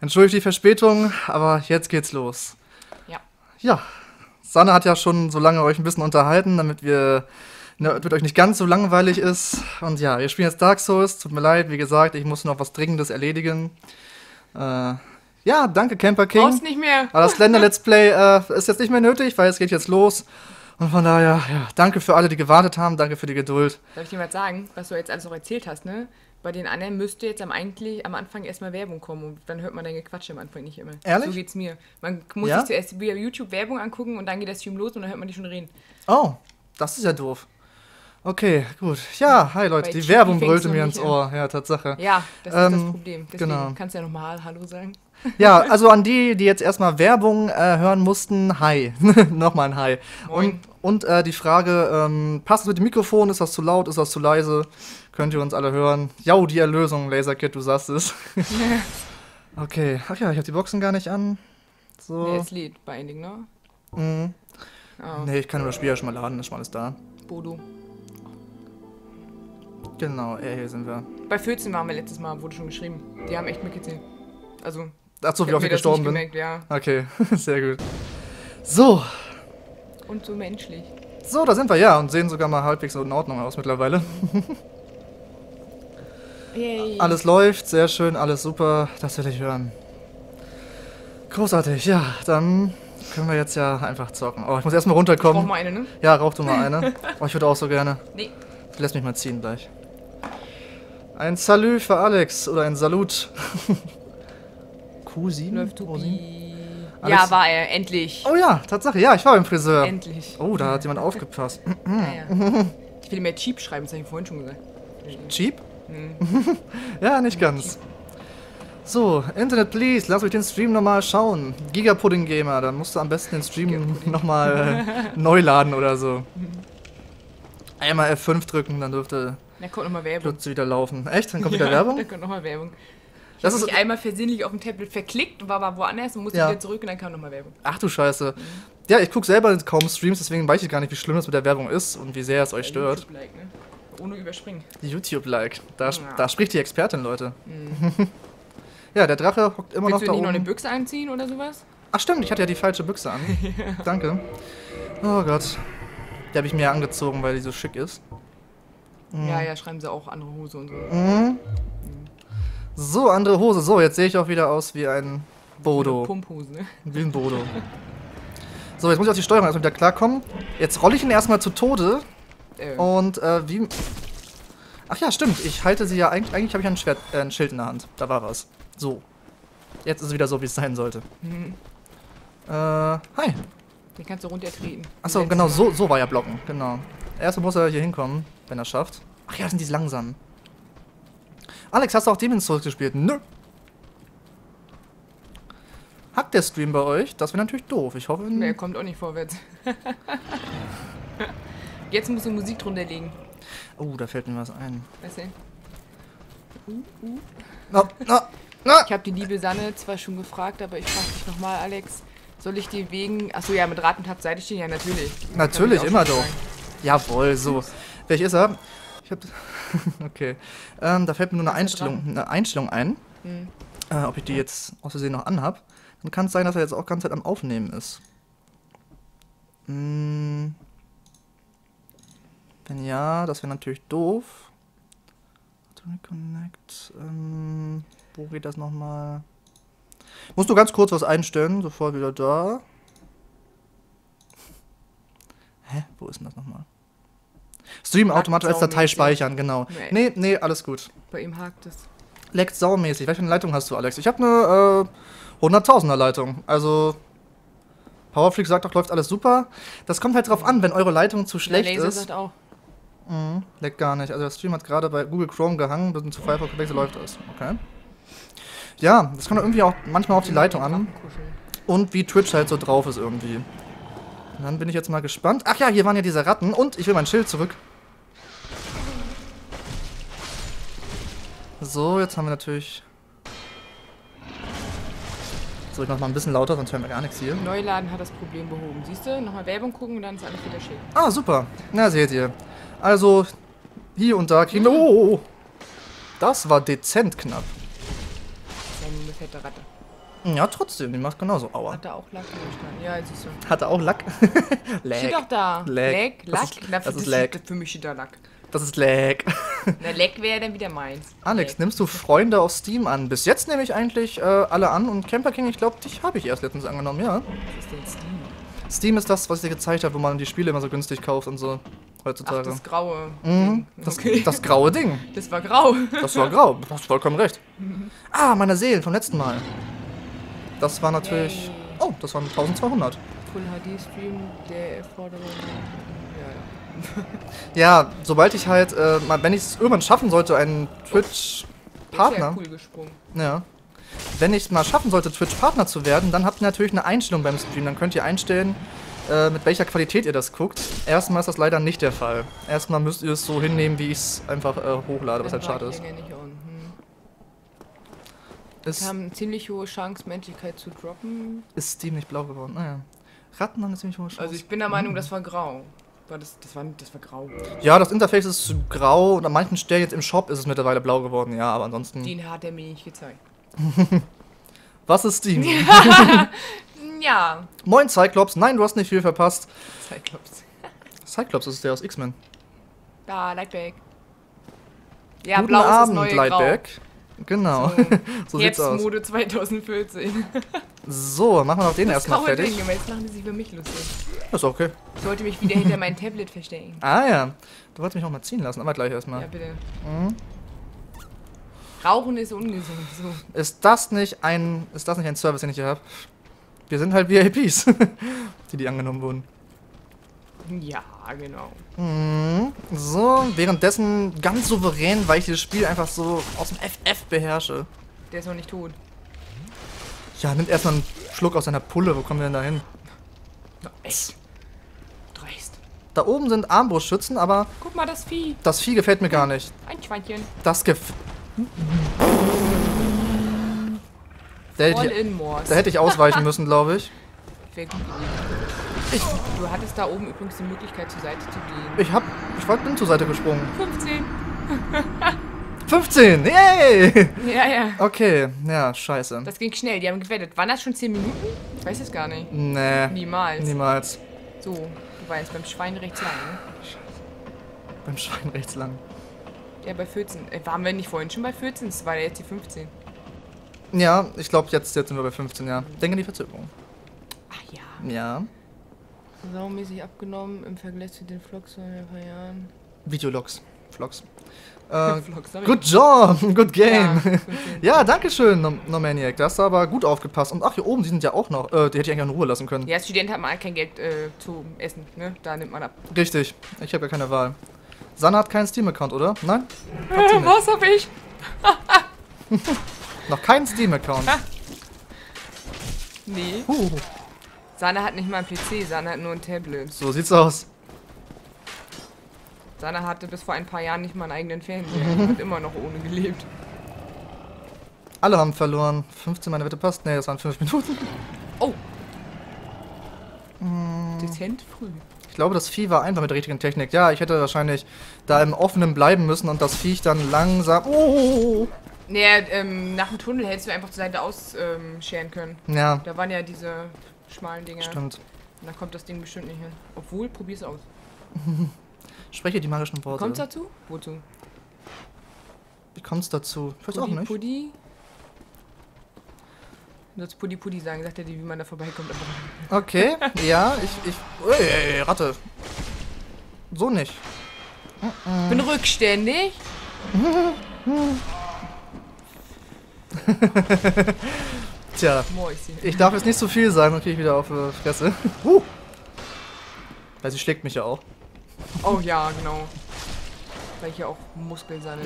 Entschuldigt die Verspätung, aber jetzt geht's los. Ja. Ja, Sanne hat ja schon so lange euch ein bisschen unterhalten, damit euch nicht ganz so langweilig ist. Und ja, wir spielen jetzt Dark Souls. Tut mir leid, wie gesagt, ich muss noch was Dringendes erledigen. Ja, danke Camper King. Brauchst nicht mehr. Aber das Slender Let's Play ist jetzt nicht mehr nötig, weil es geht jetzt los. Und von daher, ja, danke für alle, die gewartet haben, danke für die Geduld. Darf ich dir mal sagen, was du jetzt alles noch erzählt hast, ne? Bei den anderen müsste jetzt am Anfang erstmal Werbung kommen und dann hört man dein Gequatsche am Anfang nicht immer. Ehrlich? So geht's mir. Man muss sich zuerst via YouTube Werbung angucken und dann geht der Stream los und dann hört man die schon reden. Oh, das ist ja doof. Okay, gut. Ja, hi Leute, die Werbung brüllte mir ins Ohr. Ja, Tatsache. Ja, das ist das Problem. Deswegen kannst du ja nochmal Hallo sagen. Ja, also an die, die jetzt erstmal Werbung hören mussten, hi. Nochmal ein Hi. Moin. Und die Frage, passt es mit dem Mikrofon? Ist das zu laut? Ist das zu leise? Könnt ihr uns alle hören? Ja, die Erlösung, Laserkid, du sagst es. Okay. Ach ja, ich hab die Boxen gar nicht an. So. Nee, das Lied bei einigen, ne? Mhm. Oh. Nee, ich kann das Spiel ja schon mal laden, ist schon alles da. Bodo. Genau, hier sind wir. Bei 14 waren wir letztes Mal, wurde schon geschrieben. Die haben echt mitgezählt. Also, achso, wie oft ich gestorben bin. Gemerkt, ja. Okay, sehr gut. So. Und so menschlich. So, da sind wir, ja. Und sehen sogar mal halbwegs in Ordnung aus mittlerweile. Yay. Alles läuft, sehr schön, alles super. Das will ich hören. Großartig, ja. Dann können wir jetzt ja einfach zocken. Oh, ich muss erstmal runterkommen. Rauch mal eine, ne? Ja, rauch du mal eine. Oh, ich würde auch so gerne. Nee. Lass mich mal ziehen gleich. Ein Salü für Alex oder ein Salut. Q7? Läuft du ja, war er, endlich. Oh ja, Tatsache, ja, ich war beim Friseur. Endlich. Oh, da hat jemand aufgepasst. Ja. Ich will mehr Cheap schreiben, das habe ich vorhin schon gesagt. Cheap? Mhm. Ja, nicht ganz. So, Internet, please, lass mich den Stream nochmal schauen. Gigapudding Gamer, dann musst du am besten den Stream nochmal neu laden oder so. Einmal F5 drücken, dann dürfte plötzlich wieder laufen. Echt? Dann kommt wieder Werbung? Dann kommt nochmal Werbung. Ich habe mich einmal versehentlich auf dem Tablet verklickt, war aber woanders und musste wieder zurück und dann kam nochmal Werbung. Ach du Scheiße. Mhm. Ja, ich gucke selber kaum Streams, deswegen weiß ich gar nicht, wie schlimm das mit der Werbung ist und wie sehr es euch stört. YouTube-like, ne? Ohne überspringen. YouTube-like. Da spricht die Expertin, Leute. Mhm. Ja, der Drache hockt immer noch da oben. Willst du nicht noch eine Büchse anziehen oder sowas? Ach stimmt, ich hatte ja die falsche Büchse an. Danke. Oh Gott. Die habe ich mir angezogen, weil die so schick ist. Mhm. Ja, ja, schreiben sie auch andere Hose und so. Mhm. So, andere Hose. So, jetzt sehe ich auch wieder aus wie ein Bodo. Pumphose, ne? Wie ein Bodo. So, jetzt muss ich auf die Steuerung erstmal wieder klarkommen. Jetzt rolle ich ihn erstmal zu Tode. Und wie... Ach ja, stimmt. Ich halte sie ja... Eigentlich habe ich ein Schild in der Hand. Da war was. So. Jetzt ist es wieder so, wie es sein sollte. Mhm. Hi. Den kannst du runtertreten. Achso, genau, so war ja blocken, genau. Erstmal muss er hier hinkommen, wenn er es schafft. Ach ja, sind die langsam. Alex, hast du auch Demon's Souls gespielt? Nö. Hackt der Stream bei euch? Das wäre natürlich doof. Ich hoffe... Nee, er kommt auch nicht vorwärts. Jetzt musst du Musik drunter legen. Oh, da fällt mir was ein. Was denn? No. Ich habe die liebe Sanne zwar schon gefragt, aber ich frage dich nochmal, Alex. Soll ich die wegen... Achso, ja, mit Rat und Tat Seite stehen? Ja, natürlich. Natürlich, immer doch. Jawohl, so. Welch ist er? Ich hab... Okay. Da fällt mir nur eine Einstellung ein. Hm. Ob ich die jetzt aus Versehen noch anhab. Dann kann es sein, dass er jetzt auch ganze Zeit am Aufnehmen ist. Hm. Wenn ja, das wäre natürlich doof. Connect. Wo geht das nochmal? Musst du ganz kurz was einstellen, sofort wieder da. Hä? Wo ist denn das nochmal? Stream automatisch als Datei speichern, genau. Nee, alles gut. Bei ihm hakt es. Leckt saumäßig. Welche Leitung hast du, Alex? Ich habe eine 100.000er Leitung. Also, Powerfreak sagt doch, läuft alles super. Das kommt halt drauf an, wenn eure Leitung zu schlecht ist. Der Laser sagt auch. Mhm, leckt gar nicht. Also, der Stream hat gerade bei Google Chrome gehangen, bis zu Firefox gewechselt, läuft alles. Okay. Ja, das kommt irgendwie auch manchmal auf die Leitung an. Und wie Twitch halt so drauf ist irgendwie. Und dann bin ich jetzt mal gespannt. Ach ja, hier waren ja diese Ratten. Und ich will mein Schild zurück. So, jetzt haben wir natürlich... So, ich mach mal ein bisschen lauter, sonst hören wir gar nichts hier. Neuladen hat das Problem behoben. Siehst du? Nochmal Werbung gucken und dann ist alles wieder schick. Ah, super. Na, seht ihr. Also, hier und da kriegen wir... Oh, das war dezent knapp. fette Ratte. Ja, trotzdem, die macht genauso. Aua. Hatte auch Lack gestanden. Ja, jetzt ist so. Hatte auch Lack? Lag. Steht doch da. Lack. Für mich steht da Lack. Das ist Lag. Na, Lag wäre dann wieder meins. Alex, Lag. Nimmst du Freunde auf Steam an? Bis jetzt nehme ich eigentlich alle an und Camper King, ich glaube, dich habe ich erst letztens angenommen, ja. Was ist denn Steam? Steam ist das, was ich dir gezeigt habe, wo man die Spiele immer so günstig kauft und so heutzutage. Ach, das graue Ding. Das graue Ding. Das war grau. Das war grau. Du hast vollkommen recht. Ah, meine Seelen vom letzten Mal. Das war natürlich... Oh, das waren 1200. Full HD Stream, der Erforderung... Ja, ja. Ja, sobald ich halt... wenn ich es irgendwann schaffen sollte, einen Twitch-Partner... Cool gesprungen. Ja. Wenn ich es mal schaffen sollte, Twitch-Partner zu werden, dann habt ihr natürlich eine Einstellung beim Stream. Dann könnt ihr einstellen, mit welcher Qualität ihr das guckt. Erstmal ist das leider nicht der Fall. Erstmal müsst ihr es so hinnehmen, wie ich es einfach hochlade, was halt schade ist. Wir haben eine ziemlich hohe Chance, Menschlichkeit zu droppen. Ist Steam nicht blau geworden? Naja. Ratten haben eine ziemlich hohe Chance. Also ich bin der Meinung, das war grau. Das war grau. Ja, das Interface ist grau und an manchen Stellen jetzt im Shop ist es mittlerweile blau geworden. Ja, aber ansonsten... Den hat er mir nicht gezeigt. Was ist Steam? Ja. Moin Cyclops. Nein, du hast nicht viel verpasst. Cyclops. Cyclops ist der aus X-Men. Da, Lightback. Ja, guten blau Abend, ist das neue Lightback. Grau. Genau, so sieht's aus. Jetzt Mode 2014. So, machen wir noch den erstmal fertig. Jetzt machen die sich über mich lustig. Das ist okay. Ich sollte mich wieder hinter mein Tablet verstecken. Ah ja, du wolltest mich auch mal ziehen lassen, aber gleich erstmal. Ja, bitte. Mhm. Rauchen ist ungesund. So. Ist das nicht ein Service, den ich hier habe? Wir sind halt VIPs, die angenommen wurden. Ja, genau. So, währenddessen ganz souverän, weil ich dieses Spiel einfach so aus dem FF beherrsche. Der ist noch nicht tot. Ja, nimmt erstmal einen Schluck aus seiner Pulle. Wo kommen wir denn da hin? Na, echt? Dreist. Da oben sind Armbrustschützen, aber... Guck mal, das Vieh. Das Vieh gefällt mir gar nicht. Ein Schweinchen. Das Da hätte ich ausweichen müssen, glaube ich. Du hattest da oben übrigens die Möglichkeit, zur Seite zu gehen. Ich bin zur Seite gesprungen. 15. 15, yay! Ja, ja. Okay, ja, scheiße. Das ging schnell, die haben gewettet. Waren das schon 10 Minuten? Ich weiß es gar nicht. Nee. Niemals. Niemals. So, du weißt, beim Schwein rechts lang, ne? Scheiße. Beim Schwein rechts lang. Ja, bei 14. Waren wir nicht vorhin schon bei 14? Das war ja jetzt die 15. Ja, ich glaube, jetzt sind wir bei 15, ja. Denke an die Verzögerung. Ach ja. Ja. Saumäßig abgenommen im Vergleich zu den Vlogs von ein paar Jahren. Videologs. Vlogs. Good job, good game. Ja, ja, danke schön, Nomaniac. Da hast du aber gut aufgepasst. Und ach, hier oben, die sind ja auch noch. Die hätte ich eigentlich in Ruhe lassen können. Ja, als Student hat man halt kein Geld zu essen, ne? Da nimmt man ab. Richtig, ich habe ja keine Wahl. Sanna hat keinen Steam-Account, oder? Nein? Was hab ich? Noch keinen Steam-Account. Nee. Sana hat nicht mal einen PC, Sana hat nur ein Tablet. So sieht's aus. Sana hatte bis vor ein paar Jahren nicht mal einen eigenen Fernseher. Hat immer noch ohne gelebt. Alle haben verloren. 15, meine Wette passt. Nee, das waren 5 Minuten. Oh. Dezent früh. Ich glaube, das Vieh war einfach mit der richtigen Technik. Ja, ich hätte wahrscheinlich da im Offenen bleiben müssen und das Viech dann langsam... Oh. Naja, nach dem Tunnel hättest du einfach zur Seite ausscheren können. Ja. Da waren ja diese... schmalen Dinger. Stimmt. Da kommt das Ding bestimmt nicht hin. Obwohl, probier's aus. Spreche die magischen Worte. Kommt's dazu? Wozu? Wie kommt's dazu? Ich weiß auch nicht. Pudi. Du sollst Pudi Pudi sagen, sagt er dir, wie man da vorbeikommt. Okay, ja, Ey, Ratte. So nicht. Bin rückständig. Tja, ich darf jetzt nicht so viel sagen, dann kriege ich wieder auf Fresse. Weil sie schlägt mich ja auch. Oh ja, genau. Weil ich ja auch Muskeln sammle.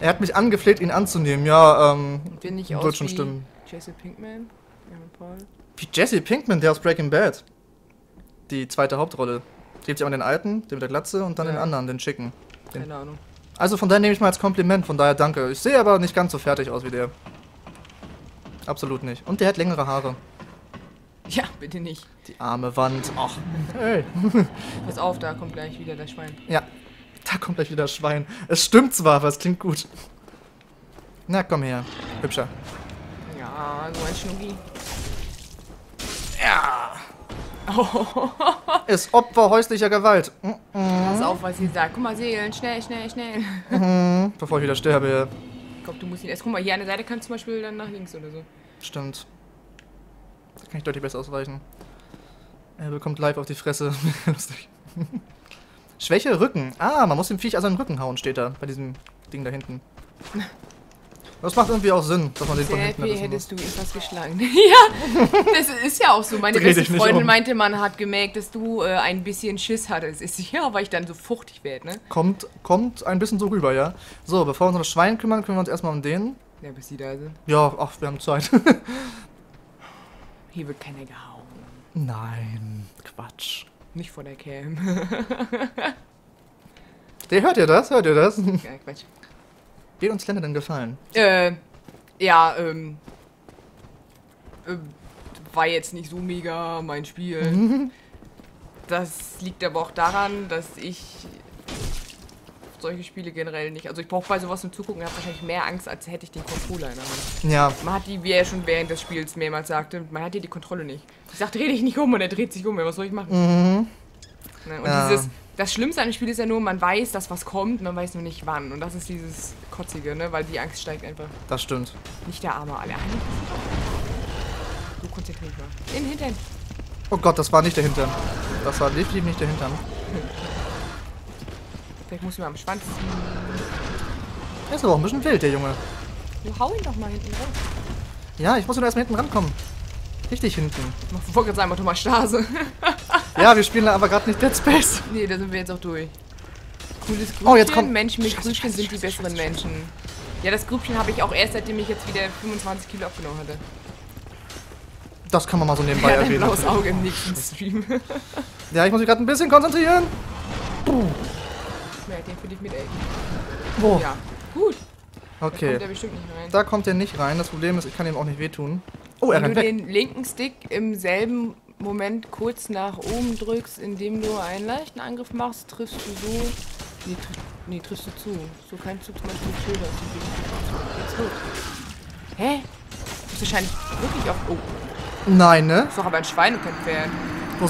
Er hat mich angefleht, ihn anzunehmen. Ja, bin ich auch schon stimmen. Jesse Pinkman? Wie Jesse Pinkman, der aus Breaking Bad. Die zweite Hauptrolle. Gibt ja immer den alten, den mit der Glatze und dann den anderen, den schicken. Keine Ahnung. Also von daher nehme ich mal als Kompliment, von daher danke. Ich sehe aber nicht ganz so fertig aus wie der. Absolut nicht. Und der hat längere Haare. Ja, bitte nicht. Die arme Wand. Ach. Hey. Pass auf, da kommt gleich wieder das Schwein. Ja, da kommt gleich wieder das Schwein. Es stimmt zwar, aber es klingt gut. Na, komm her. Hübscher. Ah, so ein Schnucki. Ja. Oh. Ist Opfer häuslicher Gewalt. Pass auf, was sie sagt. Guck mal, Seelen, schnell, schnell, schnell. Bevor ich wieder sterbe. Ich glaube, du musst ihn erst. Guck mal, hier an der Seite kannst du zum Beispiel dann nach links oder so. Stimmt. Da kann ich deutlich besser ausweichen. Er bekommt live auf die Fresse. Lustig. Schwäche, Rücken. Ah, man muss dem Viech also den Rücken hauen, steht da. Bei diesem Ding da hinten. Das macht irgendwie auch Sinn, dass man den von hinten erwischt. Hättest du ihn fast geschlagen. Ja, das ist ja auch so. Meine beste Freundin meinte, man hat gemerkt, dass du ein bisschen Schiss hattest. Ist ja, weil ich dann so fuchtig werde, ne? Kommt ein bisschen so rüber, ja. So, bevor wir uns um das Schwein kümmern, können wir uns erstmal um den. Ja, bis die da sind. Ja, ach, wir haben Zeit. Hier wird keiner gehauen. Nein, Quatsch. Nicht vor der Cam. Der hört ihr das? Hört ihr das? Ja, Quatsch. Wird uns Slender denn gefallen? Ja, war jetzt nicht so mega mein Spiel. Das liegt aber auch daran, dass ich solche Spiele generell nicht. Also ich brauche bei sowas zum Zugucken, ich habe wahrscheinlich mehr Angst, als hätte ich den Controller in der Hand. Ja. Man hat die, wie er schon während des Spiels mehrmals sagte, man hat hier die Kontrolle nicht. Ich sag, dreh dich nicht um und er dreht sich um, was soll ich machen? Und ja. Das Schlimmste an dem Spiel ist ja nur, man weiß, dass was kommt, man weiß nur nicht wann. Und das ist dieses Kotzige, ne? Weil die Angst steigt einfach. Das stimmt. Nicht der arme alle. So konzentriert war. In den Hintern. Oh Gott, das war nicht der Hintern. Das war definitiv nicht der Hintern. Vielleicht muss ich mal am Schwanz ziehen. Der ist aber auch ein bisschen wild, der Junge. Du hau ihn doch mal hinten ran. Ja, ich muss nur erstmal hinten rankommen. Richtig hinten. Ich wollte gerade sagen, mach doch mal Stase. Ja, wir spielen aber gerade nicht Dead Space. Nee, da sind wir jetzt auch durch. Cooles Grüppchen. Oh, jetzt kommt. Menschen mit Grüppchen sind die besseren Menschen. Ja, das Grüppchen habe ich auch erst, seitdem ich jetzt wieder 25 Kilo abgenommen hatte. Das kann man mal so nebenbei erwähnen. Ein blaues Auge im nächsten Stream. Ja, ich muss mich gerade ein bisschen konzentrieren. Puh. Den finde ich mit Ecken. Wo? Ja, gut. Okay. Da kommt der bestimmt nicht rein. Da kommt der nicht rein. Das Problem ist, ich kann ihm auch nicht wehtun. Oh, er rennt weg. Wenn du den linken Stick im selben Moment kurz nach oben drückst, indem du einen leichten Angriff machst, triffst du so. Nee, triffst du zu. So kannst du zum Beispiel Schilder aus dem Weg. Jetzt hoch. Hä? Das ist wahrscheinlich wirklich auf. Oh. Nein, ne? Das ist doch aber ein Schwein und kein Pferd. Wo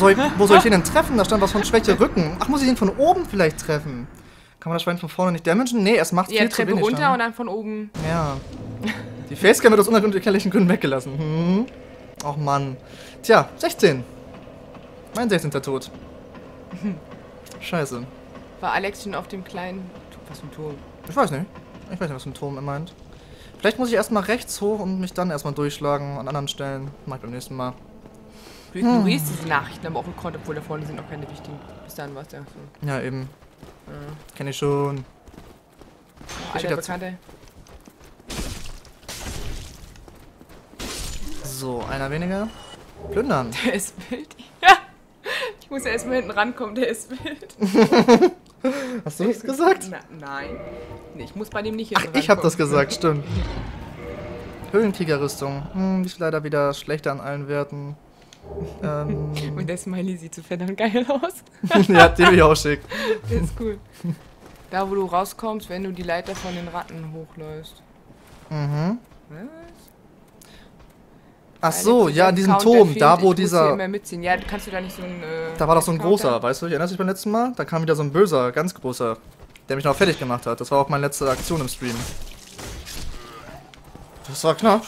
soll ich den denn treffen? Da stand was von Schwäche Rücken. Ach, muss ich ihn von oben vielleicht treffen? Kann man das Schwein von vorne nicht damagen? Nee, es macht ja, viel zu wenig. Ja, Treppe runter dann. Und dann von oben. Ja. Die Facecam wird aus unerklärlichen Gründen weggelassen. Hm. Och Mann. Tja, 16. Mein 16. Tod. Scheiße. War Alex schon auf dem kleinen... Was für ein Turm? Ich weiß nicht. Ich weiß nicht, was für ein Turm er meint. Vielleicht muss ich erstmal rechts hoch und mich dann erstmal durchschlagen an anderen Stellen. Mach ich beim nächsten Mal. Du ignorierst diese Nachrichten, aber auch im Konto, obwohl da vorne sind auch keine wichtigen. Bis dann war es ja so. Ja, eben. Ja. Kenne ich schon. Oh, Alter, Bekannte. So, einer weniger. Plündern. Der ist wild. Ja. Ich muss ja erstmal hinten rankommen, der ist wild. Hast du das gesagt? Nein. Nee, ich muss bei dem nicht hinten rankommen. Ich hab das gesagt, stimmt. Höhlentigerrüstung. Die ist leider wieder schlechter an allen Werten. Und der Smiley sieht so verdammt geil aus. Ja, den will ich auch schick. Das ist cool. Da, wo du rauskommst, wenn du die Leiter von den Ratten hochläufst. Mhm. Was? Ach so, ja, in diesem Turm, da wo dieser... Ja, kannst du da nicht so ein... Da war doch so ein großer, weißt du? Ich erinnere mich beim letzten Mal. Da kam wieder so ein böser, ganz großer, der mich noch fertig gemacht hat. Das war auch meine letzte Aktion im Stream. Das war knapp.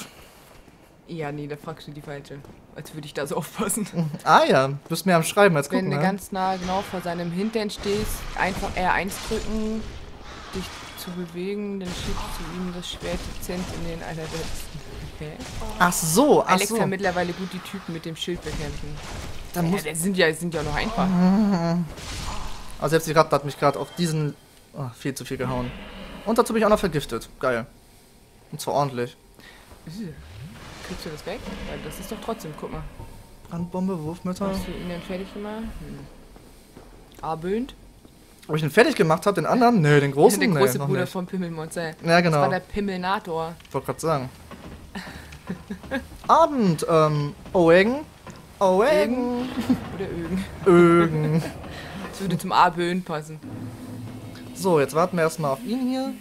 Ja, nee, da fragst du die falsche. Als würde ich da so aufpassen. Ah ja, du bist mehr am Schreiben als gucken, ne? Wenn du ganz nah genau vor seinem Hintern stehst, einfach R1 drücken, dich zu bewegen, dann schiebst du ihm das Schwert dezent in den allerletzten. Okay. Ach so, ach so. Alex kann mittlerweile gut die Typen mit dem Schild bekämpfen. Dann ja, das sind ja noch einfach. Also selbst die Ratte hat mich gerade auf diesen... Oh, viel zu viel gehauen. Und dazu bin ich auch noch vergiftet. Geil. Und zwar ordentlich. Kriegst du das weg? Weil das ist doch trotzdem, guck mal. Brandbombe, Wurfmesser. Hast du ihn denn fertig gemacht? Aböhnt. Ob ich ihn fertig gemacht habe, den anderen? Nö, den großen? Der große nee, Bruder vom Pimmelmonster. Ja, genau. Das war der Pimmelnator. Wollte gerade sagen. Abend, Oegen. Oegen. Oder Ögen. Ögen. Das würde zum Aböhn passen. So, jetzt warten wir erstmal auf ihn hier.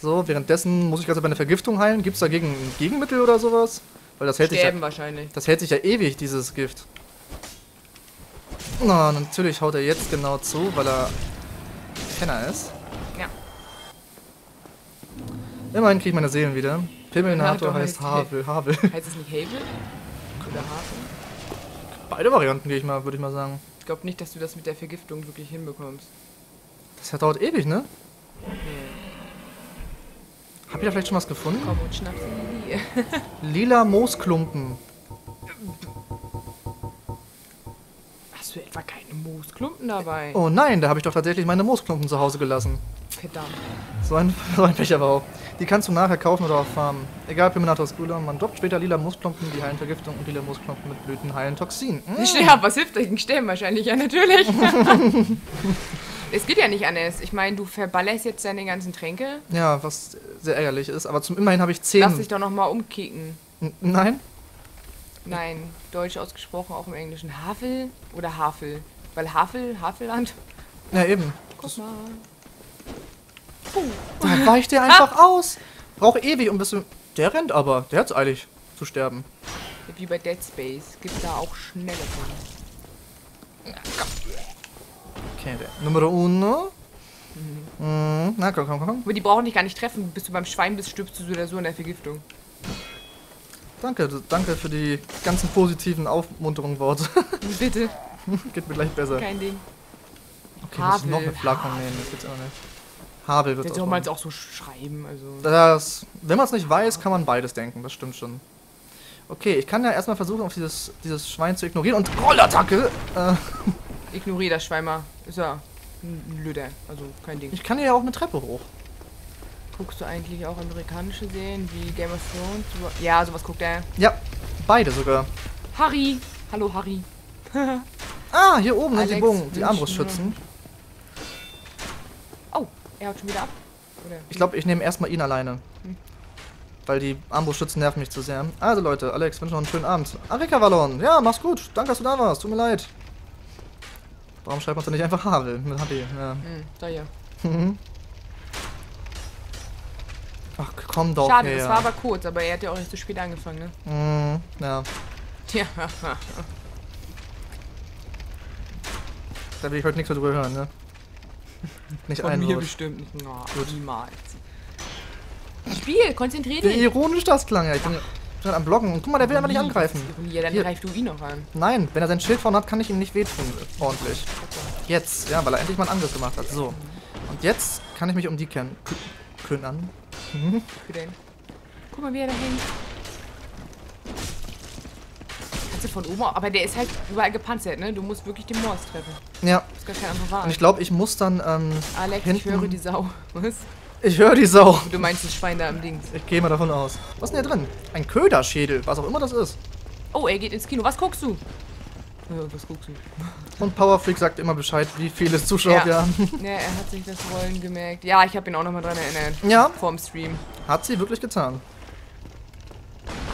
So, währenddessen muss ich gerade bei einer Vergiftung heilen. Gibt es dagegen ein Gegenmittel oder sowas? Weil das hält sich ja, wahrscheinlich. Das hält sich ja ewig, dieses Gift. Na, natürlich haut er jetzt genau zu, weil er Kenner ist. Ja. Immerhin kriege ich meine Seelen wieder. Pimmelnator heißt Havel. Havel. Heißt es nicht Havel? Oder Havel? Beide Varianten gehe ich mal, würde ich mal sagen. Ich glaube nicht, dass du das mit der Vergiftung wirklich hinbekommst. Das ja dauert ewig, ne? Nee. Habt ihr da vielleicht schon was gefunden? Komm und schnapp sie. Lila Moosklumpen. Hast du etwa keine Moosklumpen dabei? Oh nein, da habe ich doch tatsächlich meine Moosklumpen zu Hause gelassen. Verdammt. So ein Pech aber auch. Die kannst du nachher kaufen oder auch farmen. Egal, Piminator ist cooler. Man droppt später lila Moosklumpen, die heilen Vergiftung, und lila Moosklumpen mit Blüten heilen Toxin. Mm. Ja, was hilft gegen Sterben wahrscheinlich? Ja, natürlich. Es geht ja nicht anders. Ich meine, du verballerst jetzt deine ganzen Tränke. Ja, was sehr ärgerlich ist. Aber zum Immerhin habe ich 10. Lass dich doch nochmal umkicken. Nein? Nein, deutsch ausgesprochen, auch im Englischen. Havel oder Havel? Weil Havel, Havelland. Ja, eben. Guck mal. Da weicht der einfach aus. Braucht ewig und bis du... Der rennt aber. Der hat's eilig zu sterben. Wie bei Dead Space. Gibt da auch schnelle von. Okay, der Nummer uno. Mhm. Mhm. Na, komm, komm, komm. Aber die brauchen dich gar nicht treffen. Bist du beim Schwein bist, stirbst du oder so in der Vergiftung. Danke, danke für die ganzen positiven Aufmunterungsworte. Bitte. Geht mir gleich besser. Kein Ding. Okay, Havel. Muss ich noch eine Flakon nehmen. Das geht's auch nicht. Havel wird das auch mal auch so schreiben. Also das, wenn man es nicht weiß, kann man beides denken. Das stimmt schon. Okay, ich kann ja erstmal versuchen, auf dieses Schwein zu ignorieren. Und Rollattacke! Ignoriere das Schwein mal. Ist ja ein Lüder. Also kein Ding. Ich kann ja auch eine Treppe hoch. Guckst du eigentlich auch amerikanische Serien wie Game of Thrones? Ja, sowas guckt er. Ja, beide sogar. Harry! Hallo, Harry. Ah, hier oben sind die Bogen, die Armbrustschützen. Er haut schon wieder ab. Oder? Ich glaube, ich nehme erstmal ihn alleine. Hm. Weil die Armbrustschützen nerven mich zu sehr. Also Leute, Alex, wünsche noch einen schönen Abend. Arika Valon, ja, mach's gut. Danke, dass du da warst. Tut mir leid. Warum schreibt man denn nicht einfach Havel? Mit HP, ja. Hm, da ja. Ach, komm doch. Schade, her. Das war aber kurz, aber er hat ja auch nicht so spät angefangen, ne? Mm, ja. Tja. Da will ich heute nichts mehr drüber hören, ne? Nicht von mir bestimmt nicht. No, niemals. Spiel, konzentrier dich. Wie ironisch das klang, ja. Ich bin schon am Blocken. Und guck mal, der will einfach nicht angreifen. Ja, dann greifst du ihn noch an. Nein, wenn er sein Schild vorne hat, kann ich ihm nicht wehtun. Ordentlich. Jetzt, ja, weil er endlich mal einen Angriff gemacht hat. So. Und jetzt kann ich mich um die kümmern. Mhm. Guck mal, wie er da hängt. Von oben, aber der ist halt überall gepanzert, ne? Du musst wirklich den Moors treffen. Ja. Das kann kein anderer wahr. Und ich glaube, ich muss dann, Alex, hinten... ich höre die Sau. Was? Ich höre die Sau. Du meinst das Schwein da am Dings. Ich gehe mal davon aus. Was ist denn hier drin? Ein Köderschädel, was auch immer das ist. Oh, er geht ins Kino. Was guckst du? Ja, was guckst du? Und Powerfreak sagt immer Bescheid, wie viel es Zuschauer wir haben. Ja, er hat sich das Rollen gemerkt. Ja, ich habe ihn auch nochmal dran erinnert. Ja. Vorm Stream. Hat sie wirklich getan.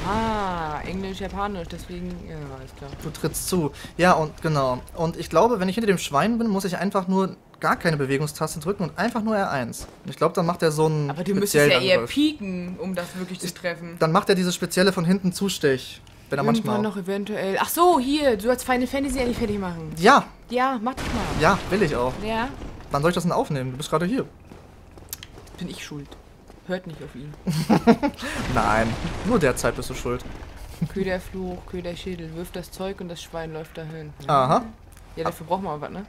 Ah, Englisch, Japanisch, deswegen, ja, alles klar. Du trittst zu. Ja, und genau. Und ich glaube, wenn ich hinter dem Schwein bin, muss ich einfach nur gar keine Bewegungstaste drücken und einfach nur R1. Und ich glaube, dann macht er so einen. Aber du müsstest ja eher pieken, um das wirklich zu treffen. Dann macht er dieses spezielle von hinten Zustich. Wenn er manchmal. Noch eventuell. Ach so, hier, du sollst Final Fantasy eigentlich fertig machen. Ja. Ja, mach das mal. Ja, will ich auch. Ja. Wann soll ich das denn aufnehmen? Du bist gerade hier. Jetzt bin ich schuld. Hört nicht auf ihn. Nein, nur derzeit bist du schuld. Köderfluch, Köderschädel, wirft das Zeug und das Schwein läuft dahin. Aha. Ja, dafür braucht man aber was, ne?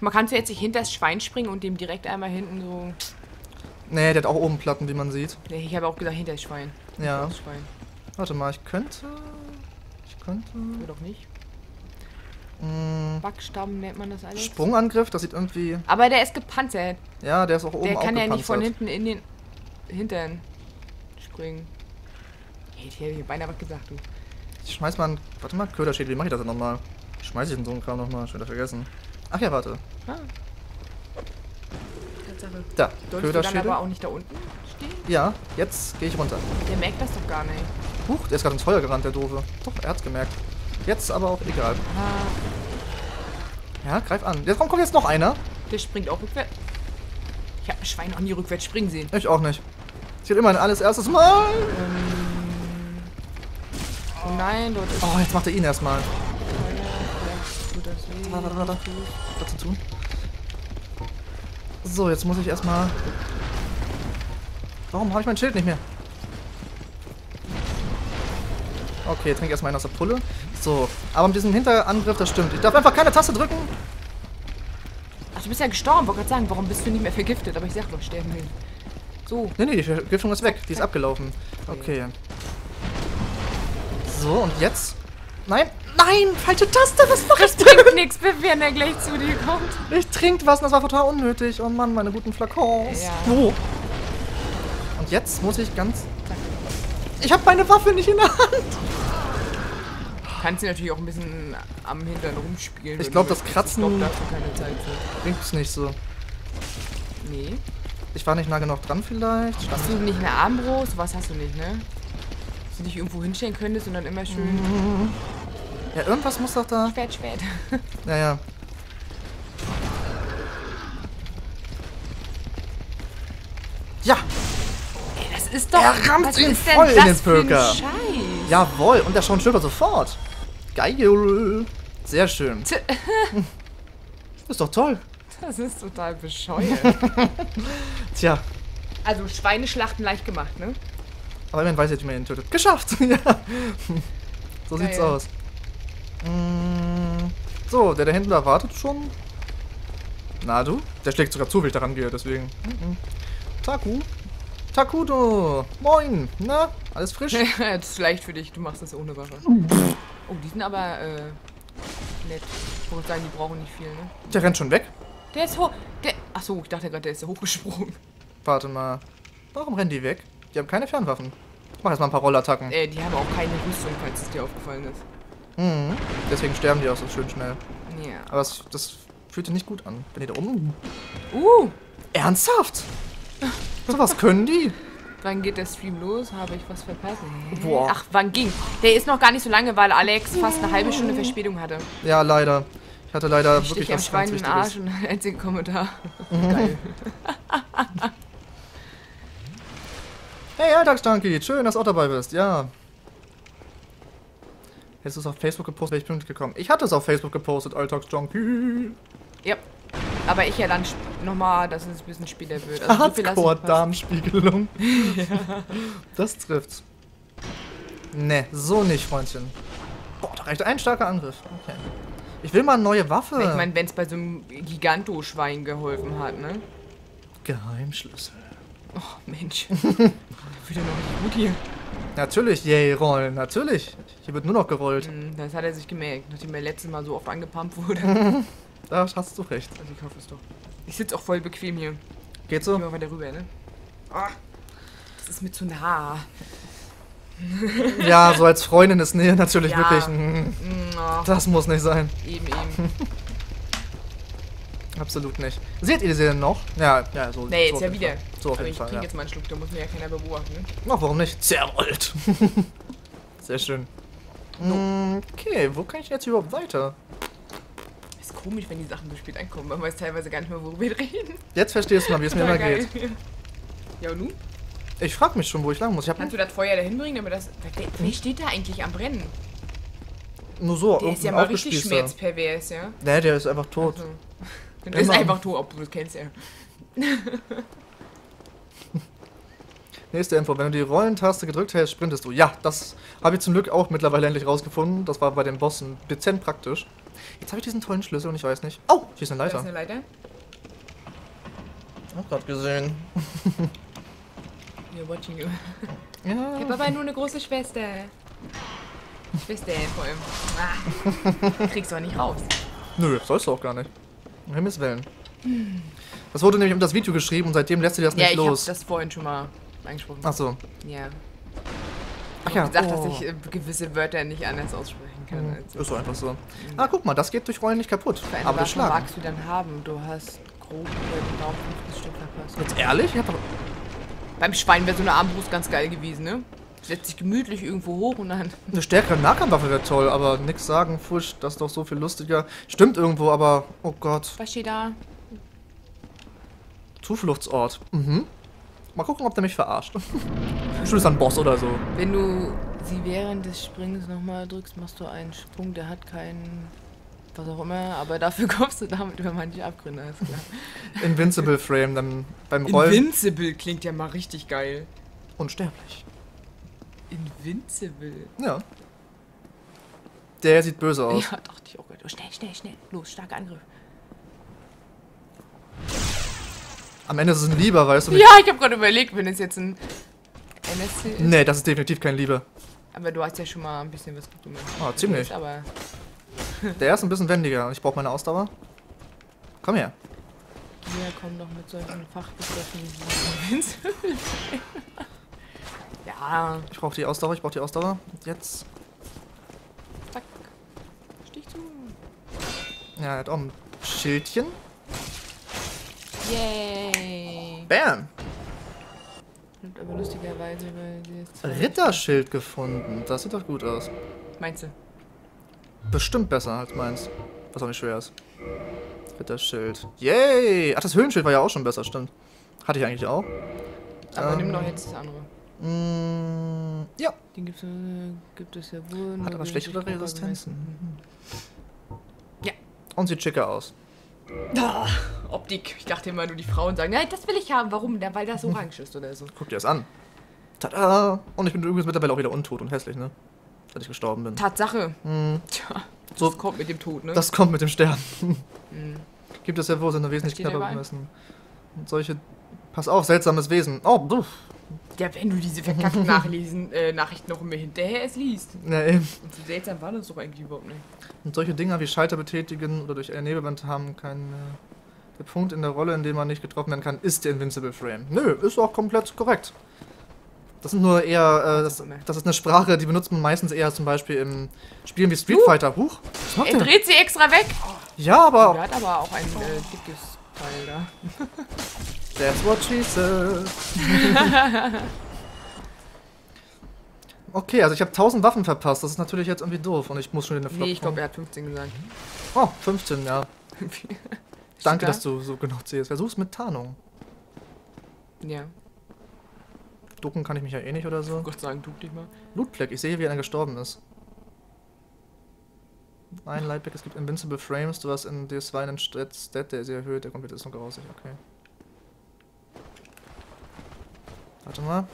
Man kann jetzt nicht hinter das Schwein springen und dem direkt einmal hinten so... Nee, der hat auch oben Platten, wie man sieht. Nee, ich habe auch gesagt, hinter das Schwein. Ja. Das Schwein. Warte mal, ich könnte... Oder doch nicht. Backstamm nennt man das alles. Sprungangriff, das sieht irgendwie... Aber der ist gepanzert. Ja, der ist auch oben gepanzert. Der kann ja nicht von hinten in den Hintern springen. Hey, ich hätte hier beinahe was gesagt, du. Ich schmeiß mal einen... Warte mal, Köderschädel, wie mache ich das denn nochmal? Schmeiß ich den so einen Kram nochmal, ich hab wieder vergessen. Ach ja, warte. Ah. Tatsache. Da, Köderschädel. Sollst du dann aber auch nicht da unten stehen? Ja, jetzt gehe ich runter. Der merkt das doch gar nicht. Huch, der ist gerade ins Feuer gerannt, der Doofe. Doch, er hat's gemerkt. Jetzt aber auch egal. Ah. Ja, greif an. Jetzt kommt jetzt noch einer. Der springt auch rückwärts. Ich habe ein Schwein auch nie rückwärts springen sehen. Ich auch nicht. Ich hatte immerhin alles erstes Mal. Oh nein, dort ist... Oh, jetzt macht er ihn erstmal. Warte. Was zu tun? So, jetzt muss ich erstmal... Warum habe ich mein Schild nicht mehr? Okay, trink erstmal einen aus der Pulle. So, aber mit diesem Hinterangriff, das stimmt. Ich darf einfach keine Taste drücken. Ach, du bist ja gestorben. Wollte gerade sagen, warum bist du nicht mehr vergiftet? Aber ich sag doch, sterben will. So. Nee, die Vergiftung ist weg. Die ist abgelaufen. Okay. So, und jetzt? Nein. Nein, falsche Taste. Was mach ich denn? Ich trink nichts, wenn er gleich zu dir kommt. Ich trink was und das war total unnötig. Oh Mann, meine guten Flakons. Ja. So. Und jetzt muss ich ganz... Ich hab meine Waffe nicht in der Hand. Kannst du natürlich auch ein bisschen am Hintern rumspielen. Ich glaube, das Kratzen bringt's nicht so. Nee. Ich war nicht nah genug dran vielleicht. Stand hast du nicht eine Armbrust? Was hast du nicht, ne? Dass du dich irgendwo hinstellen könntest und dann immer schön... Mhm. Ja, irgendwas muss doch da... Schwert. Naja. Ja. Ey, das ist doch... Er rammt ihn voll in den Völker. Jawohl, und er schaut Schöpfer sofort. Geil. Sehr schön. Ist doch toll. Das ist total bescheuert. Tja. Also Schweineschlachten leicht gemacht, ne? Aber man weiß jetzt, wie man ihn tötet. Geschafft! Ja. So geil. Sieht's aus. So, der Händler wartet schon. Na du? Der schlägt sogar zu, wie ich daran gehe, deswegen. Taku. Takudo. Moin. Na? Alles frisch? Das ist leicht für dich, du machst das ohne Waffe. Oh, die sind aber nett. Ich würde sagen, die brauchen nicht viel, ne? Der rennt schon weg. Der ist hoch. Achso, ich dachte gerade, der ist hochgesprungen. Warte mal. Warum rennen die weg? Die haben keine Fernwaffen. Ich mach jetzt mal ein paar Rollattacken. Die haben auch keine Rüstung, falls es dir aufgefallen ist. Mhm. Deswegen sterben die auch so schön schnell. Ja. Aber das fühlt sich nicht gut an. Wenn die da oben. Ernsthaft? So was können die? Wann geht der Stream los? Habe ich was verpasst? Boah. Ach, wann ging? Der ist noch gar nicht so lange, weil Alex fast eine halbe Stunde Verspätung hatte. Ja, leider. Ich hatte leider ich wirklich was ganz Wichtiges. Arsch und einen einzigen Kommentar. Geil. Hey, Alltagsstanky, schön, dass du auch dabei bist. Ja. Hättest du es auf Facebook gepostet, wäre ich pünktlich gekommen. Ich hatte es auf Facebook gepostet, Alltagsstanky. Ja. Aber ich ja dann nochmal, dass es ein bisschen später wird. Also Hardcore-Darmspiegelung. Ja. Das trifft's. Ne, so nicht, Freundchen. Boah, da reicht ein starker Angriff. Okay. Ich will mal eine neue Waffe. Ich meine, wenn es bei so einem Gigantoschwein geholfen hat, ne? Geheimschlüssel. Oh, Mensch. Wieder noch nicht gut hier. Natürlich, yay, rollen, natürlich. Hier wird nur noch gerollt. Das hat er sich gemerkt, nachdem er letztes Mal so oft angepumpt wurde. Da hast du recht. Also ich hoffe es doch. Ich sitze auch voll bequem hier. Geht so? Geh mal weiter rüber, ne? Ah, das ist mir zu nah. Ja, so als Freundin ist Nähe natürlich ja. Wirklich. Das muss nicht sein. Eben. Absolut nicht. Seht ihr sie denn noch? Ja, so. Nee, jetzt so ja wieder. Fall. So auf jeden Fall. Ich trinke jetzt mal einen Schluck, da muss mir ja keiner beobachten. Ach, warum nicht? Zerrollt. Sehr schön. No. Okay, wo kann ich jetzt überhaupt weiter? Ist komisch, wenn die Sachen so spät ankommen. Man weiß teilweise gar nicht mehr, worüber wir reden. Jetzt verstehst du mal, wie es mir immer geht. Ja, und nun? Ich frag mich schon, wo ich lang muss. Kannst du das Feuer da hinbringen, damit das... Wer steht da eigentlich am Brennen? Nur so. Der ist ja mal richtig schmerzpervers, ja? Ne, der ist einfach tot. Also. Der ist einfach tot, obwohl du kennst ja. Nächste Info. Wenn du die Rollentaste gedrückt hast, sprintest du. Ja, das habe ich zum Glück auch mittlerweile endlich rausgefunden. Das war bei dem Boss ein dezent praktisch. Jetzt habe ich diesen tollen Schlüssel und ich weiß nicht... Oh, hier ist eine Leiter. Da ist eine Leiter. Hab grad gesehen. Watching you. Ja. Ich habe aber nur eine große Schwester. Schwester vor allem. Ah. Kriegst du auch nicht raus. Nö, sollst du auch gar nicht. Um Himmels Willen. Das wurde nämlich um das Video geschrieben und seitdem lässt du das nicht los. Ja, ich hab das vorhin schon mal angesprochen. Ach so. Ja. Ach ja. Ich hab gesagt, dass ich gewisse Wörter nicht anders aussprechen kann. Als ist so einfach so. Ah, guck mal, das geht durch Rollen nicht kaputt. Aber das magst du dann haben. Du hast grob genau 50 Stück verpasst. Jetzt ehrlich? Ich hab doch... Beim Schwein wäre so eine Armbrust ganz geil gewesen, ne? Setzt sich gemütlich irgendwo hoch und dann... Eine stärkere Nahkampfwaffe wäre toll, aber nix sagen, Fusch, das ist doch so viel lustiger. Stimmt irgendwo, aber... Oh Gott. Was steht da? Zufluchtsort. Mal gucken, ob der mich verarscht. Bestimmt ist ein Boss oder so. Wenn du sie während des Springs nochmal drückst, machst du einen Sprung, der hat keinen... was auch immer, aber dafür kommst du damit über manche Abgründe, alles klar. Invincible Frame, dann beim Rollen... Invincible klingt ja mal richtig geil. Unsterblich. Invincible? Ja. Der sieht böse aus. Ja, dachte ich, oh Gott, oh, schnell, schnell, schnell. Los, starker Angriff. Am Ende ist es ein Lieber, weißt du nicht? Ja, ich habe gerade überlegt, wenn es jetzt ein NSC ist. Nee, das ist definitiv kein Lieber. Aber du hast ja schon mal ein bisschen was gut gemacht. Ah, ziemlich. Aber der ist ein bisschen wendiger und ich brauche meine Ausdauer. Komm her. Ja, komm doch mit solchen Fachbegriffen wie Invincible. Ja. Ich brauche die Ausdauer, ich brauche die Ausdauer. Jetzt. Zack. Stich zu. Ja, er hat auch ein Schildchen. Yay. Bam. Und aber lustigerweise, weil die jetzt Ritterschild gefunden. Das sieht doch gut aus. Meinst du? Bestimmt besser als meins. Was auch nicht schwer ist. Ritterschild. Yay! Ach, das Höhlenschild war ja auch schon besser, stimmt. Hatte ich eigentlich auch. Aber nimm doch jetzt das andere. Ja. Den gibt es ja wohl. Hat aber schlechtere Resistenzen. Ja. Und sieht schicker aus. Ah, Optik. Ich dachte immer nur, die Frauen sagen, nein, das will ich haben. Warum? Weil das orange ist oder so. Guck dir das an. Tada! Und ich bin übrigens mittlerweile auch wieder untot und hässlich, ne? Als ich gestorben bin. Tatsache. Mhm. Tja, so das kommt mit dem Tod, ne? Das kommt mit dem Sterben. Mhm. Gibt es ja wohl, sind da wesentlich knapper bemessen. Und solche, pass auf, seltsames Wesen. Oh, buff. Ja, wenn du diese verkackten Nachrichten noch immer hinterher es liest. Ja, eben. Und so seltsam war das doch eigentlich überhaupt nicht. Und solche Dinger wie Schalter betätigen oder durch ein Nebelband haben keinen... der Punkt in der Rolle, in dem man nicht getroffen werden kann, ist der Invincible Frame. Nö, ist auch komplett korrekt. Das sind nur eher, das ist eine Sprache, die benutzt man meistens eher zum Beispiel im Spielen wie Street Fighter. Huch, was macht der? Er dreht sie extra weg. Oh. Ja, aber... Der hat aber auch ein dickes Teil da. That's what she said. Okay, also ich habe 1000 Waffen verpasst. Das ist natürlich jetzt irgendwie doof und ich muss schon in eine Flop. Nee, ich glaube, er hat 15 gesagt. Oh, 15, ja. Danke, dass du so genau zählst. Versuch's mit Tarnung. Ja. Ducken kann ich mich ja eh nicht oder so. Ich wollte sagen, duck dich mal. Blutfleck, ich sehe, wie einer gestorben ist. Ein Lightback, es gibt Invincible Frames, du hast in DS2 einen Stat, der ist erhöht, der komplette ist noch grausig, okay. Warte mal.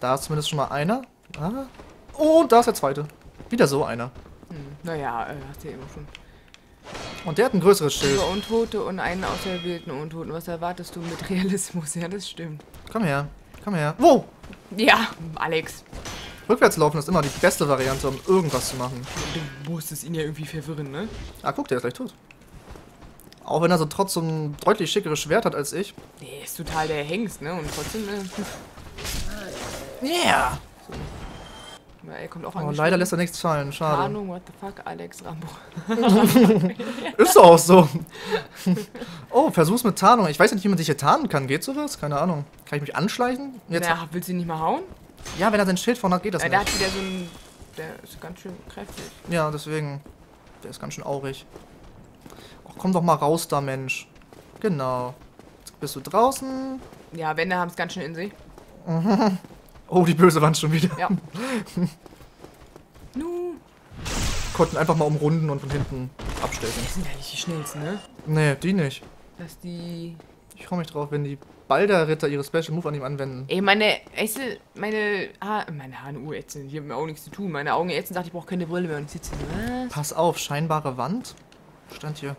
Da ist zumindest schon mal einer. Ah. Oh, und da ist der zweite. Wieder so einer. Hm. Naja, hast du ja immer schon. Und der hat ein größeres Schild. Über Untote und einen auserwählten Untoten. Was erwartest du mit Realismus? Ja, das stimmt. Komm her. Komm her. Wo? Ja, Alex. Rückwärts laufen ist immer die beste Variante, um irgendwas zu machen. Du musst es ihn ja irgendwie verwirren, ne? Ah, guck, der ist gleich tot. Auch wenn er so trotzdem deutlich schickeres Schwert hat als ich. Nee, ist total der Hengst, ne? Und trotzdem, ne? Yeah! So. Ja, er kommt auch an. Oh, leider lässt er nichts fallen, schade. Ahnung, what the fuck, Alex Rambo. Ist auch so. Oh, versuch's mit Tarnung. Ich weiß nicht, wie man sich hier tarnen kann. Geht sowas? Keine Ahnung. Kann ich mich anschleichen? Jetzt naja, willst du ihn nicht mal hauen? Ja, wenn er sein Schild vorne hat, geht das nicht. Der hat wieder so ein... Der ist ganz schön kräftig. Ja, deswegen. Der ist ganz schön aurig. Och, komm doch mal raus da, Mensch. Genau. Jetzt bist du draußen. Ja, Wände haben es ganz schön in sich. Oh, die böse Wand schon wieder. Ja. Nu. Konnten einfach mal umrunden und von hinten abstechen. Die sind ja nicht die schnellsten, ne? Nee, die nicht. Dass die... Ich freue mich drauf, wenn die Balder-Ritter ihre Special Move an ihm anwenden. Ey, meine HNU ätzen, die haben mir auch nichts zu tun. Meine Augen ätzen, sagt, ich brauche keine Brille mehr und ich sitze hier. Was? Pass auf, scheinbare Wand? Stand hier.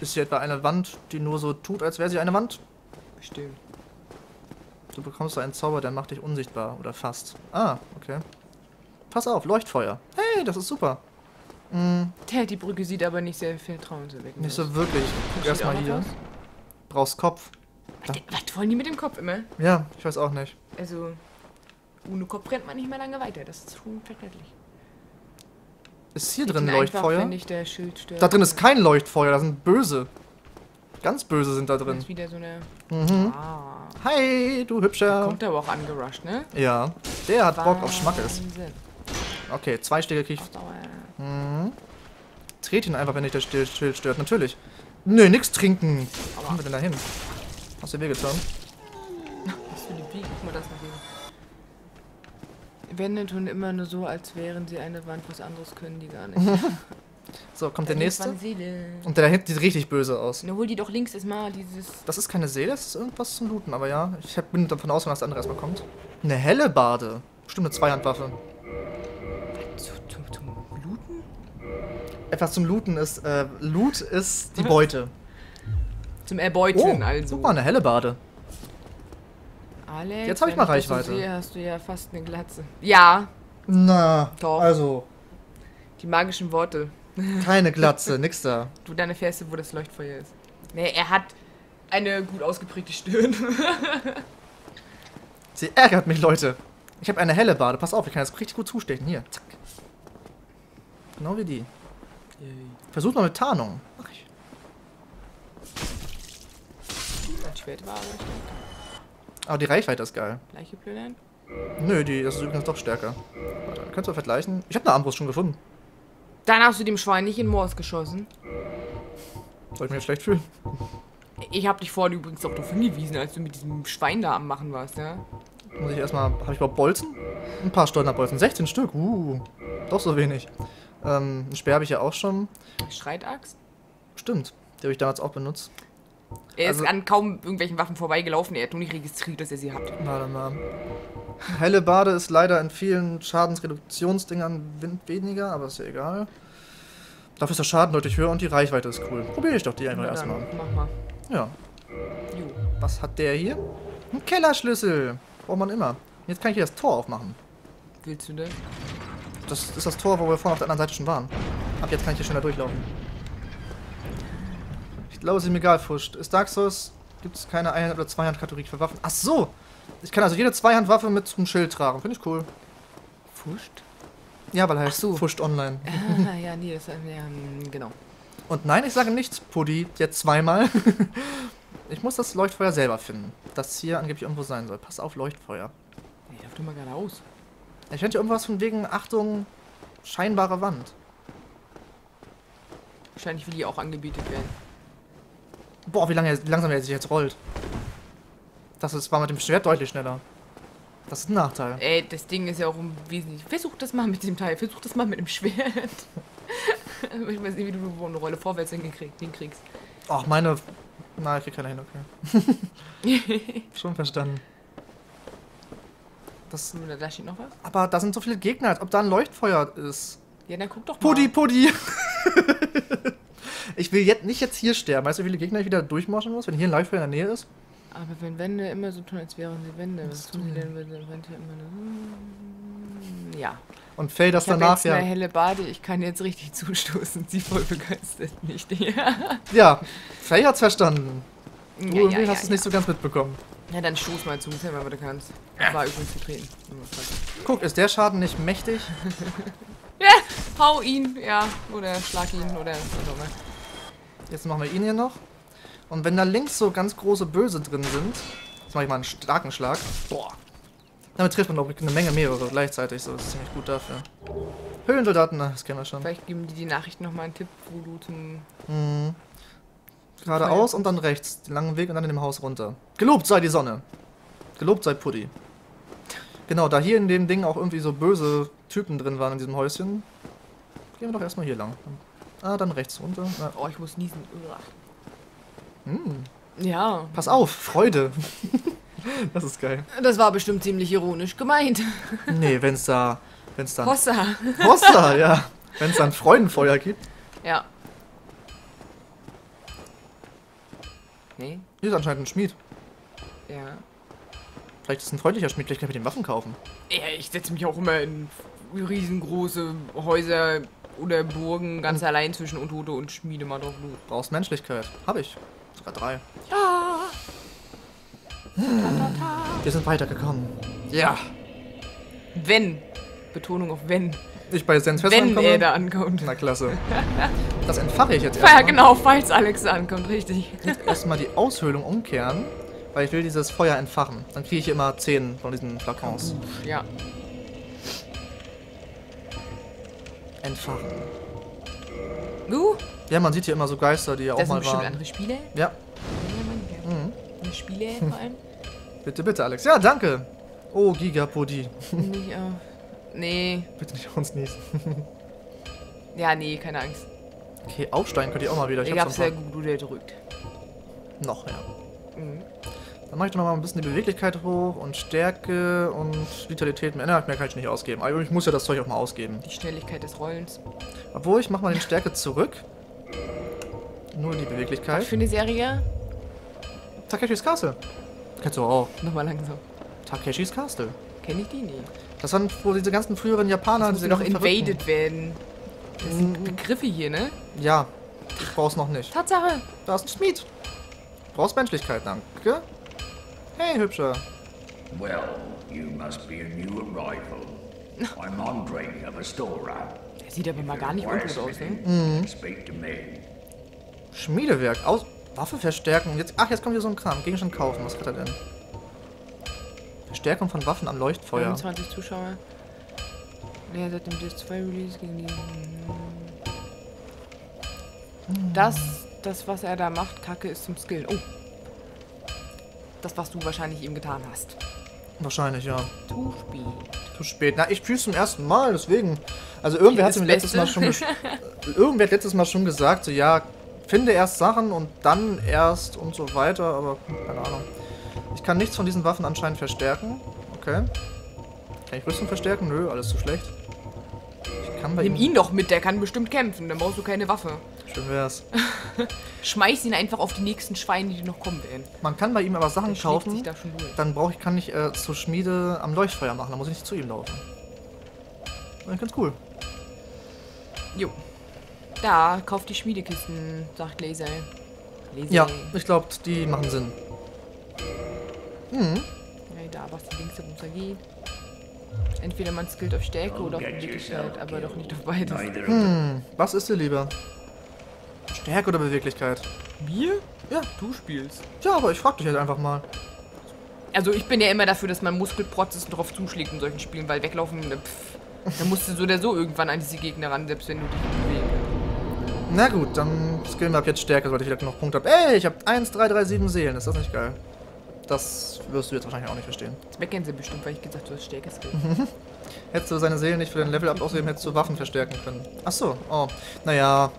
Ist hier etwa eine Wand, die nur so tut, als wäre sie eine Wand? Bestimmt. Du bekommst einen Zauber, der macht dich unsichtbar. Oder fast. Ah, okay. Pass auf, Leuchtfeuer. Hey, das ist super. Mm. Tja, die Brücke sieht aber nicht sehr vertrauenserweckend aus. Nicht so wirklich. Guck erstmal hier. Brauchst Kopf. Was wollen die mit dem Kopf immer? Ja, ich weiß auch nicht. Also, ohne Kopf rennt man nicht mehr lange weiter. Das ist schon verständlich. Ist hier drin Leuchtfeuer? Einfach, wenn ich der Schild stört, da drin ist kein Leuchtfeuer, da sind böse. Ganz böse sind da drin. Das ist wieder so eine... Mhm. Ah. Hi, du Hübscher. Da kommt aber auch angerusht, ne? Ja. Der hat Bock auf Schmackes. Okay, zwei Schläge krieg ich... Mhm. Tret ihn einfach, wenn dich der Schild stört. Natürlich. Nö, nix trinken. Was machen wir denn da hin? Hast du wehgetan? Was für eine Biege? Guck mal das nach Wände tun immer nur so, als wären sie eine Wand, was anderes können die gar nicht. So, kommt der nächste. Und der da hinten sieht richtig böse aus. Na, hol die doch links erstmal dieses... Das ist keine Seele, das ist irgendwas zum Looten, aber ja. Ich bin davon ausgegangen, dass das andere erstmal kommt. Eine Hellebarde. Bestimmt eine Zweihandwaffe. Zum Looten? Etwas zum Looten ist... Loot ist die Beute. Zum Erbeuten, oh, also. Guck mal, eine Hellebarde. Alex, jetzt habe ich mal Reichweite. Hier hast du ja fast eine Glatze. Ja. Na, doch. Also. Die magischen Worte. Keine Glatze, nix da. Du, deine Ferse, wo das Leuchtfeuer ist. Nee, er hat eine gut ausgeprägte Stirn. Sie ärgert mich, Leute. Ich habe eine Hellebarde. Pass auf, ich kann das richtig gut zustechen. Hier, zack. Genau wie die. Versuch mal mit Tarnung. Mach ich. Das Schwert war aber stärker. Aber die Reichweite ist geil. Gleiche Plönen? Nö, die ist übrigens doch stärker. Warte, könntest du vergleichen? Ich habe eine Armbrust schon gefunden. Dann hast du dem Schwein nicht in Moors geschossen. Soll ich mich schlecht fühlen? Ich hab dich vorhin übrigens doch darauf hingewiesen, als du mit diesem Schwein da am Machen warst, ja? Muss ich erstmal. Habe ich überhaupt Bolzen? Ein paar Stolnerbolzen. 16 Stück. Doch so wenig. Ein Speer habe ich ja auch schon. Streitaxt? Stimmt. Die habe ich damals auch benutzt. Er ist an kaum irgendwelchen Waffen vorbeigelaufen. Er hat nur nicht registriert, dass er sie hat. Warte mal. Hellebarde ist leider in vielen Schadensreduktionsdingern weniger, aber ist ja egal. Dafür ist der Schaden deutlich höher und die Reichweite ist cool. Probiere ich doch die einfach erstmal. Mach mal. Ja. Jo. Was hat der hier? Ein Kellerschlüssel. Braucht man immer. Jetzt kann ich hier das Tor aufmachen. Willst du das? Das ist das Tor, wo wir vorhin auf der anderen Seite schon waren. Ab jetzt kann ich hier schneller durchlaufen. Ich glaube, es ist mir egal, Fuscht. Ist Dark Souls, gibt es keine Einhand- oder Zweihand-Kategorie für Waffen. Ach so! Ich kann also jede Zweihandwaffe mit zum Schild tragen. Finde ich cool. Fuscht? Ja, weil heißt so. Fuscht online. Ah, ja, nee, das ist ja, genau. Und nein, ich sage nichts, Puddy. Jetzt zweimal. Ich muss das Leuchtfeuer selber finden. Das hier angeblich irgendwo sein soll. Pass auf, Leuchtfeuer. Nee, lauf doch mal geradeaus. Ich hätte irgendwas von wegen, Achtung, scheinbare Wand. Wahrscheinlich will die auch angebietet werden. Boah, wie langsam er sich jetzt rollt. Das war mit dem Schwert deutlich schneller. Das ist ein Nachteil. Ey, das Ding ist ja auch im Wesentlichen. Versuch das mal mit dem Teil. Versuch das mal mit dem Schwert. Ich weiß nicht, wie du eine Rolle vorwärts hinkriegst. Ach, meine... Na, ich krieg keine hin, okay. Schon verstanden. Das... Da steht noch was? Aber da sind so viele Gegner, als ob da ein Leuchtfeuer ist. Ja, dann guck doch mal. Puddi! Ich will jetzt nicht hier sterben. Weißt du, wie viele Gegner ich wieder durchmarschen muss, wenn hier ein Leuchtfeuer in der Nähe ist? Aber wenn Wände immer so tun, als wären sie Wände, was tun die denn, wenn Wände immer eine... Ja. Und Faye das danach, ja. Ich habe jetzt eine Hellebarde, ich kann jetzt richtig zustoßen. Sie voll begeistert, nicht? Ja, Faye hat's verstanden. Du ja, ja, hast es nicht so ganz mitbekommen. Ja, dann stoß mal zu, sag mal, was du kannst. War übrigens getreten. Guck, ist der Schaden nicht mächtig? Ja, hau ihn, ja, oder schlag ihn, oder was auch immer. Jetzt machen wir ihn hier noch. Und wenn da links so ganz große Böse drin sind, jetzt mache ich mal einen starken Schlag. Boah. Damit trifft man, glaube ich, eine Menge mehrere gleichzeitig. So, das ist ziemlich gut dafür. Höhlensoldaten, das kennen wir schon. Vielleicht geben die Nachricht nochmal einen Tipp, wo du zum... Geradeaus und dann rechts. Den langen Weg und dann in dem Haus runter. Gelobt sei die Sonne. Gelobt sei Puddy. Genau, da hier in dem Ding auch irgendwie so böse Typen drin waren in diesem Häuschen, gehen wir doch erstmal hier lang. Ah, dann rechts runter. Ah. Oh, ich muss niesen. Ja. Pass auf, Freude. Das ist geil. Das war bestimmt ziemlich ironisch gemeint. Nee, wenn's dann... Hossa. Hossa, ja. Wenn's dann Freudenfeuer gibt. Ja. Nee. Hier ist anscheinend ein Schmied. Ja. Vielleicht ist es ein freundlicher Schmied, vielleicht kann ich mit den Waffen kaufen. Ja, ich setze mich auch immer in riesengroße Häuser oder Burgen, ganz allein zwischen Untote und Schmiede mal drauf. Du brauchst Menschlichkeit. Hab ich. Sogar 3. Ja. Wir sind weitergekommen. Ja. Wenn. Betonung auf wenn. Ich bei Sens fest ankomme. Wenn er da ankommt. Na klasse. Das entfache ich jetzt erstmal. Ja genau, falls Alex da ankommt, richtig. Erstmal die Aushöhlung umkehren, weil ich will dieses Feuer entfachen. Dann kriege ich immer 10 von diesen Flakons. Ja. Entfachen. Du? Ja, man sieht hier immer so Geister, die ja auch mal waren. Das sind bestimmt andere Spiele? Ja. Mhm. Spiele vor allem. Bitte, bitte, Alex. Ja, danke. Oh, Gigapodi. Nicht auf. Nee. Bitte nicht uns niesen. Ja, nee, keine Angst. Okay, aufsteigen könnt ihr auch mal wieder. Ich hab's ja gut gedrückt. Noch, ja. Mhm. Dann mache ich doch noch mal ein bisschen die Beweglichkeit hoch und Stärke und Vitalität. Mehr kann ich nicht ausgeben. Aber ich muss ja das Zeug auch mal ausgeben. Die Schnelligkeit des Rollens. Obwohl, ich mache mal den Stärke zurück. Nur die Beweglichkeit. Was für eine Serie? Takeshi's Castle. Kennst du auch. Nochmal langsam. Takeshi's Castle. Kenn ich die nie. Das waren wohl diese ganzen früheren Japaner, die noch invaded werden. Das sind Begriffe hier, ne? Ja. Ich brauch's noch nicht. Tatsache. Da ist ein Schmied. Du brauchst Menschlichkeit, danke. Hey, Hübscher. Well, you must be a new arrival. I'm Andre of Astora. Der sieht aber mal gar nicht ungut aus, ne? Mhm. Schmiedewerk. Aus Waffe verstärken. Jetzt, ach, jetzt kommt hier so ein Kram. Gegenstand kaufen. Was hat er denn? Verstärkung von Waffen am Leuchtfeuer. 25 Zuschauer. Ja, seit dem DS2-Release gegen die... Das, was er da macht, Kacke, ist zum Skill. Oh. Das, was du wahrscheinlich ihm getan hast. Wahrscheinlich, ja. Zu spät. Zu spät. Na, ich spiel's zum ersten Mal, deswegen... Also, irgendwer hat letztes Mal schon gesagt, so, ja... Finde erst Sachen und dann erst und so weiter, aber keine Ahnung. Ich kann nichts von diesen Waffen anscheinend verstärken. Okay. Kann ich Rüstung verstärken? Nö, alles zu schlecht. Ich kann bei Nimm ihm ihn doch mit, der kann bestimmt kämpfen, dann brauchst du keine Waffe. Schön wär's. Schmeiß ihn einfach auf die nächsten Schweine, die noch kommen werden. Man kann bei ihm aber Sachen kaufen, da dann kann ich zur Schmiede am Leuchtfeuer machen, dann muss ich nicht zu ihm laufen. Dann ganz cool. Jo. Da, kauft die Schmiedekisten, sagt Laser. Ja, ich glaube, die machen Sinn. Mhm. Ja, da, was die links runter geht. Entweder man skillt auf Stärke oder auf Beweglichkeit, aber doch nicht auf beides. Hm, was ist dir lieber? Stärke oder Beweglichkeit? Mir? Ja, du spielst. Ja, aber ich frag dich halt einfach mal. Also ich bin ja immer dafür, dass man Muskelprotzen drauf zuschlägt in solchen Spielen, weil weglaufen, da musst du so oder so irgendwann an diese Gegner ran, selbst wenn du dich bewegst. Na gut, dann skillen wir ab jetzt Stärke, weil ich wieder genug Punkte habe. Ey, ich habe 1337 Seelen, ist das nicht geil? Das wirst du jetzt wahrscheinlich auch nicht verstehen. Jetzt weggehen sie bestimmt, weil ich gesagt habe, du hast Stärke Skill. Hättest du seine Seelen nicht für den Level-Up ausgeben, hättest du Waffen verstärken können. Achso, oh. Naja,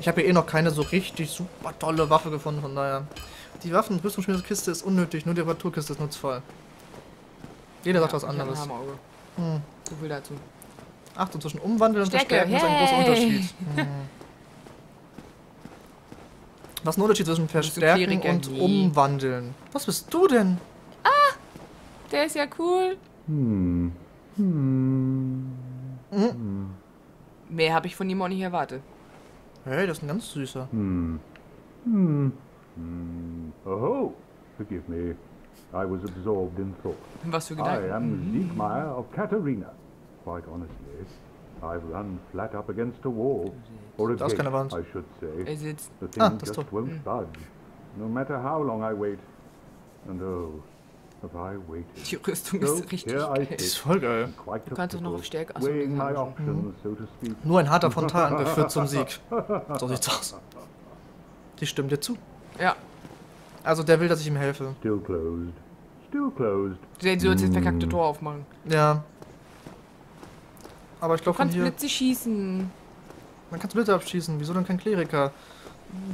ich habe ja eh noch keine so richtig super tolle Waffe gefunden, von daher. Die Waffen- und Rüstungsschmiedekiste ist unnötig, nur die Reparaturkiste ist nutzvoll. Jeder sagt was anderes. So viel dazu. Achtung, zwischen Umwandeln und Verstärken ist ein großer Unterschied. Was ist ein Unterschied zwischen Verstärken und Umwandeln? Was bist du denn? Ah, der ist ja cool. Mehr habe ich von ihm auch nicht erwartet. Hey, das ist ein ganz süßer. Oh, forgive me. I was absorbed in thought. Was für Gedanken? I am Siegmeyer of Catarina. Quite honestly. I've run flat up against a wall, or a gate, I should say. The thing just won't budge, no matter how long I wait. And oh, have I waited. Die Rüstung ist richtig geil. Das ist voll geil. Du kannst doch noch stärker auswählen. Nur ein harter Frontalangriff führt zum Sieg. So sieht's aus. Die stimmt dir zu. Ja. Also der will, dass ich ihm helfe. Still closed. Still closed. Sie soll jetzt das verkackte Tor aufmachen. Ja. Aber ich glaube, man kann Blitze schießen. Man kann Blitze abschießen. Wieso denn kein Kleriker?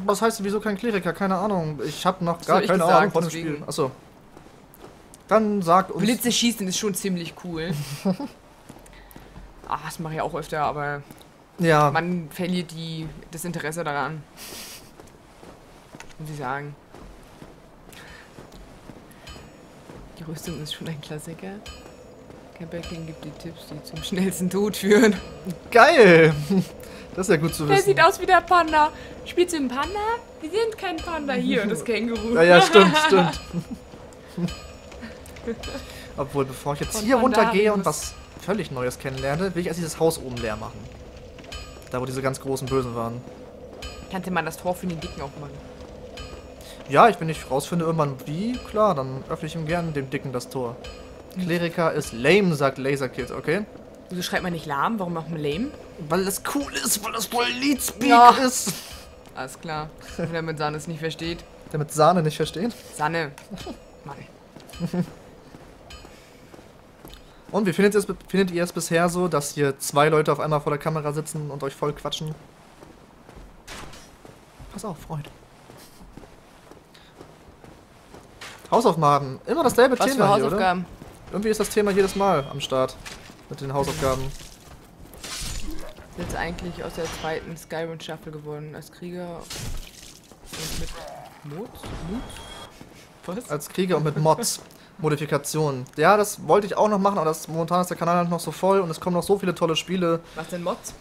Was heißt wieso kein Kleriker? Keine Ahnung. Ich habe noch gar keine Ahnung von dem Spiel. Achso. Dann sagt uns... Blitze schießen ist schon ziemlich cool. Ach, das mache ich auch öfter, aber... Ja. Man verliert das Interesse daran. Muss ich sagen. Die Rüstung ist schon ein Klassiker. Backing gibt die Tipps, die zum schnellsten Tod führen. Geil! Das ist ja gut zu wissen. Der sieht aus wie der Panda. Spielst du einen Panda? Wir sind kein Panda hier, das Känguru. Ja, ja, stimmt, stimmt. Obwohl, bevor ich jetzt hier runtergehe und was völlig Neues kennenlerne, will ich erst dieses Haus oben leer machen. Da, wo diese ganz großen Bösen waren. Kannte man das Tor für den Dicken aufmachen? Ja, wenn ich rausfinde irgendwann wie, klar, dann öffne ich ihm gerne dem Dicken das Tor. Kleriker ist lame, sagt Laserkid, okay? Wieso schreibt man nicht lahm? Warum macht man lame? Weil das cool ist, weil das voll Leadspeak ist. Alles klar. Wer mit Sahne es nicht versteht. Der mit Sahne nicht versteht? Sahne. Mann. Und wie findet ihr es bisher so, dass hier zwei Leute auf einmal vor der Kamera sitzen und euch voll quatschen? Pass auf, Freund. Hausaufgaben. Immer dasselbe Thema hier, Hausaufgaben? Oder? Irgendwie ist das Thema jedes Mal am Start. Mit den Hausaufgaben. Jetzt eigentlich aus der zweiten Skyrim-Staffel geworden. Als Krieger und mit Mods? Was? Als Krieger und mit Mods. Modifikationen. Ja, das wollte ich auch noch machen, aber das, momentan ist der Kanal halt noch so voll und es kommen noch so viele tolle Spiele. Was denn Mods?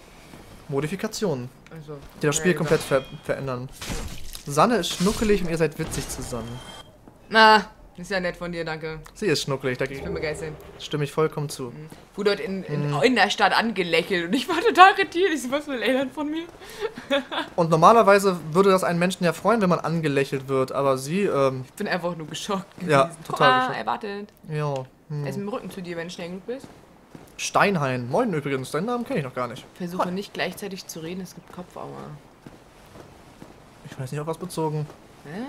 Modifikationen. Also, die das Spiel komplett verändern. Sanne ist schnuckelig und ihr seid witzig zusammen. Na, ist ja nett von dir, danke. Sie ist schnuckelig, danke. Ich bin begeistert. Stimme ich vollkommen zu. Mhm. Wurde dort in der Stadt angelächelt und ich war total irritiert. Ich so, was will Eltern von mir? Und normalerweise würde das einen Menschen ja freuen, wenn man angelächelt wird, aber sie, ich bin einfach nur geschockt gewesen. Ja, total geschockt. Erwartet. Ja. Hm. Er ist mit dem Rücken zu dir, wenn du schnell genug bist. Steinhain. Moin übrigens, deinen Namen kenne ich noch gar nicht. Versuche nicht gleichzeitig zu reden, es gibt Kopfauer. Ich weiß nicht, auf was bezogen. Hä?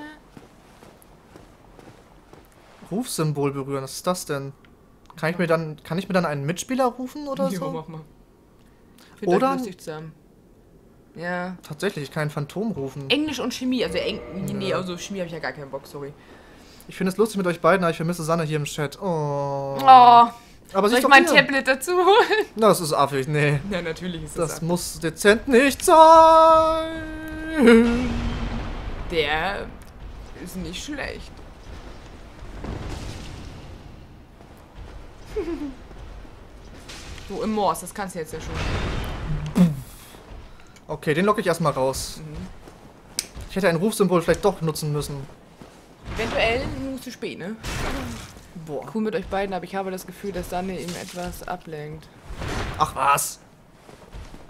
Rufsymbol berühren, was ist das denn? Kann ich mir dann einen Mitspieler rufen oder so? Mach mal. Oder? Ja. Tatsächlich, ich kann ein Phantom rufen. Englisch und Chemie, also nee, also Chemie habe ich ja gar keinen Bock, sorry. Ich finde es lustig mit euch beiden, aber ich vermisse Sanne hier im Chat. Oh. Aber soll ich mein Tablet dazu holen? Das ist affig, nee. Ja, natürlich ist das affig. Das muss dezent nicht sein. Der ist nicht schlecht. So, im Morse, das kannst du jetzt ja schon. Okay, den locke ich erstmal raus. Mhm. Ich hätte ein Rufsymbol vielleicht doch nutzen müssen. Eventuell nur zu spät, ne? Boah. Cool mit euch beiden, aber ich habe das Gefühl, dass Sanne ihm etwas ablenkt. Ach was!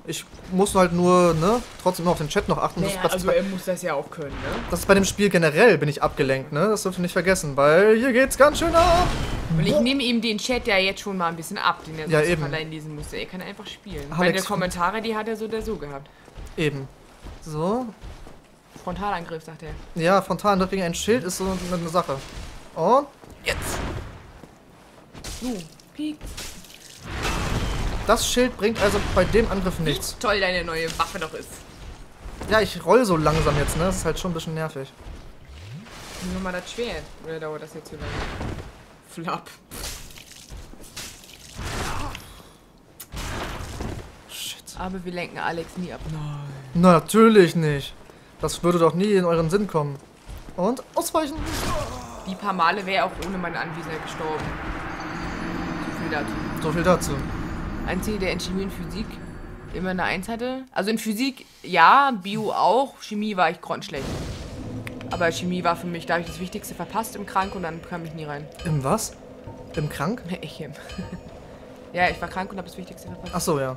Ich muss halt nur, ne, trotzdem immer auf den Chat noch achten. Naja, also er muss das ja auch können, ne? Das ist bei dem Spiel generell, bin ich abgelenkt, ne? Das dürft ihr nicht vergessen, weil hier geht's ganz schön ab. Und ich nehme ihm den Chat ja jetzt schon mal ein bisschen ab, den er sonst allein lesen musste. Er kann einfach spielen. Meine Kommentare, die hat er so oder so gehabt. Eben. So. Frontalangriff, sagt er. Ja, Frontalangriff gegen ein Schild ist so eine Sache. Und jetzt. So, piek. Das Schild bringt also bei dem Angriff nichts. Wie toll deine neue Waffe doch ist. Ja, ich roll so langsam jetzt, ne? Das ist halt schon ein bisschen nervig. Nur mal das Schwert. Oder dauert das jetzt hier lange? Flap. Shit. Aber wir lenken Alex nie ab. Nein. Na, natürlich nicht. Das würde doch nie in euren Sinn kommen. Und ausweichen. Die paar Male wäre auch ohne meine Anwesenheit gestorben. So viel dazu. So viel dazu. Einzige, der in Chemie und Physik immer eine 1 hatte. Also in Physik, ja, Bio auch. Chemie war ich grottenschlecht. Aber Chemie war für mich, da habe ich das Wichtigste verpasst im Krank und dann kam ich nie rein. Im was? Im Krank? Ich im. Ja, ich war krank und habe das Wichtigste verpasst. Ach so, ja.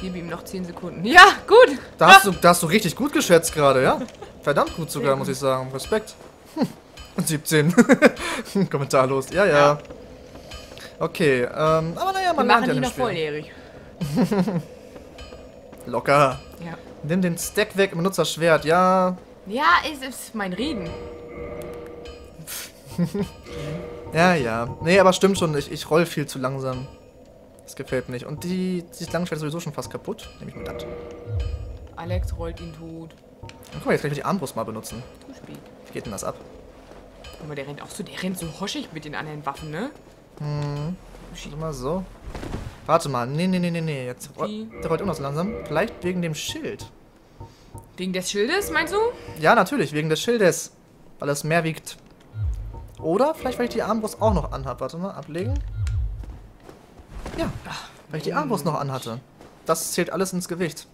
Gebe ihm noch 10 Sekunden. Ja, gut! Da hast du richtig gut geschätzt gerade, ja? Verdammt gut sogar, muss ich sagen. Respekt. Hm. 17. Kommentarlos. Ja, ja. Okay, aber naja, man lernt ja nicht. Wir machen ihn noch volljährig. Locker. Ja. Nimm den Stack weg, benutze das Schwert, ja. Ja, es ist mein Reden. Ja, ja. Nee, aber stimmt schon, ich roll viel zu langsam. Das gefällt mir nicht. Und dieses Langschwert ist sowieso schon fast kaputt. Nehme ich mal das. Alex rollt ihn tot. Guck mal, jetzt kann ich die Armbrust mal benutzen. Zu spät. Wie geht denn das ab? Guck mal, der rennt so hoschig mit den anderen Waffen, ne? Hm. Warte mal so. Warte mal. Nee, nee, nee, nee, nee. Jetzt rollt immer noch so langsam. Vielleicht wegen dem Schild. Wegen des Schildes, meinst du? Ja, natürlich, wegen des Schildes. Weil es mehr wiegt. Oder vielleicht, weil ich die Armbrust auch noch anhab. Warte mal, ablegen. Ja, weil ich die Armbrust noch anhatte. Das zählt alles ins Gewicht.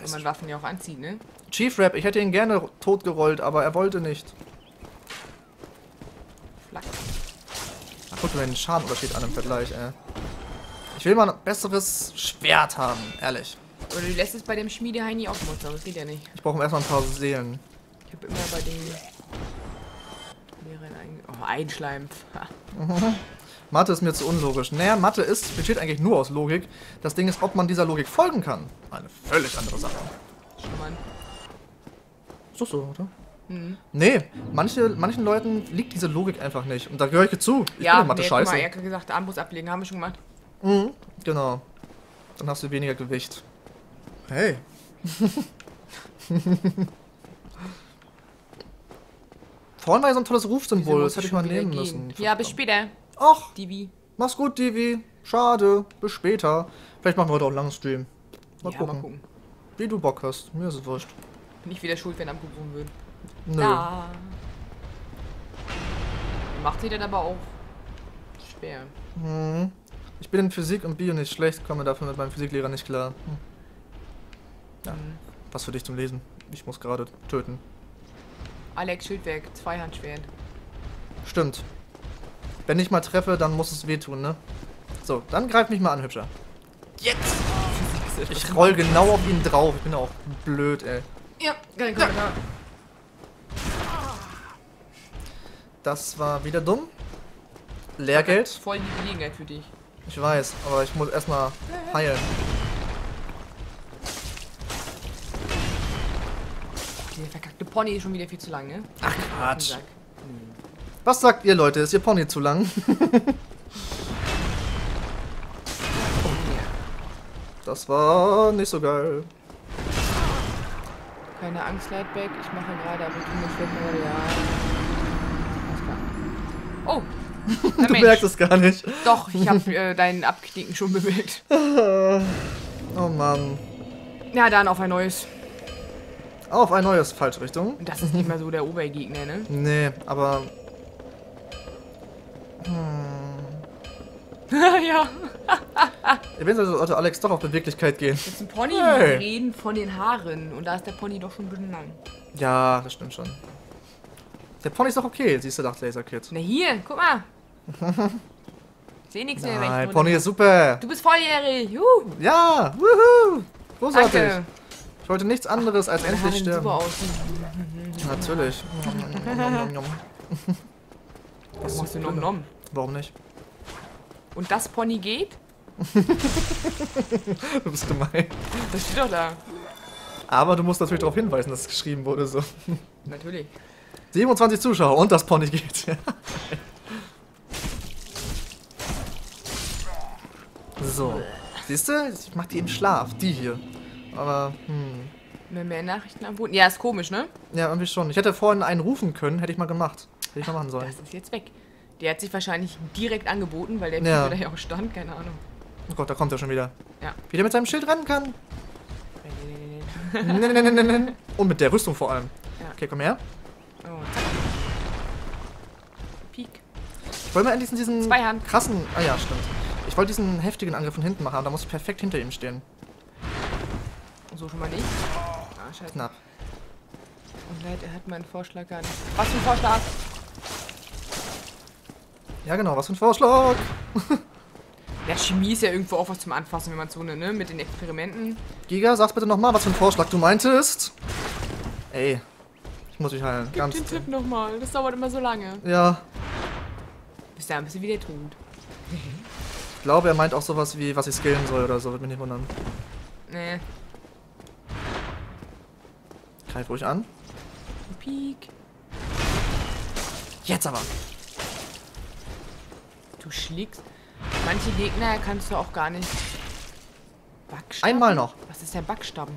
Kann man Waffen ja auch anziehen, ne? Chief Rap, ich hätte ihn gerne totgerollt, aber er wollte nicht. Flack. Ach, guck mal, den Schadenunterschied an im Vergleich, ey. Ich will mal ein besseres Schwert haben, ehrlich. Oder du lässt es bei dem Schmiedeheini auch Monster, das geht ja nicht. Ich brauche erstmal ein paar Seelen. Ich habe immer bei den Lehrern einschleimt. Mathe ist mir zu unlogisch. Naja, Mathe besteht eigentlich nur aus Logik. Das Ding ist, ob man dieser Logik folgen kann. Eine völlig andere Sache. Schumann. Ist doch so, oder? Mhm. Nee, manchen Leuten liegt diese Logik einfach nicht. Und da gehöre ich zu. Ich bin in Mathe scheiße. Ja, guck mal, er hat gesagt, Armbrust ablegen, haben wir schon gemacht. Mhm, genau. Dann hast du weniger Gewicht. Hey. Vorhin war ja so ein tolles Rufsymbol, das hätte ich mal nehmen müssen. Ja, bis später. Och, Divi. Mach's gut, Divi. Schade, bis später. Vielleicht machen wir heute auch einen langen Stream. Mal, ja, gucken. Mal gucken. Wie du Bock hast, mir ist es wurscht. Bin ich wieder schuld, wenn am Kuchen wird. Nö. Da. Macht sie dann aber auch schwer. Hm. Ich bin in Physik und Bio nicht schlecht, komme dafür mit meinem Physiklehrer nicht klar. Hm. Ja, was für dich zum Lesen. Ich muss gerade töten. Alex Schildwerk, Zweihandschwert. Stimmt. Wenn ich mal treffe, dann muss es wehtun, ne? So, dann greif mich mal an, Hübscher. Jetzt! Ich roll genau auf ihn drauf. Ich bin auch blöd, ey. Ja, kein Kommentar. Ja. Das war wieder dumm. Lehrgeld. Voll die Gelegenheit für dich. Ich weiß, aber ich muss erstmal heilen. Der verkackte Pony ist schon wieder viel zu lang, ne? Ach, Quatsch. Was sagt ihr, Leute? Ist ihr Pony zu lang? Das war nicht so geil. Keine Angst, Lightback. Ich mache gerade aber ich bin. Oh! Du Mensch. Merkst es gar nicht. Doch, ich habe deinen Abknicken schon bemerkt. Oh Mann. Ja, dann auf ein neues. Auf ein neues, falsche Richtung. Und das ist nicht mehr so der Obergegner, ne? Nee, aber. Ja. Eventuell sollte Alex doch auf Beweglichkeit gehen. Jetzt ein Pony, hey. Reden von den Haaren. Und da ist der Pony doch schon ein bisschen lang. Ja, das stimmt schon. Der Pony ist doch okay, siehst du, nach Laserkit. Na hier, guck mal. Ich seh nichts mehr. Nein, Pony ist super. Du bist volljährig. Juhu. Ja, wuhu. Großartig. Danke. Ich wollte nichts anderes als endlich sterben. Natürlich. Was machst du nom nom? Warum nicht? Und das Pony geht? Du bist gemein. Das steht doch da. Aber du musst natürlich darauf hinweisen, dass es geschrieben wurde so. Natürlich. 27 Zuschauer und das Pony geht. So. Siehst du? Ich mach die im Schlaf. Die hier. Aber, mehr Nachrichten am Boden. Ja, ist komisch, ne? Ja, irgendwie schon. Ich hätte vorhin einen rufen können, hätte ich mal gemacht. Hätte ich mal machen sollen. Das ist jetzt weg. Der hat sich wahrscheinlich direkt angeboten, weil der ja wieder hier auch stand, keine Ahnung. Oh Gott, da kommt er schon wieder. Ja. Wie der mit seinem Schild rennen kann. Nein. Und mit der Rüstung vor allem. Ja. Okay, komm her. Oh, zack. Peak. Ich wollte mal endlich diesen krassen... Ah ja, stimmt. Ich wollte diesen heftigen Angriff von hinten machen, aber da muss ich perfekt hinter ihm stehen. So schon mal nicht. Ah, scheiße. Knapp. Und leider hat meinen Vorschlag gar nicht. Was für ein Vorschlag? Ja genau, was für ein Vorschlag? Ja, Chemie ist ja irgendwo auch was zum Anfassen, wenn man so ne, mit den Experimenten. Giga, sag's bitte nochmal, was für ein Vorschlag du meintest. Ey, ich muss mich heilen. Gib den Tipp nochmal, das dauert immer so lange. Ja. Bis dahin bist du wieder tot. Ich glaube, er meint auch sowas wie, was ich skillen soll oder so, wird mich nicht wundern. Nee. Greif ruhig an. Peek. Jetzt aber. Du schlägst. Manche Gegner kannst du auch gar nicht. Backstaben? Einmal noch. Was ist der Backstaben?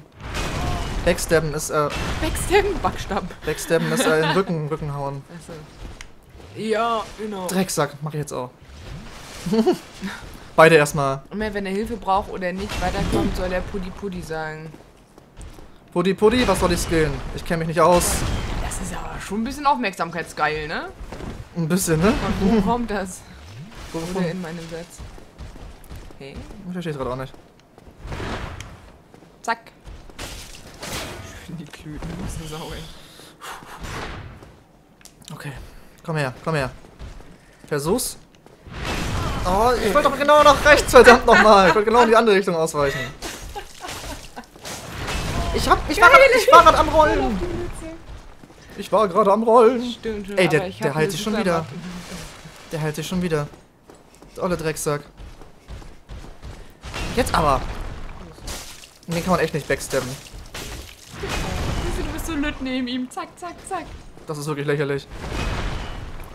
Backstabben ist Backstabben? Backstaben. Backstabben ist in den Rücken hauen. Achso. Ja, genau. Drecksack, mach ich jetzt auch. Beide erstmal. Und wenn er Hilfe braucht oder nicht weiterkommt, soll er Pudi sagen. Pudi, was soll ich skillen? Ich kenne mich nicht aus. Das ist aber schon ein bisschen aufmerksamkeitsgeil, ne? Ein bisschen, ne? Von wo kommt das? Oder in meinem Satz. Okay. Ich verstehe es gerade auch nicht. Zack. Schön die Klöten, das ist eine Sau, ey. Okay. Komm her. Versuch's. Oh, ich wollte doch genau nach rechts, verdammt nochmal. Ich wollte genau in die andere Richtung ausweichen. Ich war gerade am Rollen. Ich war gerade am Rollen. Stimmt, schon, ey, der heilt sich schon wieder. Der heilt sich schon wieder. Der olle Drecksack. Jetzt aber. Den kann man echt nicht backstabben. Du bist so lütt neben ihm. Zack. Das ist wirklich lächerlich.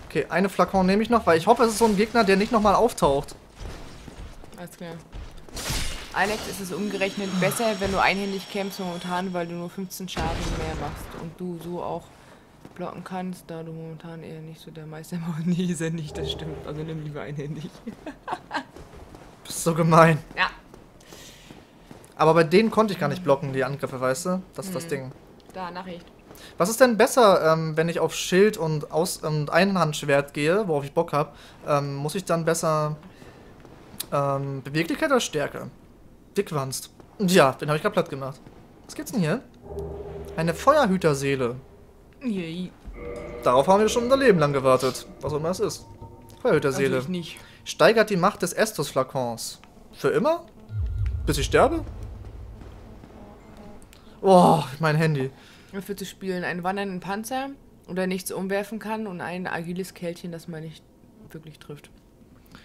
Okay, eine Flakon nehme ich noch, weil ich hoffe, es ist so ein Gegner, der nicht nochmal auftaucht. Alles klar. Alex, es ist umgerechnet besser, wenn du einhändig kämpfst momentan, weil du nur 15 Schaden mehr machst und du so auch blocken kannst, da du momentan eher nicht so der Meistermonese nicht, das stimmt. Also nimm lieber einhändig. Bist so gemein. Ja. Aber bei denen konnte ich gar nicht blocken, die Angriffe, weißt du? Das ist das Ding. Da, Nachricht. Was ist denn besser, wenn ich auf Schild und Einhandschwert gehe, worauf ich Bock habe? Muss ich dann besser Beweglichkeit oder Stärke? Dickwanst. Ja, den habe ich gerade platt gemacht. Was gibt's denn hier? Eine Feuerhüterseele. Yay. Darauf haben wir schon unser Leben lang gewartet. Was auch immer es ist. Feuerhüterseele. Natürlich nicht. Steigert die Macht des Estus-Flakons. Für immer? Bis ich sterbe? Oh, mein Handy. Für zu spielen. Einen wandernden Panzer, oder nichts umwerfen kann, und ein agiles Kältchen, das man nicht wirklich trifft.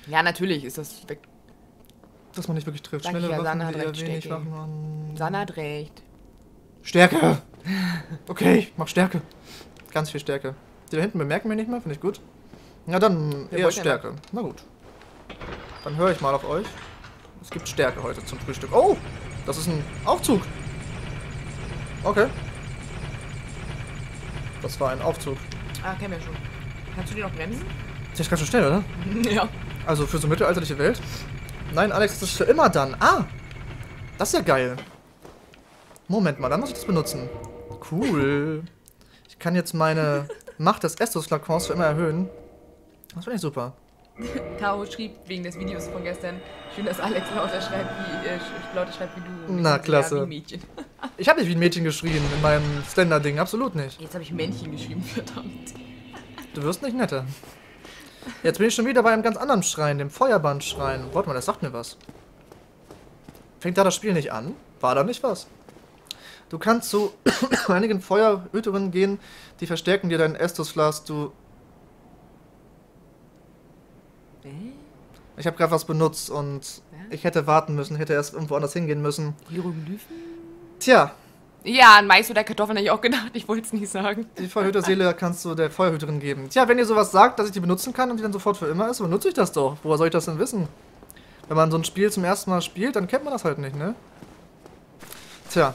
Ja, natürlich ist das weg. Dass man nicht wirklich trifft. Schnelle ja, Waffen, die recht wenig Waffen haben. Sana hat recht. Stärke! Okay, ich mach Stärke. Ganz viel Stärke. Die da hinten bemerken wir nicht mal, finde ich gut. Na dann, eher Stärke. Na gut. Dann höre ich mal auf euch. Es gibt Stärke heute zum Frühstück. Oh, das ist ein Aufzug. Okay. Das war ein Aufzug. Ah, kennen wir schon. Kannst du den noch bremsen? Das ist ganz schön schnell, oder? Ja. Also für so mittelalterliche Welt. Nein, Alex, das ist für immer dann. Ah, das ist ja geil. Moment mal, dann muss ich das benutzen. Cool. Ich kann jetzt meine Macht des Estus-Flakons für immer erhöhen. Das finde ich super. Tao schrieb wegen des Videos von gestern, schön, dass Alex lauter schreibt wie du. Na, klasse. Wie ein Mädchen. Ich habe nicht wie ein Mädchen geschrien in meinem Slender-Ding, absolut nicht. Jetzt habe ich Männchen geschrieben, verdammt. Du wirst nicht netter. Jetzt bin ich schon wieder bei einem ganz anderen Schrein, dem Feuerbandschrein. Warte mal, das sagt mir was. Fängt da das Spiel nicht an? War da nicht was? Du kannst zu einigen Feuerhüterinnen gehen, die verstärken dir deinen Estusflas, du... Ich habe gerade was benutzt und ich hätte warten müssen, hätte erst irgendwo anders hingehen müssen. Hieroglyphen? Tja. Ja, an Mais oder Kartoffeln hätte ich auch gedacht, ich wollte es nicht sagen. Die Feuerhüterseele kannst du der Feuerhüterin geben. Tja, wenn ihr sowas sagt, dass ich die benutzen kann und die dann sofort für immer ist, benutze ich das doch. Woher soll ich das denn wissen? Wenn man so ein Spiel zum ersten Mal spielt, dann kennt man das halt nicht, ne? Tja.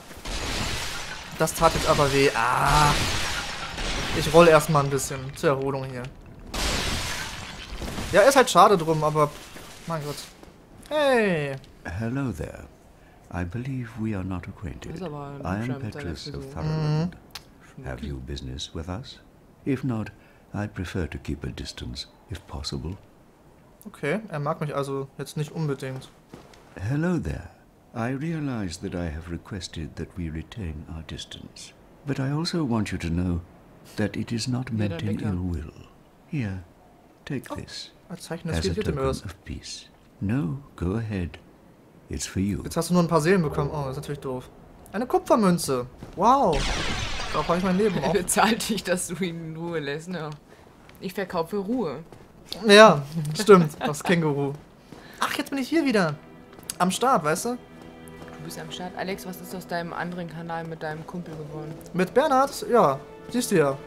Das tat jetzt aber weh. Ah. Ich roll erstmal ein bisschen zur Erholung hier. Ja, ist halt schade drum, aber mein Gott. Hey. Hello there. I believe we are not acquainted. I am Petrus of Thurland. Have you business with us? If not, I prefer to keep a distance, if possible. Okay, er mag mich also jetzt nicht unbedingt. Hello there. I realize that I have requested that we retain our distance, but I also want you to know that it is not meant in ill will. Here, take this. As a token of peace. No, go ahead. It's for you. Jetzt hast du nur ein paar Seelen bekommen. Oh, das ist natürlich doof. Eine Kupfermünze. Wow. Darauf habe ich mein Leben auf. Er bezahlt dich, dass du ihn in Ruhe lässt. Ja. Ich verkaufe Ruhe. Ja, stimmt. Das Känguru. Ach, jetzt bin ich hier wieder. Am Start, weißt du? Du bist am Start. Alex, was ist aus deinem anderen Kanal mit deinem Kumpel geworden? Mit Bernhard? Ja. Siehst du ja.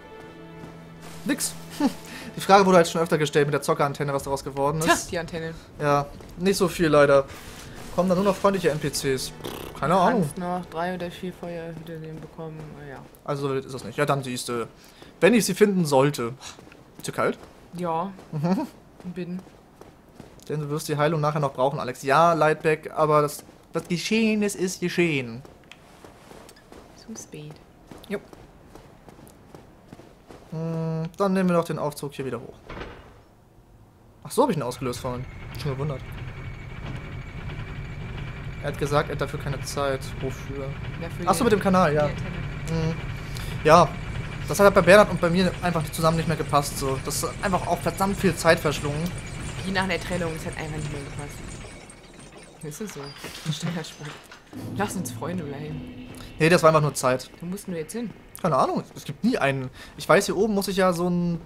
Nix. Die Frage wurde halt schon öfter gestellt mit der Zockerantenne, was daraus geworden ist. Tja, die Antenne. Ja, nicht so viel leider. Kommen da nur noch freundliche NPCs. Keine Ahnung. Du kannst noch 3 oder 4 Feuerhüterseelen bekommen, ja. Also ist das nicht. Ja, dann siehst du. Wenn ich sie finden sollte. Ist dir kalt? Ja. Bin. Denn du wirst die Heilung nachher noch brauchen, Alex. Ja, Lightback, aber das Geschehen ist geschehen. Zum Speed. Jo. Dann nehmen wir noch den Aufzug hier wieder hoch. Ach, so habe ich ihn ausgelöst vorhin. Schon gewundert. Er hat gesagt, er hat dafür keine Zeit. Wofür? Ach so, mit dem Kanal, ja. Ja, das hat halt bei Bernhard und bei mir einfach zusammen nicht mehr gepasst. So. Das ist einfach auch verdammt viel Zeit verschlungen. Die nach der Trennung ist halt einfach nicht mehr gepasst. Ist es so? Schneller Spruch. Lass uns Freunde bleiben. Nee, das war einfach nur Zeit. Wo mussten wir jetzt hin? Keine Ahnung, es gibt nie einen. Ich weiß, hier oben muss ich ja so ein...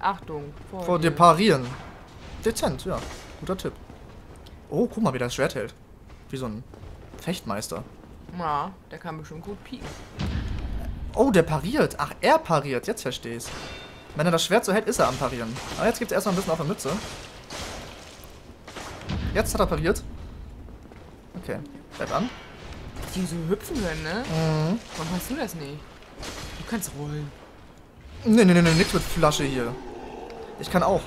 Achtung, vor dir parieren. Dezent, ja. Guter Tipp. Oh, guck mal, wie das Schwert hält. Wie so ein Fechtmeister. Na, der kann bestimmt gut pieken. Oh, der pariert. Ach, er pariert. Jetzt verstehe ich's. Wenn er das Schwert so hält, ist er am Parieren. Aber jetzt gibt's erstmal ein bisschen auf der Mütze. Jetzt hat er pariert. Okay. Bleib an. Die so hüpfen können, ne? Mhm. Warum machst du das nicht? Du kannst rollen. Ne, ne, ne, nix mit Flasche hier. Ich kann auch.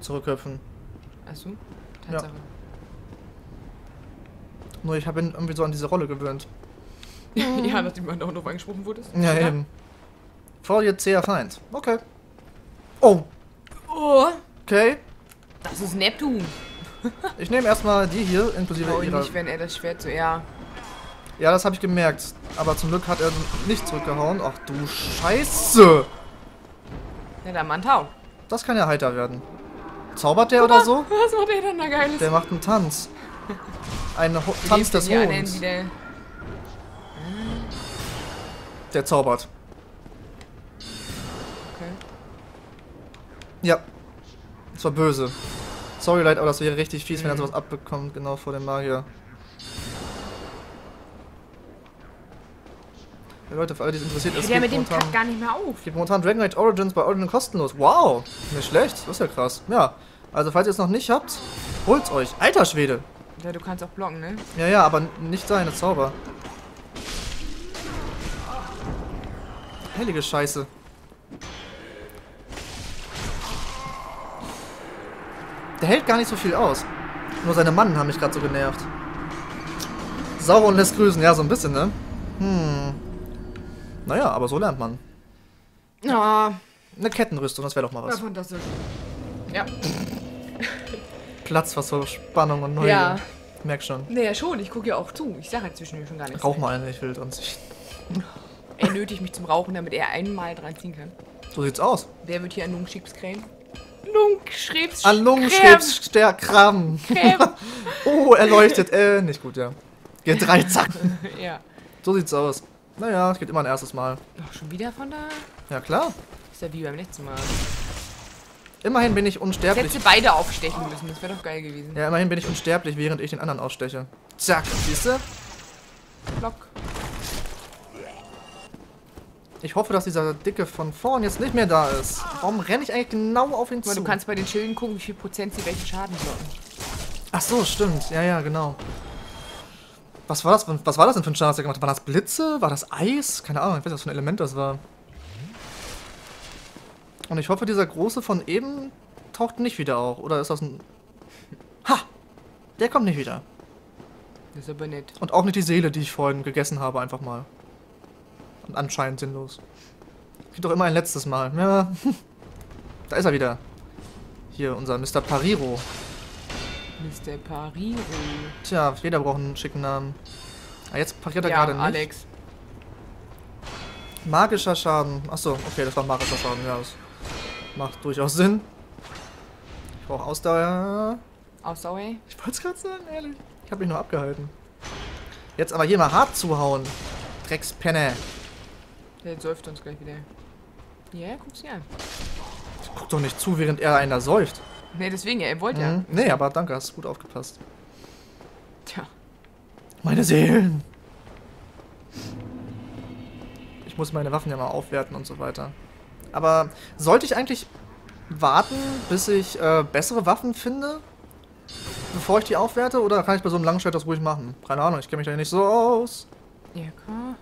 Zurückköpfen. Achso, Tatsache. Ja. Nur ich habe irgendwie so an diese Rolle gewöhnt. Ja, nachdem man auch noch angesprochen wurde. Ja, ja, eben. Vor jetzt zäher Feind. Okay. Oh. Oh. Okay. Das ist Neptun. Ich nehme erstmal die hier, inklusive ihrer... nicht, wenn er das Schwert so... Ja. Ja, das habe ich gemerkt. Aber zum Glück hat er nicht zurückgehauen. Ach du Scheiße. Ja, der Mantau. Das kann ja heiter werden. Zaubert der oder so? Was macht der denn da Geiles? Der macht einen Tanz. Ein Tanz des Hohns. Der zaubert. Okay. Ja. Das war böse. Sorry, Leute, aber das wäre richtig fies, wenn er sowas abbekommt, genau vor dem Magier. Ja, Leute, für alle, die es interessiert, ist ja mit dem Tag gar nicht mehr auf. Geht momentan Dragon Age Origins bei Origin kostenlos. Wow! Nicht schlecht, das ist ja krass. Ja. Also, falls ihr es noch nicht habt, holt's euch. Alter Schwede! Ja, du kannst auch blocken, ne? Ja, ja, aber nicht seine Zauber. Heilige Scheiße. Der hält gar nicht so viel aus. Nur seine Mannen haben mich gerade so genervt. Sauron lässt grüßen. Ja, so ein bisschen, ne? Hm. Naja, aber so lernt man. Ja. Eine Kettenrüstung, das wäre doch mal was. Ja, fantastisch. Ja. Platz, was für Spannung und Neugier. Ja. Ich merk schon. Naja, schon. Ich gucke ja auch zu. Ich sage halt zwischendurch schon gar nichts. Rauch mal einen, ich will und sich. Er nötigt mich zum Rauchen, damit er einmal dran ziehen kann. So sieht's aus. Der wird hier an Lungenschrebskrämen. Lungenschrebskrämen. Oh, er leuchtet. Nicht gut, ja. Geht drei Zacken. Ja. So sieht's aus. Naja, es geht immer ein erstes Mal. Doch, schon wieder von da? Ja, klar. Ist ja wie beim letzten Mal. Immerhin bin ich unsterblich. Ich hätte beide aufstechen müssen, das wäre doch geil gewesen. Ja, immerhin bin ich unsterblich, während ich den anderen aufsteche. Zack, siehst du? Block. Ich hoffe, dass dieser Dicke von vorn jetzt nicht mehr da ist. Warum renne ich eigentlich genau auf ihn zu? Du kannst bei den Schilden gucken, wie viel Prozent sie welchen Schaden blocken. Ach so, stimmt. Ja, ja, genau. Was war das? Was war das denn für ein Schaden, was er gemacht hat? War das Blitze? War das Eis? Keine Ahnung, ich weiß nicht, was für ein Element das war. Und ich hoffe, dieser Große von eben taucht nicht wieder auf. Oder ist das ein... Ha! Der kommt nicht wieder. Das ist aber nett. Und auch nicht die Seele, die ich vorhin gegessen habe, einfach mal. Anscheinend sinnlos. Gibt doch immer ein letztes Mal. Ja. Da ist er wieder. Hier, unser Mr. Pariro. Mr. Pariro. Tja, jeder braucht einen schicken Namen. Ah, jetzt pariert er ja, gerade nicht. Alex. Magischer Schaden. Achso, okay, das war magischer Schaden. Ja, das macht durchaus Sinn. Ich brauche Ausdauer. Ausdauer? Ich wollte es gerade sagen, ehrlich. Ich habe mich nur abgehalten. Jetzt aber hier mal hart zuhauen. Dreckspenne. Der säuft uns gleich wieder. Ja, yeah, guck's dir an. Ich guck doch nicht zu, während er einer säuft. Nee, deswegen, er wollte ja. Nee, aber danke, hast gut aufgepasst. Tja. Meine Seelen! Ich muss meine Waffen ja mal aufwerten und so weiter. Aber sollte ich eigentlich warten, bis ich bessere Waffen finde? Bevor ich die aufwerte? Oder kann ich bei so einem Langschwert das ruhig machen? Keine Ahnung, ich kenne mich da nicht so aus. Ja, klar.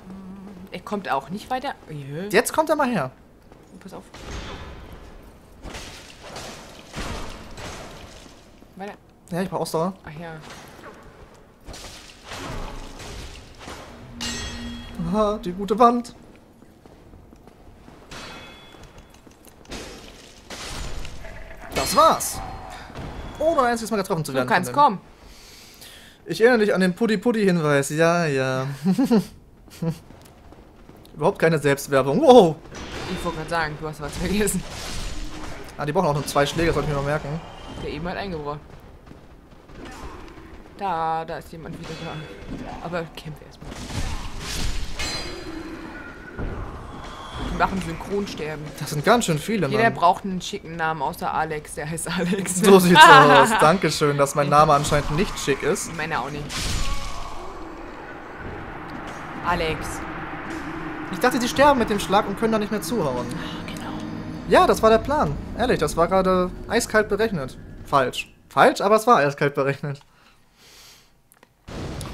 Er kommt auch nicht weiter. Yeah. Jetzt kommt er mal her. Pass auf. Weiter. Ja, ich brauche Ausdauer. Ach ja. Aha, die gute Wand. Das war's. Ohne einziges Mal getroffen zu werden. Du kannst kommen. Ich erinnere dich an den Puddi-Puddi-Hinweis. Ja, ja. Überhaupt keine Selbstwerbung. Wow! Ich wollte gerade sagen, du hast was vergessen. Ah, die brauchen auch nur 2 Schläge, sollte ich mir noch merken. Der eben hat eingebrochen. Da ist jemand wieder da. Aber kämpfe erstmal. Die machen Synchronsterben. Das sind ganz schön viele, Mann. Jeder braucht einen schicken Namen, außer Alex. Der heißt Alex. So sieht's aus. Dankeschön, dass mein Name anscheinend nicht schick ist. Meiner auch nicht. Alex. Ich dachte, sie sterben mit dem Schlag und können da nicht mehr zuhauen. Genau. Ja, das war der Plan. Ehrlich, das war gerade eiskalt berechnet. Falsch. Falsch, aber es war eiskalt berechnet.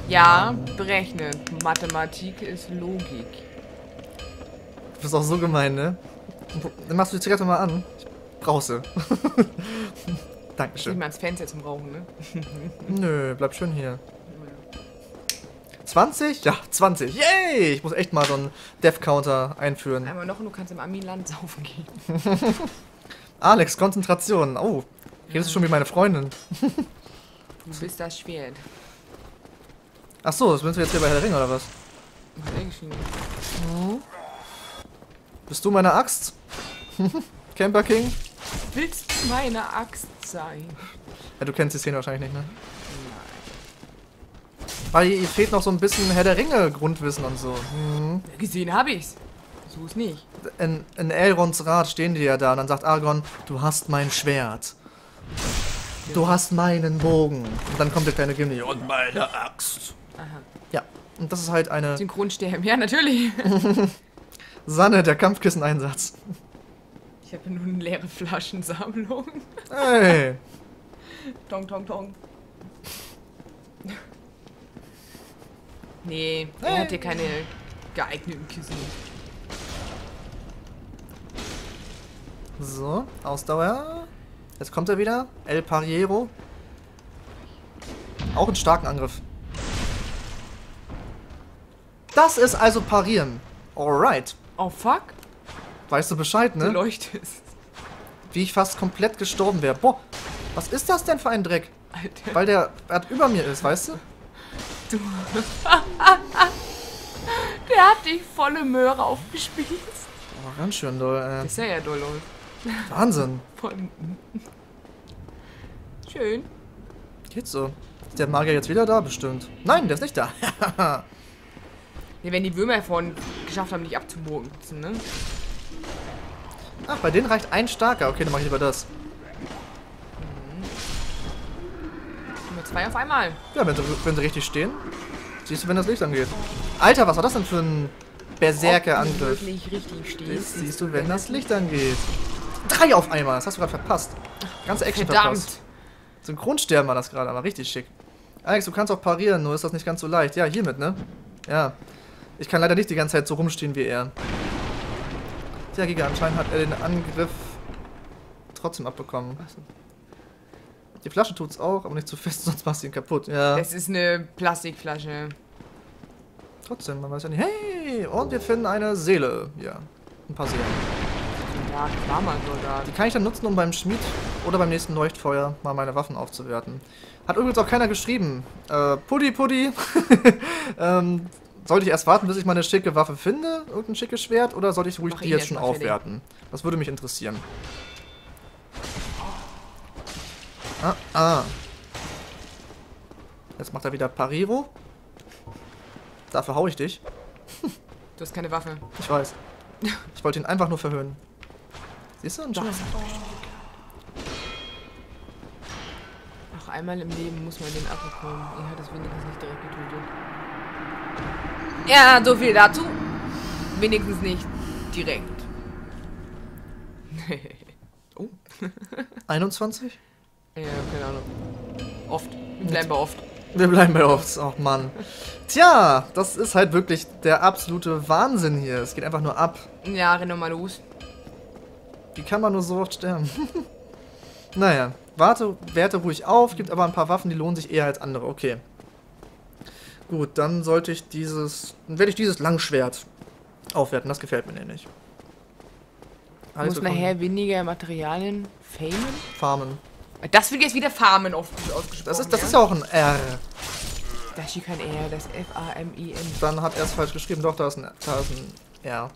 Ja, berechnen. Mathematik ist Logik. Du bist auch so gemein, ne? Dann machst du die Zigarette mal an. Ich brauche sie. Dankeschön. Nicht mal ans Fenster zum Rauchen, ne? Nö, bleib schön hier. 20? Ja, 20. Yay! Ich muss echt mal so einen Death-Counter einführen. Einmal noch und du kannst im Ami-Land saufen gehen. Alex, Konzentration. Oh, redest du schon wie meine Freundin. Du bist das Schwert. Ach so, das sind wir jetzt hier bei Herr der Ringe, oder was? Mhm. Bist du meine Axt? Camper King? Willst du meine Axt sein? Ja, du kennst die Szene wahrscheinlich nicht, ne? Weil ihr fehlt noch so ein bisschen Herr der Ringe Grundwissen und so. Mhm. Gesehen habe ich's. So ist nicht. In Elrons Rat stehen die ja da und dann sagt Aragorn, du hast mein Schwert. Ja. Du hast meinen Bogen. Und dann kommt der kleine Gimli und meine Axt. Aha. Ja. Und das ist halt eine... Synchronsterben. Ja, natürlich. Sanne, der Kampfkissen-Einsatz. Ich habe nur eine leere Flaschensammlung. Hey. Tong, tong, tong. Nee, er hat ja keine geeigneten Kissen. So, Ausdauer. Jetzt kommt er wieder. El Pariero. Auch einen starken Angriff. Das ist also Parieren. Alright. Oh fuck. Weißt du Bescheid, ne? Du leuchtest. Wie ich fast komplett gestorben wäre. Boah, was ist das denn für ein Dreck? Alter. Weil der über mir ist, weißt du? Du. Der hat dich volle Möhre aufgespießt. Oh, ganz schön doll, ey. Das ist ja doll, Wahnsinn. Voll. Schön. Geht so. Ist der Magier jetzt wieder da? Bestimmt. Nein, der ist nicht da. Nee, wenn die Würmer vorhin geschafft haben, nicht abzubogen, ne? Ach, bei denen reicht ein starker. Okay, dann mach ich lieber das. Zwei auf einmal. Ja, wenn sie richtig stehen, siehst du, wenn das Licht angeht. Alter, was war das denn für ein Berserker-Angriff? Siehst du, wenn das Licht angeht. 3 auf einmal, das hast du gerade verpasst. Ganze Action verpasst. Synchronsterben war das gerade, aber richtig schick. Alex, du kannst auch parieren, nur ist das nicht ganz so leicht. Ja, hiermit, ne? Ja. Ich kann leider nicht die ganze Zeit so rumstehen wie er. Ja, Giga, anscheinend hat er den Angriff trotzdem abbekommen. Ach so. Die Flasche tut's auch, aber nicht zu fest, sonst machst du ihn kaputt. Ja. Es ist eine Plastikflasche. Trotzdem, man weiß ja nicht. Hey, und wir finden eine Seele. Ja, ein paar Seelen. Ja, war mal so da. Die kann ich dann nutzen, um beim Schmied oder beim nächsten Leuchtfeuer mal meine Waffen aufzuwerten. Hat übrigens auch keiner geschrieben. Puddi. Sollte ich erst warten, bis ich mal eine schicke Waffe finde? Irgendein schickes Schwert? Oder sollte ich ruhig die jetzt schon aufwerten? Das würde mich interessieren. Jetzt macht er wieder Pariro. Dafür hau ich dich. Du hast keine Waffe. Ich weiß. Ich wollte ihn einfach nur verhöhnen. Siehst du? Und schon. Ach, einmal im Leben muss man den abbekommen. Er hat es wenigstens nicht direkt getötet. Ja, so viel dazu. Wenigstens nicht direkt. Oh. 21? Ja, keine Ahnung. Oft. Wir bleiben bei oft. Wir bleiben bei oft. Ach, Mann. Tja, das ist halt wirklich der absolute Wahnsinn hier. Es geht einfach nur ab. Ja, renn doch mal los. Wie kann man nur so oft sterben? Naja, werte ruhig auf, gibt aber ein paar Waffen, die lohnen sich eher als andere. Okay. Gut, dann sollte ich dieses... Dann werde ich dieses Langschwert aufwerten. Das gefällt mir nämlich. Muss nachher weniger Materialien farmen. Das wird jetzt wieder Farmen ausgesprochen. Das ist ja auch ein R. Da steht kein R, das ist F-A-M-I-N. Dann hat er es falsch geschrieben. Doch, da ist ein R.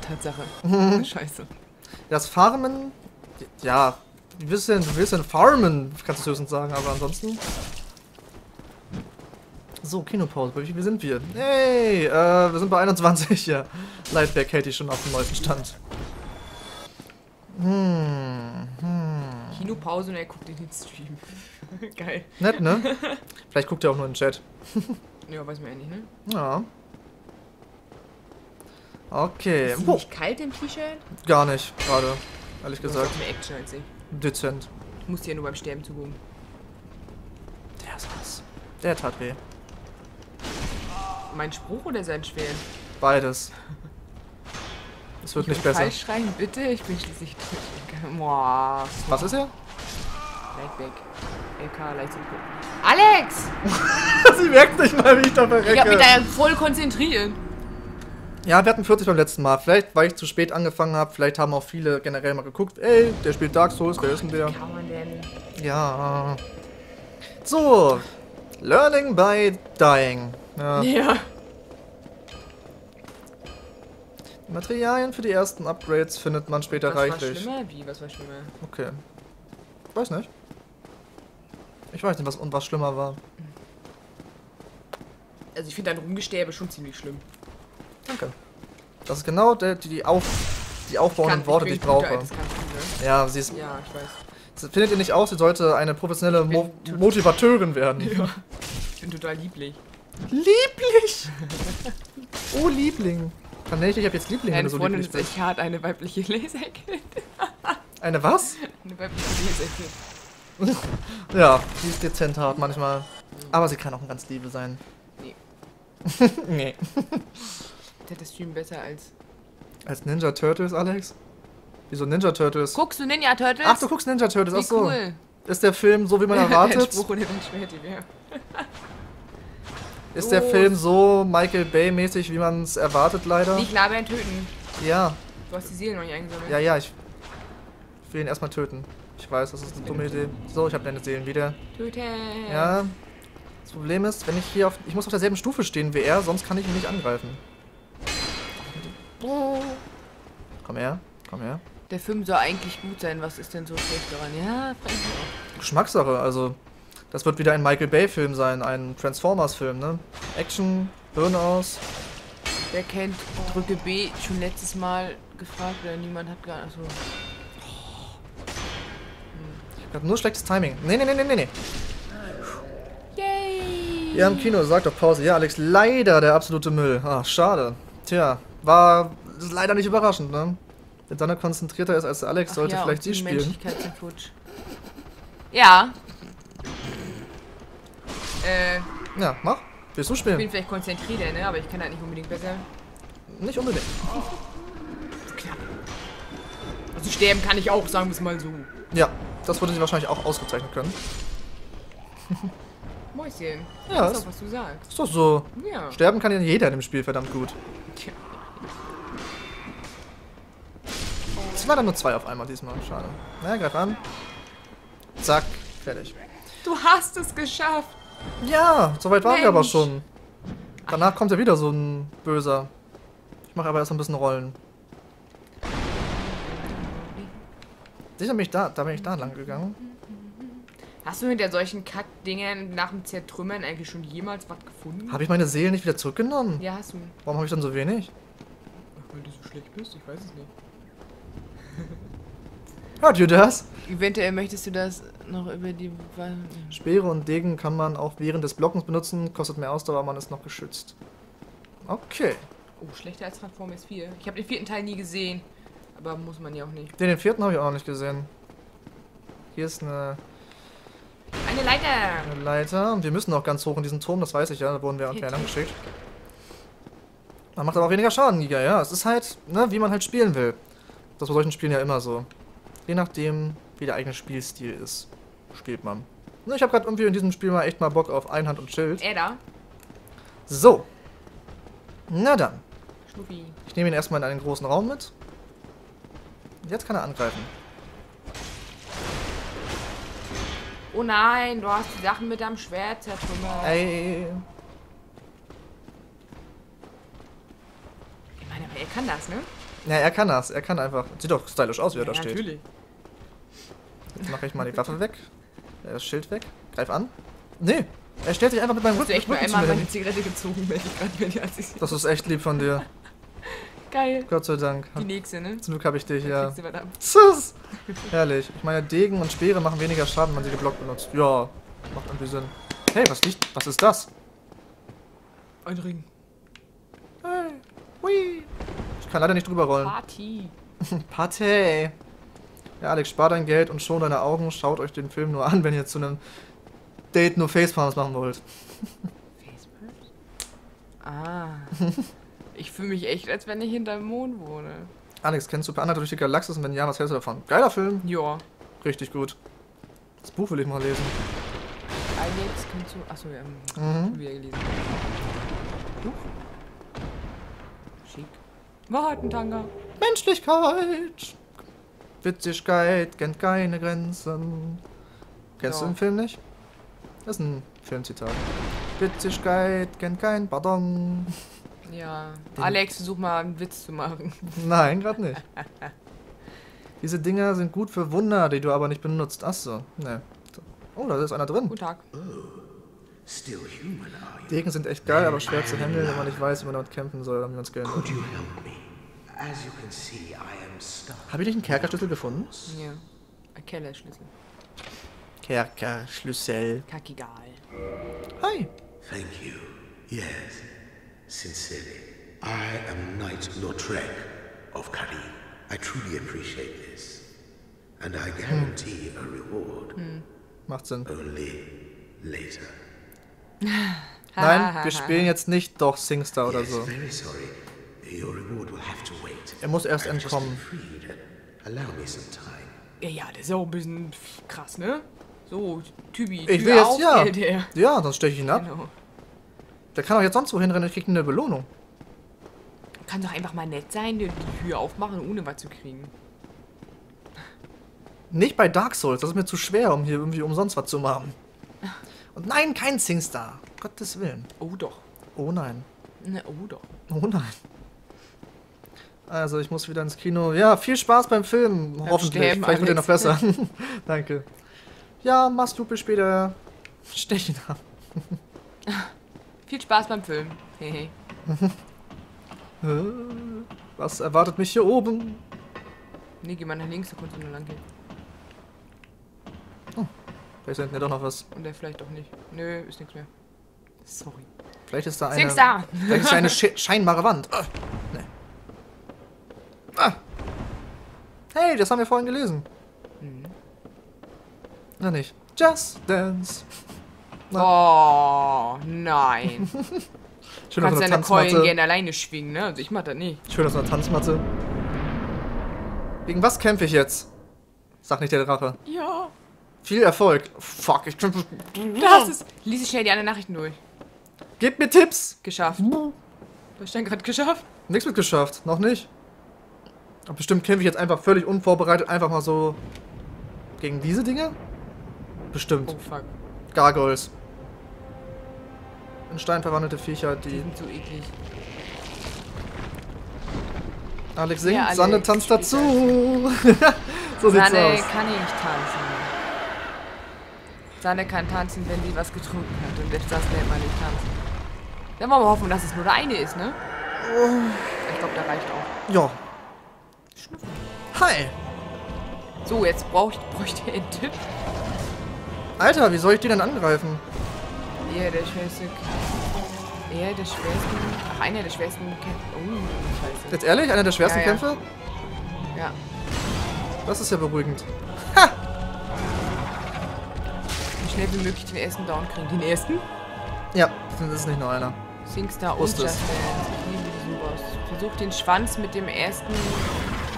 Tatsache. Scheiße. Das Farmen... Ja, wir wissen Farmen, kannst du höchstens sagen, aber ansonsten... So, Kinopause. Wie sind wir? Hey, wir sind bei 21, ja. Lightback hält ich schon auf dem neuesten Stand. Kinopause und er guckt in den Stream. Geil. Nett, ne? Vielleicht guckt er auch nur in den Chat. Ja, weiß man ja nicht, ne? Ja. Okay. Ist nicht kalt im T-Shirt? Gar nicht, gerade. Ehrlich gesagt. Mehr Action als ich. Dezent. Du musst ja nur beim Sterben zugucken. Der ist was. Der tat weh. Mein Spruch oder sein Schwert? Beides. Es wird nicht besser. Falsch schreien, bitte. Ich bin schließlich durch. Boah, so. Was ist er? Weit weg. LK, leicht zum Gucken. Alex! Sie merkt nicht mal, wie ich da verrecke. Ich hab mich da ja voll konzentriert. Ja, wir hatten 40 beim letzten Mal. Vielleicht, weil ich zu spät angefangen habe. Vielleicht haben auch viele generell mal geguckt. Ey, der spielt Dark Souls. Wer ist denn der? Wie kann man denn? Ja. So. Learning by dying. Ja. Ja. Materialien für die ersten Upgrades findet man später reichlich. Was war schlimmer? Wie? Was war schlimmer? Okay. Weiß nicht. Ich weiß nicht, was schlimmer war. Also ich finde dein Rumgestäbe schon ziemlich schlimm. Danke. Das ist genau die aufbauenden Worte, die ich brauche. Altes Kanten, ne? Ja, sie ist... Ja, ich weiß. Findet ihr nicht aus, sie sollte eine professionelle Motivateurin werden. Ja. Ich bin total lieblich. Lieblich? Oh, Liebling. Ich habe jetzt Liebling, wenn du so lieblich bist. Meine Freundin ist echt hart, eine weibliche Laserkind. Eine was? Eine weibliche Laserkind. Ja, die ist dezent hart manchmal. Aber sie kann auch ein ganz Liebe sein. Nee. Nee. Der hat das Stream besser als... Als Ninja Turtles, Alex? Wieso Ninja Turtles? Guckst du Ninja Turtles? Ach, du guckst Ninja Turtles, ach so. Cool. Ist der Film so, wie man erwartet? Ist der Film so Michael Bay-mäßig, wie man es erwartet, leider? Nicht labern, töten. Ja. Du hast die Seelen noch nicht eingesammelt. Ja, ja, ich will ihn erstmal töten. Ich weiß, das ist eine dumme Idee. So, ich habe deine Seelen wieder. Töten! Ja. Das Problem ist, wenn ich hier auf... Ich muss auf derselben Stufe stehen wie er, sonst kann ich ihn nicht angreifen. Komm her, komm her. Der Film soll eigentlich gut sein, was ist denn so schlecht daran? Ja, Geschmackssache, also... Das wird wieder ein Michael Bay-Film sein, ein Transformers-Film, ne? Action, Hirn aus. Wer kennt Drücke B schon letztes Mal gefragt, oder niemand hat gar nicht so... Ich hab nur schlechtes Timing. Nee, nee, nee, nee, nee. Yay! Ja, im Kino, sagt doch Pause. Ja, Alex, leider der absolute Müll. Ach, schade. Tja, war leider nicht überraschend, ne? Wenn Dana konzentrierter ist als Alex, sollte ja, vielleicht sie spielen. Ja. Ja, mach. Willst du spielen? Ich bin vielleicht konzentrierter, ne? Aber ich kann halt nicht unbedingt besser. Nicht unbedingt. Klar. Also sterben kann ich auch, sagen wir es mal so. Ja. Das würde sie wahrscheinlich auch ausgezeichnet können. Mäuschen. Ja, das ist doch, was du sagst. Ist doch so. Ja. Sterben kann ja jeder in dem Spiel verdammt gut. Tja. Es waren dann nur zwei auf einmal diesmal. Schade. Na ja, greif an. Zack. Fertig. Du hast es geschafft. Ja, soweit waren wir aber schon. Danach kommt ja wieder so ein Böser. Ich mache aber erst ein bisschen Rollen. Sicher bin ich da bin ich da lang gegangen. Hast du mit der solchen Kackdingern nach dem Zertrümmern eigentlich schon jemals was gefunden? Habe ich meine Seele nicht wieder zurückgenommen? Ja, hast du. Warum habe ich dann so wenig? Ach, weil du so schlecht bist, ich weiß es nicht. Hört ihr das? Eventuell möchtest du das noch über die... Speere und Degen kann man auch während des Blockens benutzen, kostet mehr Ausdauer, man ist noch geschützt. Okay. Oh, schlechter als Transformers 4. Ich habe den 4. Teil nie gesehen. Aber muss man ja auch nicht. Den 4. habe ich auch noch nicht gesehen. Hier ist eine... Eine Leiter! Eine Leiter. Und wir müssen auch ganz hoch in diesen Turm, das weiß ich ja. Da wurden wir auch lang geschickt. Man macht aber auch weniger Schaden, Giga, ja. Es ist halt, ne, wie man halt spielen will. Das bei solchen Spielen ja immer so. Je nachdem, wie der eigene Spielstil ist, spielt man. Ich habe gerade irgendwie in diesem Spiel mal echt mal Bock auf Einhand und Schild. Da. So. Na dann. Schnuffi. Ich nehme ihn erstmal in einen großen Raum mit. Jetzt kann er angreifen. Oh nein, du hast die Sachen mit deinem Schwert zertrümmert. Ey. Ich meine, aber er kann das, ne? Ja, er kann das. Er kann einfach. Sieht doch stylisch aus, wie er da steht. Natürlich. Jetzt mache ich mal die Waffe weg. Das Schild weg. Greif an. Nee, er stellt sich einfach mit meinem Rücken. Ich habe echt mal einmal meine Zigarette gezogen, wenn ich gerade bin. Das ist echt lieb von dir. Geil. Gott sei Dank. Die nächste, ne? Zum Glück habe ich dich, ja. Tschüss! Herrlich. Ich meine, Degen und Speere machen weniger Schaden, wenn man sie geblockt benutzt. Ja, macht irgendwie Sinn. Hey, was ist das? Ein Ring. Hey. Hui. Ich kann leider nicht drüber rollen. Party. Party. Ja, Alex, spar dein Geld und schon deine Augen. Schaut euch den Film nur an, wenn ihr zu einem Date nur Facepalms machen wollt. Ah. Ich fühle mich echt, als wenn ich hinterm Mond wohne. Alex, kennst du Per Anhalter durch die Galaxis und wenn ja, was hältst du davon? Geiler Film. Ja. Richtig gut. Das Buch will ich mal lesen. Alex, kennst du... Achso, wir haben wieder gelesen. Buch? Schick. Wahrheitentanga. Menschlichkeit. Witzigkeit kennt keine Grenzen. Kennst du den Film nicht? Das ist ein Filmzitat. Witzigkeit kennt kein Pardon. Ja. Den Alex, such mal einen Witz zu machen. Nein, gerade nicht. Diese Dinger sind gut für Wunder, die du aber nicht benutzt. Achso, ne. Oh, da ist einer drin. Guten Tag. Degen sind echt geil, aber schwer zu handeln, wenn man nicht weiß, wie man damit kämpfen soll oder wie man es gerne tut. Habe ich nicht einen Kerkerschlüssel gefunden? Ja. Ein Kellerschlüssel. Kerkerschlüssel. Kackegal. Hi. Thank you. Yes. Sincerely. I am Knight Lautrec of Carim. I truly appreciate this. And I guarantee a reward. Macht Sinn. Only later. Nein, wir spielen jetzt nicht doch Singstar oder so. Very sorry. Your reward will have to wait. Er muss erst entkommen. Allow me some time. Ja, das ist ja auch ein bisschen krass, ne? So, Tübi, ich will jetzt, ja, sonst steche ich ihn ab. Genau. Der kann auch jetzt sonst wohin rennen, der kriegt eine Belohnung. Kann doch einfach mal nett sein, die Tür aufmachen, ohne was zu kriegen. Nicht bei Dark Souls, das ist mir zu schwer, um hier irgendwie umsonst was zu machen. Und nein, kein Singstar. Gottes Willen. Oh doch. Oh nein. Ne, oh doch. Oh nein. Also, ich muss wieder ins Kino. Ja, viel Spaß beim Film. Dann hoffentlich. Vielleicht wird er noch besser. Danke. Ja, machst du bis später. Stech ihn ab. Viel Spaß beim Film. Hehe. Was erwartet mich hier oben? Nee, geh mal nach links, da kannst du nur lang gehen. Oh, vielleicht ist da doch noch was. Und der vielleicht auch nicht. Nö, ist nichts mehr. Sorry. Vielleicht ist da eine... Singstar! Vielleicht ist da eine scheinbare Wand. Oh, nee. Ah. Hey, das haben wir vorhin gelesen. Na nicht. Just Dance. Na. Oh, nein. Schön, du kannst deine Keulen gerne alleine schwingen, ne? Also ich mach das nicht. Schön, dass eine Tanzmatte. Gegen was kämpfe ich jetzt? Sag nicht der Drache. Ja. Viel Erfolg. Fuck, ich kämpfe... Das ist... Lies ich schnell die anderen Nachrichten durch. Gib mir Tipps. Geschafft. Hab ich dann gerade geschafft? Nix mit geschafft. Noch nicht. Aber bestimmt kämpfe ich jetzt einfach völlig unvorbereitet einfach mal so... Gegen diese Dinge? Bestimmt. Oh, fuck. Gargoyles. In Stein verwandelte Viecher, die sind so eklig. Alex singt, ja, Alex. Sanne tanzt dazu. So sieht's aus. Sanne kann nicht tanzen. Sanne kann tanzen, wenn sie was getrunken hat. Und jetzt darf sie immer nicht tanzen. Dann wollen wir hoffen, dass es nur der eine ist, ne? Oh. Ich glaube, der reicht auch. Ja. Schnuffen. Hi. So, jetzt bräuchte er einen Tipp. Alter, wie soll ich den denn angreifen? Ja, der schwerste. Ja, der schwerste. Ach, einer der schwersten Kämpfe. Oh, scheiße. Jetzt ehrlich? Einer der schwersten Kämpfe? Ja. Das ist ja beruhigend. Ha! Wie schnell wie möglich den ersten Down kriegen. Den ersten? Ja, das ist nicht nur einer. Singstar und Just Dance. Ich liebe diesen Boss. Versuch den Schwanz mit dem ersten.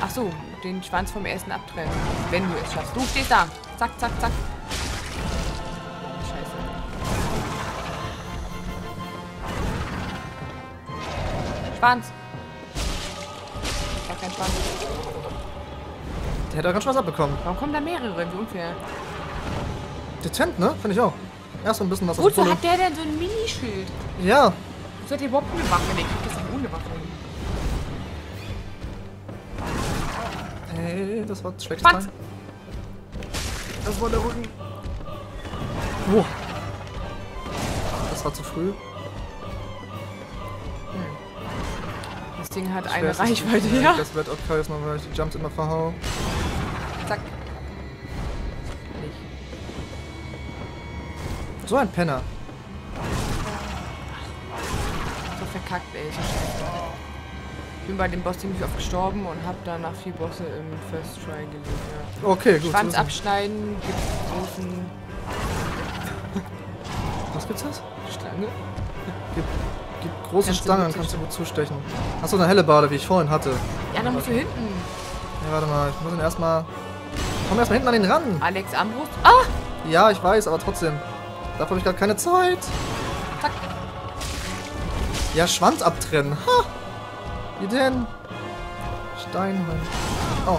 Ach so, den Schwanz vom ersten abtrennen. Wenn du es schaffst. Du stehst da. Zack, zack, zack. Schwanz. Ich hab keinen Schwanz. Der hätte auch ganz Spaß abbekommen. Warum kommen da mehrere? Wie unfair. Dezent, ne? Finde ich auch. Erst so ein bisschen was aus der Pulle. Wozu hat der denn so ein Minischild? Ja. Wozu hat der überhaupt eine Waffe? Nee, kriegt das denn ohne Waffe? Ey, das war schlecht. Schwanz! Das war der Rücken. Wow. Das war zu früh. Ding hat eine Reichweite, ja. Das wird auch krass, weil ich die Jumps immer verhau. Zack. Nicht. So ein Penner. So verkackt, ey. Ich bin bei dem Boss ziemlich oft gestorben und hab danach 4 Bosse im First Try gelegt. Ja. Okay, gut. Schwanz abschneiden, gibt großen... Was willst du das? Die Schlange? Gibt große Stangen, dann kannst du gut zustechen. Achso, eine helle Bade, wie ich vorhin hatte. Ja, dann musst du hinten. Ja, warte mal, ich muss ihn erstmal. Komm erstmal hinten an den ran. Alex Ambrose? Ah! Ja, ich weiß, aber trotzdem. Dafür habe ich gerade keine Zeit. Zack. Ja, Schwanz abtrennen. Ha! Wie denn? Steinhund. Oh.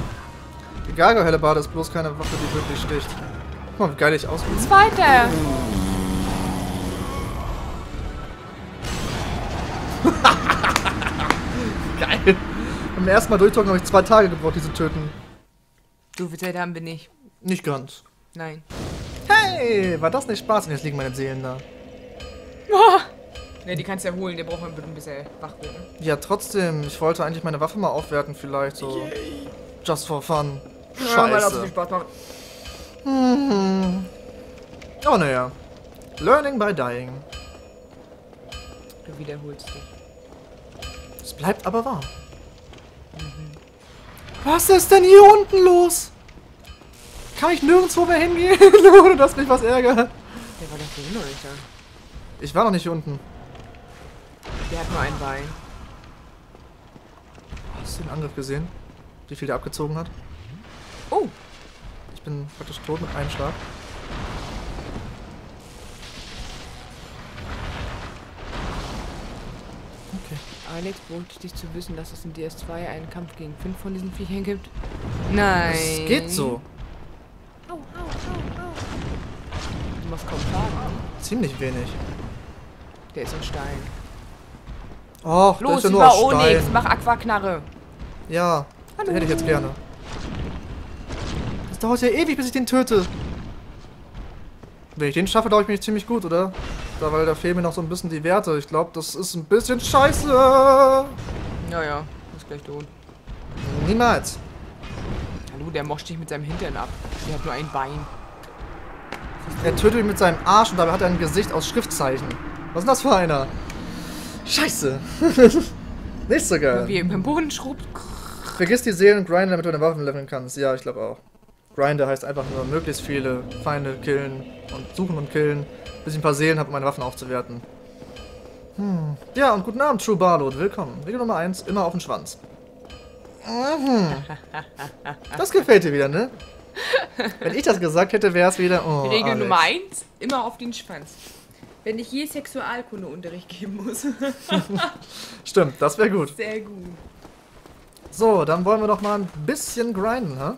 Die Gargoyle-Hellebade ist bloß keine Waffe, die wirklich sticht. Guck mal, wie geil ich aussehe. Zweiter! Geil! Beim ersten Mal durchzocken habe ich 2 Tage gebraucht, diese töten. So viel Zeit haben wir nicht. Nicht ganz. Nein. Hey, war das nicht Spaß? Und jetzt liegen meine Seelen da. Oh. Ne, die kannst du ja holen, der braucht man ein bisschen wach werden. Ja, trotzdem, ich wollte eigentlich meine Waffe mal aufwerten, vielleicht so. Yay. Just for fun. Ja, scheiße. Weil das viel Spaß macht. Oh, naja. Learning by dying. Du wiederholst dich. Es bleibt aber wahr. Mhm. Was ist denn hier unten los? Kann ich nirgendwo mehr hingehen, ohne dass mich was ärgert? Der war doch hier noch nicht da. Ich war noch nicht hier unten. Der hat nur ein Bein. Hast du den Angriff gesehen? Wie viel der abgezogen hat? Oh! Ich bin praktisch tot mit einem Schlag. Okay. Alex, beruhigt dich zu wissen, dass es in DS2 einen Kampf gegen 5 von diesen Viechern gibt? Nein! Es geht so! Au, au, au, au! Du machst kaum Schaden. Ziemlich wenig. Der ist ein Stein. Och, der ist ja nur aus Onyx, mach Aquaknarre. Ja, den hätte ich jetzt gerne. Das dauert ja ewig, bis ich den töte. Wenn ich den schaffe, glaube ich mich ziemlich gut, oder? Da, weil da fehlen mir noch so ein bisschen die Werte. Ich glaube, das ist ein bisschen scheiße. Naja, ist gleich tot. Niemals. Hallo, der moscht dich mit seinem Hintern ab. Der hat nur ein Bein. Er tötet ihn mit seinem Arsch und dabei hat er ein Gesicht aus Schriftzeichen. Was ist das für einer? Scheiße. Nicht so geil. Wie im Boden schrubbt. Vergiss die Seelen und grinde, damit du deine Waffen leveln kannst. Ja, ich glaube auch. Grinde heißt einfach nur möglichst viele Feinde killen und suchen und killen, bis ich ein paar Seelen habe, um meine Waffen aufzuwerten. Hm. Ja, und guten Abend, True Barlord. Willkommen. Regel Nummer 1, immer auf den Schwanz. Mhm. Das gefällt dir wieder, ne? Wenn ich das gesagt hätte, wäre es wieder... Oh, Regel Nummer 1, immer auf den Schwanz. Wenn ich je Sexualkundeunterricht geben muss. Stimmt, das wäre gut. Sehr gut. So, dann wollen wir doch mal ein bisschen grinden, hä?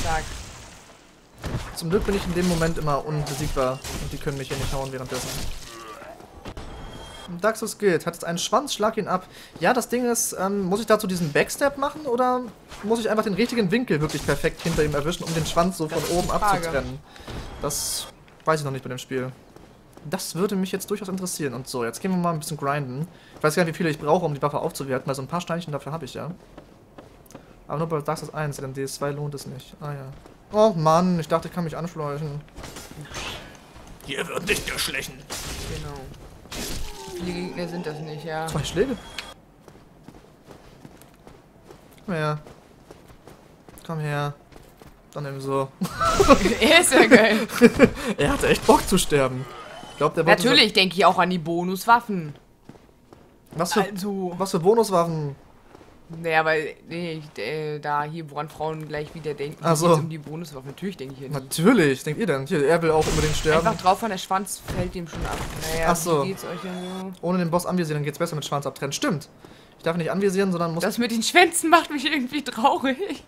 Stark. Zum Glück bin ich in dem Moment immer unbesiegbar und die können mich hier nicht hauen währenddessen. Dark Souls Guild, hat jetzt einen Schwanz, schlag ihn ab. Ja, das Ding ist, muss ich dazu diesen Backstab machen oder muss ich einfach den richtigen Winkel wirklich perfekt hinter ihm erwischen, um den Schwanz so von oben abzutrennen? Das weiß ich noch nicht bei dem Spiel. Das würde mich jetzt durchaus interessieren. Und so, jetzt gehen wir mal ein bisschen grinden. Ich weiß gar nicht, wie viele ich brauche, um die Waffe aufzuwerten, weil so ein paar Steinchen dafür habe ich ja. Aber nur bei Dark Souls 1, denn DS2 lohnt es nicht. Ah ja. Oh Mann, ich dachte, ich kann mich anschleichen. Hier wird nicht geschlichen. Genau. Viele Gegner sind das nicht, ja. 2 Schläge? Komm her. Komm her. Dann eben so. Er ist ja geil. Er hatte echt Bock zu sterben. Glaub, der natürlich denke ich auch an die Bonuswaffen. Was für Bonuswaffen? Naja, weil da hier, woran Frauen gleich wieder denken, so. Um die Bonuswaffen. Natürlich denke ich hier nicht. Natürlich, denkt ihr denn? Hier, er will auch unbedingt sterben. Einfach drauf, von der Schwanz fällt ihm schon ab. Naja, so geht's euch ja so. Ohne den Boss anvisieren, dann geht's besser mit Schwanz abtrennen. Stimmt. Ich darf nicht anvisieren, sondern muss... Das mit den Schwänzen macht mich irgendwie traurig.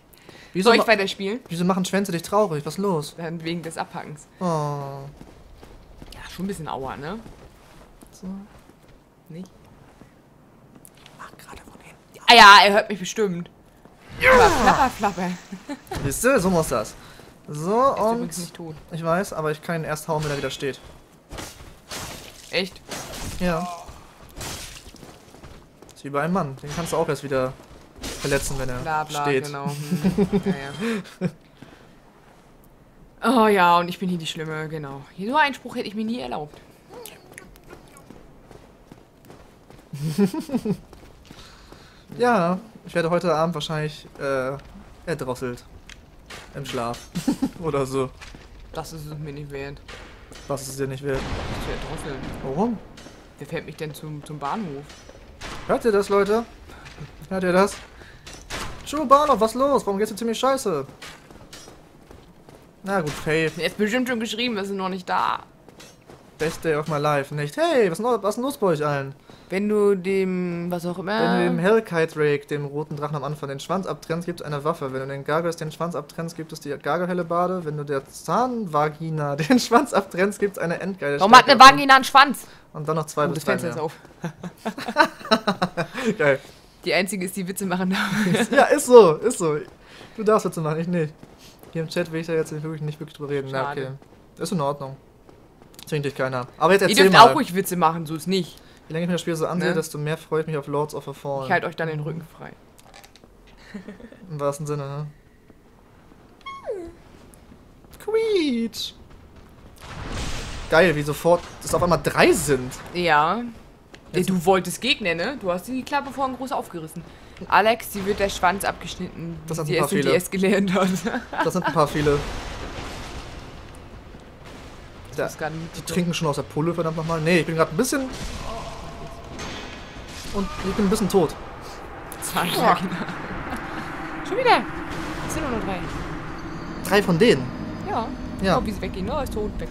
Wieso soll ich weiterspielen? Wieso machen Schwänze dich traurig? Was ist los? Dann wegen des Abhackens. Oh... Schon ein bisschen Aua, ne? So. Nicht? Ach, gerade von hinten. Ja. Ah ja, er hört mich bestimmt. Ja. Flapper, flapper. Siehst du, so muss das. So, ist und... übrigens nicht tot. Ich weiß, aber ich kann ihn erst hauen, wenn er wieder steht. Echt? Ja. Ist wie bei einem Mann. Den kannst du auch erst wieder verletzen, wenn er steht. Genau. Hm. Ja. Oh ja, und ich bin hier die Schlimme, genau. So einen Spruch hätte ich mir nie erlaubt. Ja, ich werde heute Abend wahrscheinlich erdrosselt. Im Schlaf. Oder so. Das ist es mir nicht wert. Was ist dir nicht wert? Ich werde drosseln. Warum? Wer fährt mich denn zum Bahnhof? Hört ihr das, Leute? Hört ihr das? Schuh, Bahnhof, was los? Warum geht's dir ziemlich scheiße? Na gut, hey. Er ist bestimmt schon geschrieben, wir sind noch nicht da. Best Day of my life, nicht? Hey, was ist denn los bei euch allen? Wenn du dem, was auch immer... Wenn du dem Hellkite Drake, dem roten Drachen am Anfang, den Schwanz abtrennst, gibt es eine Waffe. Wenn du den Gargoyles den Schwanz abtrennst, gibt es die Gargoyle-Bade. Wenn du der Zahnvagina den Schwanz abtrennst, gibt es eine endgeile. Warum hat eine Vagina einen Schwanz? Und dann noch zwei bis drei mehr. Das Fenster ist auf. Geil. Die Einzige ist, die Witze machen darf. Ja, ist so, ist so. Du darfst Witze machen, ich nicht. Hier im Chat will ich da jetzt nicht wirklich drüber reden. Na, okay. Ist in Ordnung. Zwingt dich keiner. Aber jetzt erzähl mal. Ihr dürft auch ruhig Witze machen, so ist nicht. Je länger ich mir das Spiel so ansehe, desto mehr freue ich mich auf Lords of the Fallen. Ich halte euch dann den Rücken frei. Im wahrsten Sinne, ne? Quietsch! Geil, wie sofort es auf einmal drei sind. Ja. Jetzt du wolltest Gegner, ne? Du hast die Klappe vorhin groß aufgerissen. Alex, die wird der Schwanz abgeschnitten, das sind die SNDS gelernt hat. Das sind ein paar viele. Da, die trinken schon aus der Pulle, verdammt nochmal. Nee, ich bin gerade ein bisschen... Und ich bin ein bisschen tot. Zahnschlag. Oh. Schon wieder. Es sind nur noch drei. Drei von denen? Ja. Ja. Schau, wie sie weggehen. Oh, ist tot. Weg.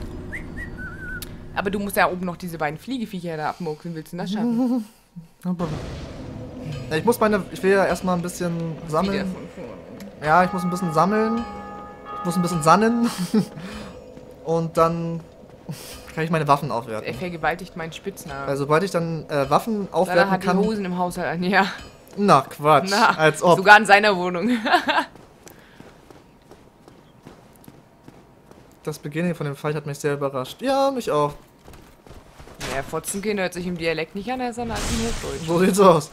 Aber du musst ja oben noch diese beiden Fliegeviecher da abmuckeln. Willst du das schaffen? Ja, ich will ja erstmal ein bisschen sammeln. Ja, ich muss ein bisschen sammeln. Ich muss ein bisschen sannen. Und dann... kann ich meine Waffen aufwerten. Er vergewaltigt meinen Spitznamen. Also, sobald ich dann Waffen aufwerten kann... Dann hat die Hosen im Haushalt an, ja. Na, Quatsch. Na, als ob. Sogar in seiner Wohnung. Das Beginnen von dem Fight hat mich sehr überrascht. Ja, mich auch. Ja, Fotzenkind hört sich im Dialekt nicht an, sondern als im Hochdeutsch. So sieht's aus.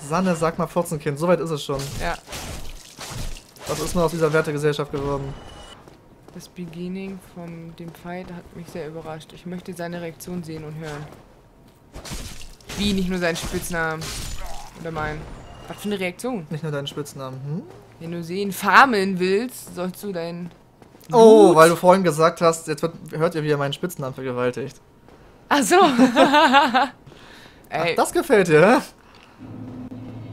Sanne, sag mal Fotzenkind. Soweit ist es schon. Ja. Was ist nur aus dieser Wertegesellschaft geworden? Das Beginning von dem Fight hat mich sehr überrascht. Ich möchte seine Reaktion sehen und hören. Wie, nicht nur seinen Spitznamen. Oder meinen. Was für eine Reaktion? Nicht nur deinen Spitznamen, hm? Wenn du sie farmen willst, sollst du deinen... Oh, Blut. Weil du vorhin gesagt hast, jetzt hört ihr, wie er meinen Spitznamen vergewaltigt. Ach so. Ach, das gefällt dir, ne?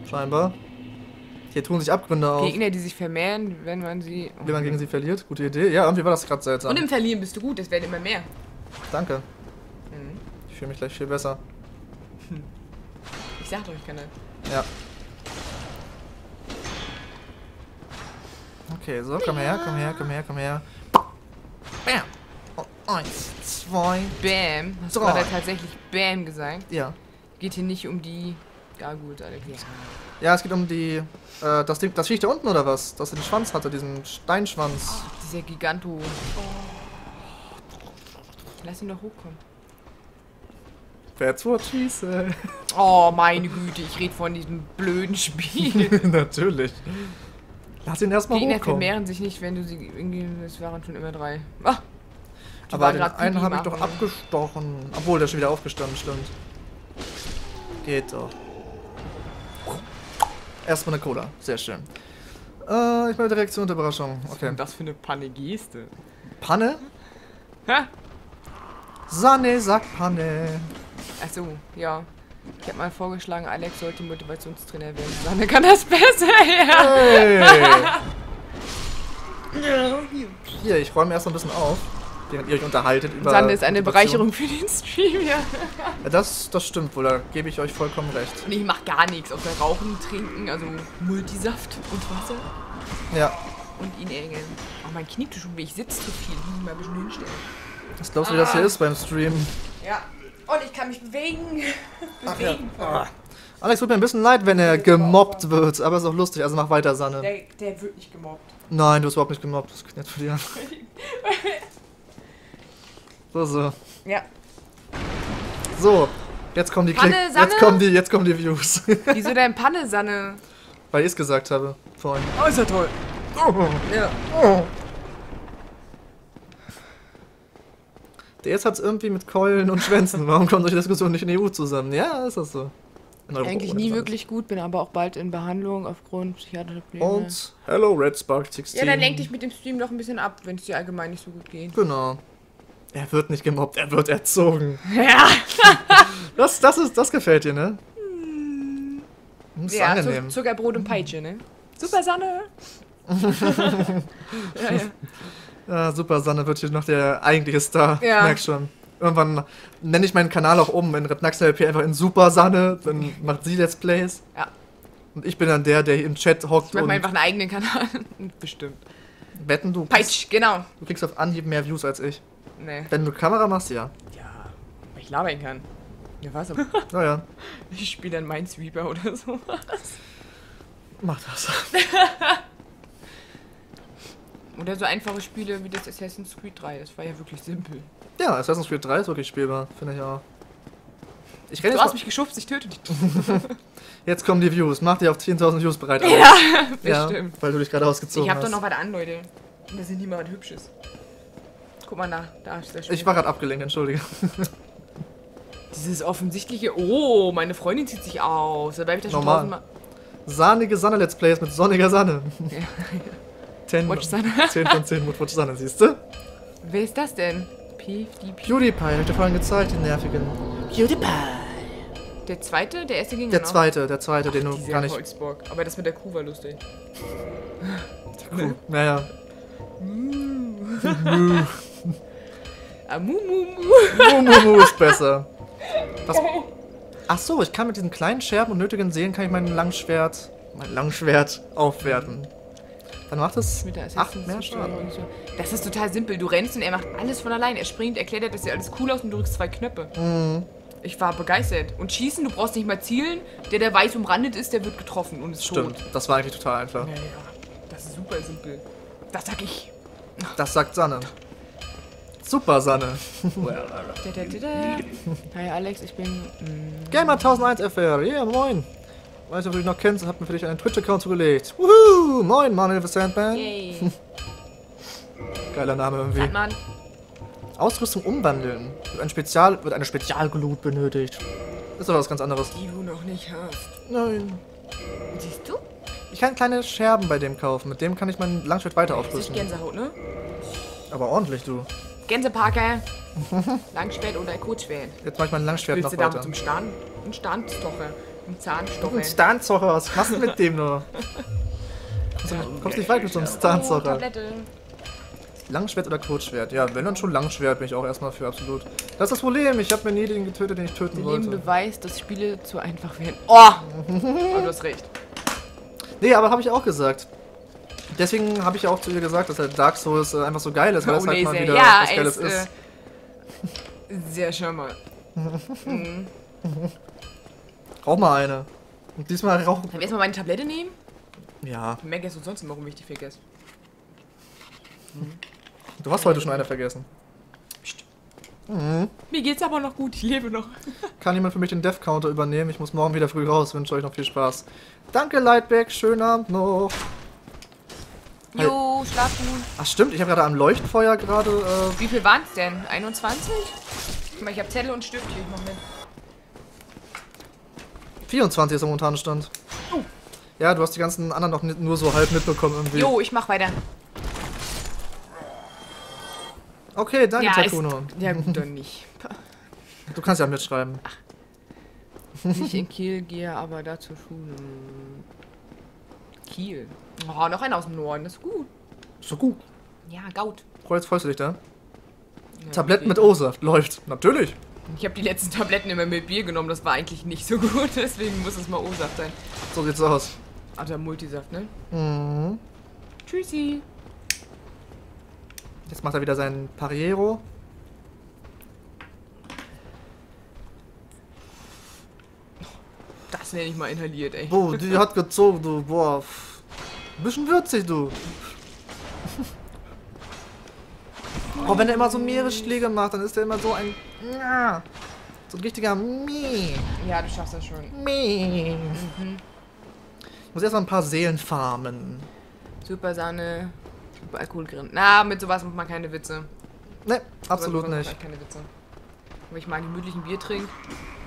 Scheinbar. Hier tun sich Abgründe auf. Gegner, die sich vermehren, wenn man sie... Wenn man gegen sie verliert. Gute Idee. Ja, irgendwie war das gerade seltsam. Und im Verlieren bist du gut. Es werden immer mehr. Danke. Mhm. Ich fühle mich gleich viel besser. Hm. Ich sag doch, ich kann das. Ja. Okay, so. Komm her, komm her, komm her, komm her. Bam. Und 1, 2, Bam. Hast du gerade tatsächlich Bam gesagt? Ja. Geht hier nicht um die... Ja gut, Alex. Ja, es geht um die... das Ding, das Viech da unten, oder was? Das den Schwanz hatte, diesen Steinschwanz. Oh, dieser Giganto. Oh. Lass ihn doch hochkommen. That's what she said. Oh, meine Güte, ich rede von diesem blöden Spiel. Natürlich. Lass ihn erstmal hochkommen. Die vermehren sich nicht, wenn du sie... irgendwie. Es waren schon immer drei. Ah, aber den einen habe ich doch abgestochen. Obwohl, der ist schon wieder aufgestanden, stimmt. Geht doch. Erstmal eine Cola, sehr schön. Ich meine Reaktion und Überraschung. Okay. Was für eine Panne-Geste. Panne? Hä? Sanne sagt Panne. Achso, ja. Ich habe mal vorgeschlagen, Alex sollte Motivationstrainer werden. Sanne kann das besser, ja. Hey. Hier, ich räume erst ein bisschen auf, während ihr euch unterhaltet über. Sanne ist eine Bereicherung für den Stream, ja. Ja, das stimmt wohl, da gebe ich euch vollkommen recht. Und ich mach gar nichts, außer Rauchen, Trinken, also Multisaft und Wasser. Ja. Und ihn ärgern. Oh, mein Knie tut schon weh, ich sitze zu viel, ich muss mich mal ein bisschen hinstellen. Was glaubst du, wie das hier ist beim Stream? Ja. Und ich kann mich bewegen. Ach, bewegen. Ja. Ah. Alex, tut mir ein bisschen leid, wenn er gemobbt wird, aber ist auch lustig, also mach weiter, Sanne. Der wird nicht gemobbt. Nein, du hast überhaupt nicht gemobbt, das geht nicht für dich an. So. Ja. So, jetzt kommen die Klicks, jetzt kommen die Views. Wieso denn Panne, Sanne? Weil ich es gesagt habe vorhin. Oh, ist ja toll. Oh. Ja. Oh. Der jetzt hat es irgendwie mit Keulen und Schwänzen. Warum kommt solche Diskussionen nicht in die EU zusammen? Ja, ist das so. Eigentlich nie wirklich gut, bin aber auch bald in Behandlung aufgrund psychiatrischer Probleme. Und hello RedSpark16. Ja, dann lenk dich mit dem Stream noch ein bisschen ab, wenn es dir allgemein nicht so gut geht. Genau. Er wird nicht gemobbt, er wird erzogen. Ja. Das gefällt dir, ne? Hm. Ja, angenehm. Zuckerbrot und Peitsche, ne? Super Sanne. Ja, ja. Ja, Super Sanne wird hier noch der eigentliche Star. Ja. Merk schon. Irgendwann nenne ich meinen Kanal auch um, in RednaxLP einfach in Super Sanne, dann macht sie Let's Plays. Ja. Und ich bin dann der im Chat hockt. Ich mach mal einfach einen eigenen Kanal. Bestimmt. Wetten, du Peitsch, genau. Du kriegst auf Anhieb mehr Views als ich. Nee. Wenn du Kamera machst, ja. Ja, weil ich labern kann. Ja, was? Naja. Ich spiele dann Minesweeper oder sowas. Mach das. Oder so einfache Spiele wie das Assassin's Creed 3. Das war ja wirklich simpel. Ja, Assassin's Creed 3 ist wirklich spielbar, finde ich auch. Du hast mich geschubst, ich töte dich. Jetzt kommen die Views. Mach dir auf 10.000 Views bereit. Aus. Ja, bestimmt. Ja, weil du dich gerade ausgezogen hast. Ich hab doch noch was an, Leute. Da sind die mal was Hübsches. Guck mal nach, da ist der Spiel. Ich war gerade abgelenkt, entschuldige. Dieses offensichtliche... Oh, meine Freundin zieht sich aus. Da bleib ich da schon tausendmal... Sahnige Sanne Let's Plays mit sonniger Sanne. Ja. 10 von 10 mit Watch Sanne, siehst du? Wer ist das denn? PewDiePie habe ich dir vorhin gezeigt, den nervigen. PewDiePie. Der zweite? Der erste ging ja noch? Der zweite, ach, den du gar nicht... Holzburg. Aber das mit der Kuh war lustig. Kuh, naja. Mu ist besser. Was? Ach so, ich kann mit diesen kleinen Scherben und nötigen Seelen kann ich mein Langschwert aufwerten. Dann macht es 8 mehr Schaden. Das ist total simpel. Du rennst und er macht alles von allein. Er springt, er klettert, das sieht alles cool aus und du drückst 2 Knöpfe. Mhm. Ich war begeistert. Und schießen, du brauchst nicht mal zielen. Der weiß umrandet ist, der wird getroffen und ist tot. Stimmt, das war eigentlich total einfach. Ja, das ist super simpel. Das sag ich. Das sagt Sanne. Super Sanne. Hi Alex, ich bin... Gamer1001FR, yeah, moin. Weißt du, ob du dich noch kennst, hab mir für dich einen Twitch-Account zugelegt. Wuhu, moin, Manuel the Sandman. Yay. Geiler Name irgendwie. Sandmann. Ausrüstung umwandeln. Wird eine Spezialglut benötigt. Ist aber was ganz anderes. Die du noch nicht hast. Nein. Siehst du? Ich kann kleine Scherben bei dem kaufen. Mit dem kann ich mein Langschwert weiter aufrüsten. Das ist Gänsehaut, ne? Aber ordentlich, du. Gänseparker. Langschwert oder Kurzschwert. Jetzt mach ich mein Langschwert noch weiter. Willst du da mit einem Zahnstocher? Ein Zahnstocher. Ein Zahnstocher, was machst du mit dem nur? Kommst nicht weit mit so einem Zahnstocher. Oh, Langschwert oder Kurzschwert? Ja, wenn dann schon Langschwert, bin ich auch erstmal für absolut. Das ist das Problem, ich habe mir nie den getötet, den ich töten wollte. Dem Beweis, dass Spiele zu einfach werden. Oh! Aber du hast recht. Nee, aber habe ich auch gesagt. Deswegen habe ich auch zu ihr gesagt, dass der Dark Souls einfach so geil ist, weil das halt mal wieder ja, was Geiles ist. Sehr charmant. Mhm. Rauch mal eine. Und diesmal rauchen. Kann ich erstmal meine Tablette nehmen? Ja. Ich merke jetzt sonst immer, warum ich die vergesse. Mhm. Du hast heute schon eine vergessen. Psst. Mhm. Mir geht's aber noch gut, ich lebe noch. Kann jemand für mich den Death-Counter übernehmen? Ich muss morgen wieder früh raus, wünsche euch noch viel Spaß. Danke, Lightback, schönen Abend noch. Jo, schlaf gut. Ach stimmt, ich habe gerade am Leuchtfeuer gerade... Wie viel waren's denn? 21? Guck mal, ich habe Zettel und Stift hier, ich mach mit. 24 ist der momentane Stand. Oh. Ja, du hast die ganzen anderen noch nur so halb mitbekommen irgendwie. Jo, ich mach weiter. Okay, danke, ja, Takuno. Ja, gut, dann nicht. Du kannst ja mitschreiben. Ach. Ich in Kiel gehe, aber da zur Schule. Kiel. Oh, noch einer aus dem Norden, das ist gut. Ist doch gut. Ja, Gaut. Jetzt freust du dich da? Ja, Tabletten mit O-Saft, läuft. Natürlich. Ich habe die letzten Tabletten immer mit Bier genommen, das war eigentlich nicht so gut, deswegen muss es mal O-Saft sein. So sieht's aus. Also Multisaft, ne? Mhm. Tschüssi. Jetzt macht er wieder seinen Pariero. Das nenne ich mal inhaliert, ey. Boah, die hat gezogen, du. Boah. Bisschen würzig, du. Oh, wenn er immer so mehrere Schläge macht, dann ist er immer so ein... So ein richtiger... Ja, du schaffst das schon. Ich muss erstmal ein paar Seelen farmen. Super Sahne, super Alkoholgrin. Na, mit sowas macht man keine Witze. Ne, absolut nicht. Wenn ich mal einen gemütlichen Bier trinke,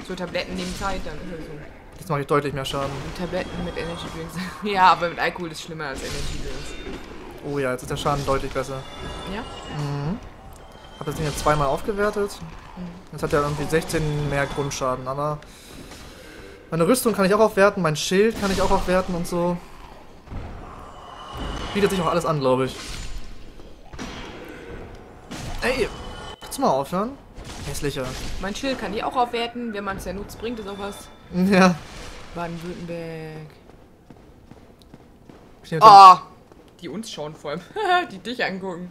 so Tabletten neben Zeit, dann ist das so. Das mache ich deutlich mehr Schaden. Tabletten mit Energy Drinks. Ja, aber mit Alkohol ist schlimmer als Energy Drinks. Oh ja, jetzt ist der Schaden deutlich besser. Ja? Mhm. Hab das Ding jetzt zweimal aufgewertet. Jetzt hat er irgendwie 16 mehr Grundschaden, aber... Meine Rüstung kann ich auch aufwerten, mein Schild kann ich auch aufwerten und so. Bietet sich auch alles an, glaube ich. Ey! Kannst du mal aufhören? Hässlicher. Mein Schild kann ich auch aufwerten, wenn man es ja nutzt, bringt es auch was. Ja. Baden-Württemberg. Oh! Die uns schauen vor allem. Die dich angucken.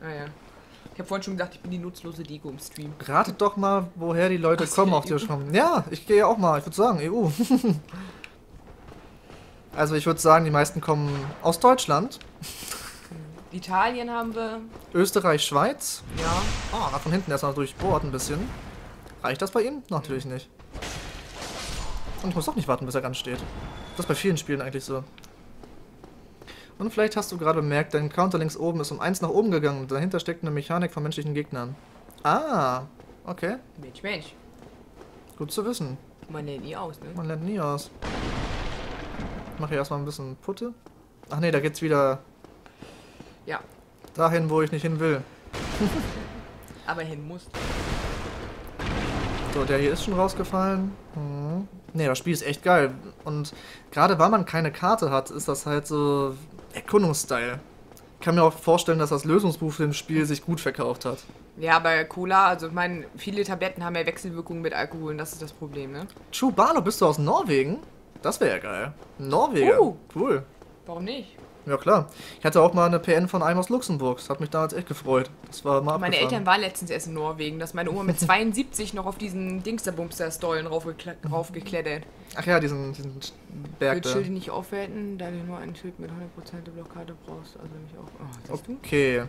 Ah ja. Ich habe vorhin schon gesagt, ich bin die nutzlose Deko im Stream. Ratet doch mal, woher die Leute kommen, auf die wir kommen. Ja, ich gehe auch mal. Ich würde sagen, EU. Also ich würde sagen, die meisten kommen aus Deutschland. Italien haben wir. Österreich, Schweiz. Ja. Oh, da von hinten erstmal durchbohrt ein bisschen. Reicht das bei ihm? Natürlich nicht. Und ich muss doch nicht warten, bis er ganz steht. Das ist bei vielen Spielen eigentlich so. Und vielleicht hast du gerade bemerkt, dein Counter links oben ist um 1 nach oben gegangen und dahinter steckt eine Mechanik von menschlichen Gegnern. Ah, okay. Mensch, Mensch. Gut zu wissen. Man lernt nie aus, ne? Man lernt nie aus. Ich mache hier erstmal ein bisschen Putte. Ach nee, da geht's wieder... Ja. Dahin, wo ich nicht hin will. Aber hin muss. So, der hier ist schon rausgefallen. Hm. Ne, das Spiel ist echt geil. Und gerade weil man keine Karte hat, ist das halt so... Erkundungsstyle. Ich kann mir auch vorstellen, dass das Lösungsbuch für das Spiel sich gut verkauft hat. Ja, bei Cola, also ich meine, viele Tabletten haben ja Wechselwirkungen mit Alkohol und das ist das Problem, ne? Chubalo, bist du aus Norwegen? Das wäre ja geil. Norweger, cool. Warum nicht? Ja klar. Ich hatte auch mal eine PN von einem aus Luxemburg. Das hat mich damals echt gefreut. Das war mal abgefahren. Meine Eltern waren letztens erst in Norwegen. Dass meine Oma mit 72 noch auf diesen Dingsterbumster-Stollen raufgeklettert. Ach ja, diesen Berg da. Ich würde Schilde nicht aufwerten, da du nur ein Schild mit 100% der Blockade brauchst. Also nämlich auch... Oh, okay.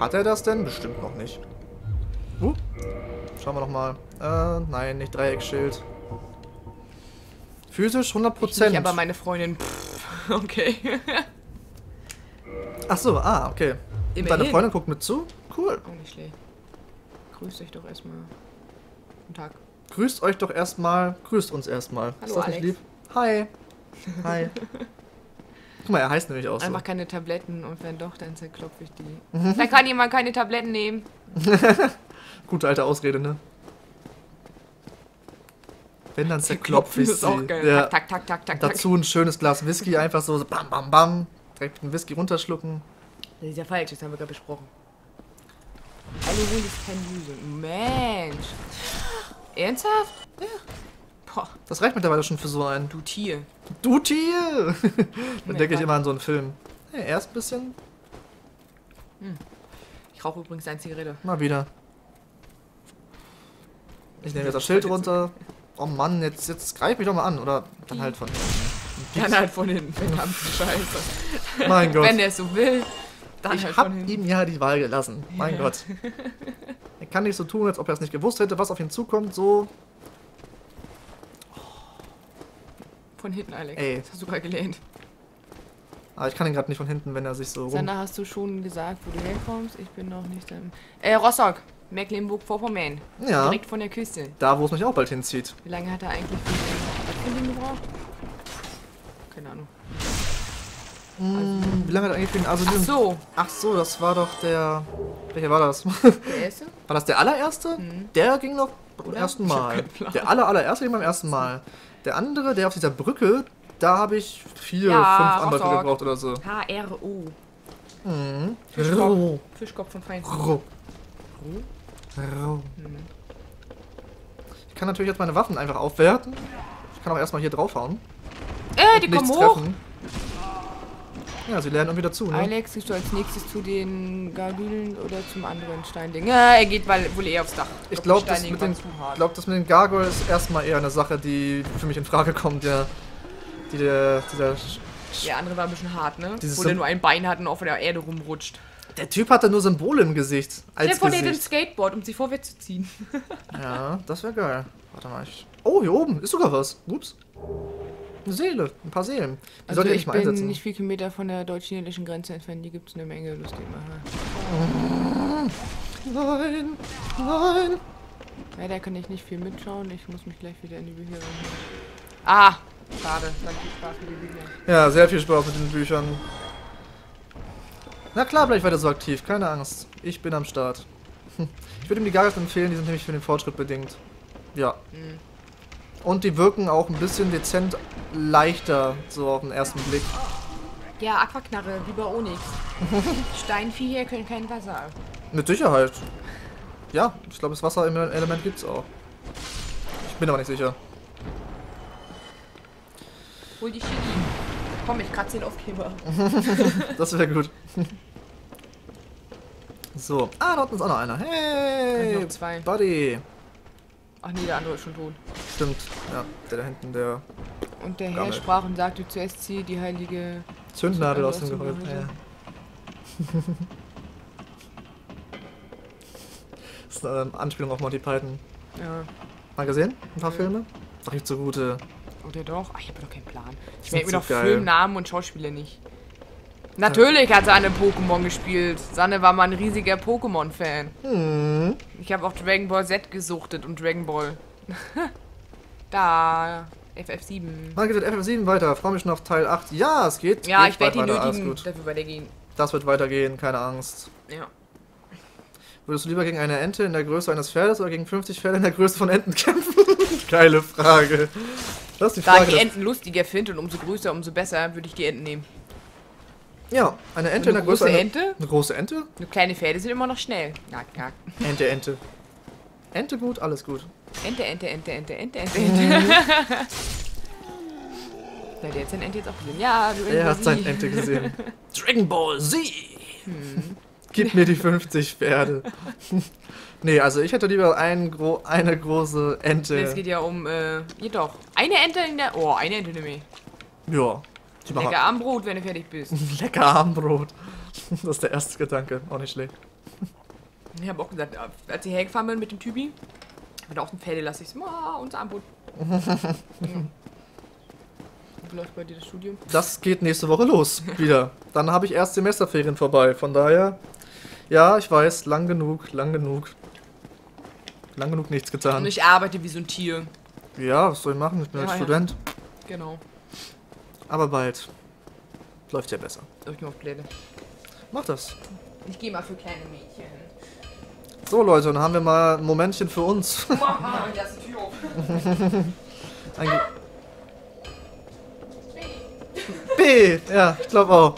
Hat er das denn? Bestimmt noch nicht. Schauen wir nochmal. Nein, nicht Dreieckschild. Physisch 100%. Ich aber meine Freundin... Pff, okay. Ach so, okay. Immerhin. Deine Freundin guckt mit zu? Cool. Oh, nicht schlecht. Grüßt euch doch erstmal. Guten Tag. Grüßt euch doch erstmal. Grüßt uns erstmal. Hallo, ist das Alex. Nicht lieb? Hi. Hi. Guck mal, er heißt nämlich auch so. Einfach keine Tabletten und wenn doch, dann zerklopfe ich die. Da kann jemand keine Tabletten nehmen. Gute alte Ausrede, ne? Wenn, dann zerklopfe ich sie. Ist auch geil. Ja. Tak, tak, tak, tak, tak. Dazu ein schönes Glas Whisky, einfach so bam, bam, bam. Direkt einen Whisky runterschlucken. Das ist ja falsch, das haben wir gerade besprochen. Alkohol ist kein Lösung. Mensch. Ernsthaft? Ja. Boah. Das reicht mittlerweile schon für so einen. Du Tier. Du Tier! Dann denke ich immer an so einen Film. Hey, erst ein bisschen. Hm. Ich rauche übrigens eine Zigarette. Mal wieder. Ich nehme jetzt das Schild runter. Oh Mann, jetzt greif mich doch mal an. Oder dann halt von... Dann halt von hinten, verdammt Scheiße. Mein Gott. Wenn er es so will, dann ich halt von hinten. Ich hab ihm ja die Wahl gelassen, mein Gott. Er kann nicht so tun, als ob er es nicht gewusst hätte, was auf ihn zukommt, so... Von hinten, Alex. Ey. Das hast du gerade gelehnt. Aber ich kann ihn gerade nicht von hinten, wenn er sich so rum... Sander, hast du schon gesagt, wo du herkommst? Ich bin noch nicht... Rostock, Mecklenburg-Vorpommern. Ja. Direkt von der Küste. Da, wo es mich auch bald hinzieht. Wie lange hat er eigentlich für den gebraucht? Keine Ahnung. Also, wie lange hat er eigentlich für den Asyl? Ach so, das war doch der... Welcher war das? Der erste? War das der allererste? Mhm. Der ging noch beim ersten Mal. Der allererste ging beim ersten Mal. Der andere, der auf dieser Brücke, da habe ich 4, 5 Anwälte gebraucht oder so. H-R-O. Mhm. Fischkopf von Feind. Ich kann natürlich jetzt meine Waffen einfach aufwerten. Ich kann auch erstmal hier draufhauen. Die kommen hoch! Ja, sie lernen irgendwie dazu, ne? Alex, gehst du als nächstes zu den Gargoylen oder zum anderen Steinding? Ja, er geht wohl eher aufs Dach. Ich glaube, das mit den Gargoylen ist erstmal eher eine Sache, die für mich in Frage kommt, ja. Der andere war ein bisschen hart, ne? Wo der nur ein Bein hat und auf der Erde rumrutscht. Der Typ hatte nur Symbole im Gesicht. Der vor dem Skateboard, um sie vorwärts zu ziehen. Ja, das wäre geil. Warte mal, oh, hier oben ist sogar was. Ups. Eine Seele, ein paar Seelen. Die also sollte ich mal einsetzen. Ich bin nicht viel Kilometer von der deutsch-chinesischen Grenze entfernt, die gibt es eine Menge lustige Macher. Nein, nein. Ja, da kann ich nicht viel mitschauen, ich muss mich gleich wieder in die Bücher rein. Ah! Schade, dann viel Spaß mit den Büchern. Ja, sehr viel Spaß mit den Büchern. Na klar, bleib ich weiter so aktiv, keine Angst. Ich bin am Start. Ich würde ihm die Gargoyles empfehlen, die sind nämlich für den Fortschritt bedingt. Ja. Mhm. Und die wirken auch ein bisschen dezent leichter, so auf den ersten Blick. Ja, Aquaknarre, wie bei Onyx. Steinvieh hier können kein Wasser ab. Mit Sicherheit. Ja, ich glaube, das Wasserelement gibt's auch. Ich bin aber nicht sicher. Hol die Chili. Komm, ich kratze den Aufkleber. Das wäre gut. So. Ah, da unten ist auch noch einer. Hey! Noch zwei. Buddy! Ach nee, der andere ist schon tot. Stimmt, ja. Der da hinten, der... Und der Herr sprach und sagte, zuerst zieh die heilige... Zündnadel aus dem Gehäuse. Ja. Das ist eine Anspielung auf Monty Python. Ja. Mal gesehen? Ein paar Filme? Doch nicht so gute. Oder doch? Ach, ich habe doch keinen Plan. Ich merke mir doch Filmnamen und Schauspieler nicht. Natürlich hat Sanne Pokémon gespielt. Sanne war mal ein riesiger Pokémon-Fan. Hm. Ich habe auch Dragon Ball Z gesuchtet und Dragon Ball. Da. FF7. Man geht mit FF7 weiter. Freue mich noch auf Teil 8. Ja, es geht. Ja, ich werde die nötigen dafür weitergehen. Das wird weitergehen, keine Angst. Ja. Würdest du lieber gegen eine Ente in der Größe eines Pferdes oder gegen 50 Pferde in der Größe von Enten kämpfen? Geile Frage. Das ist die Frage. Da ich die Enten lustiger finde und umso größer, umso besser, würde ich die Enten nehmen. Ja, eine Ente in der Größe einer Ente. Eine große Ente? Eine kleine Pferde sind immer noch schnell. Nack, nack. Ente, Ente. Ente gut, alles gut. Ente, Ente, Ente, Ente, Ente, Ente, Ente. Hat jetzt ein Ente jetzt auch gesehen? Ja, du er hat sein Ente gesehen. Dragon Ball Z! Hm. Gib mir die 50 Pferde. Nee, also ich hätte lieber eine große Ente. Nee, es geht ja um, jedoch. Eine Ente in der... Oh, eine Ente nehme ich. Ja. Lecker Armbrot, wenn du fertig bist. Lecker Armbrot. Das ist der erste Gedanke. Auch nicht schlecht. Ich habe auch gesagt, als ich hergefahren bin mit dem Typi, hat er auch den Pferde lasse ich so, unser Armbrot. Mhm. Läuft bei dir das Studium? Das geht nächste Woche los, wieder. Dann habe ich erst Semesterferien vorbei, von daher... Ja, ich weiß, lang genug, lang genug. Lang genug nichts getan. Und ich arbeite wie so ein Tier. Ja, was soll ich machen? Ich bin halt Student. Genau. Aber bald. Läuft ja besser. Läuft nur auf Pläne. Mach das. Ich gehe mal für kleine Mädchen. So Leute, dann haben wir mal ein Momentchen für uns. Mama, die erste Tür auf. B, ja, ich glaube auch.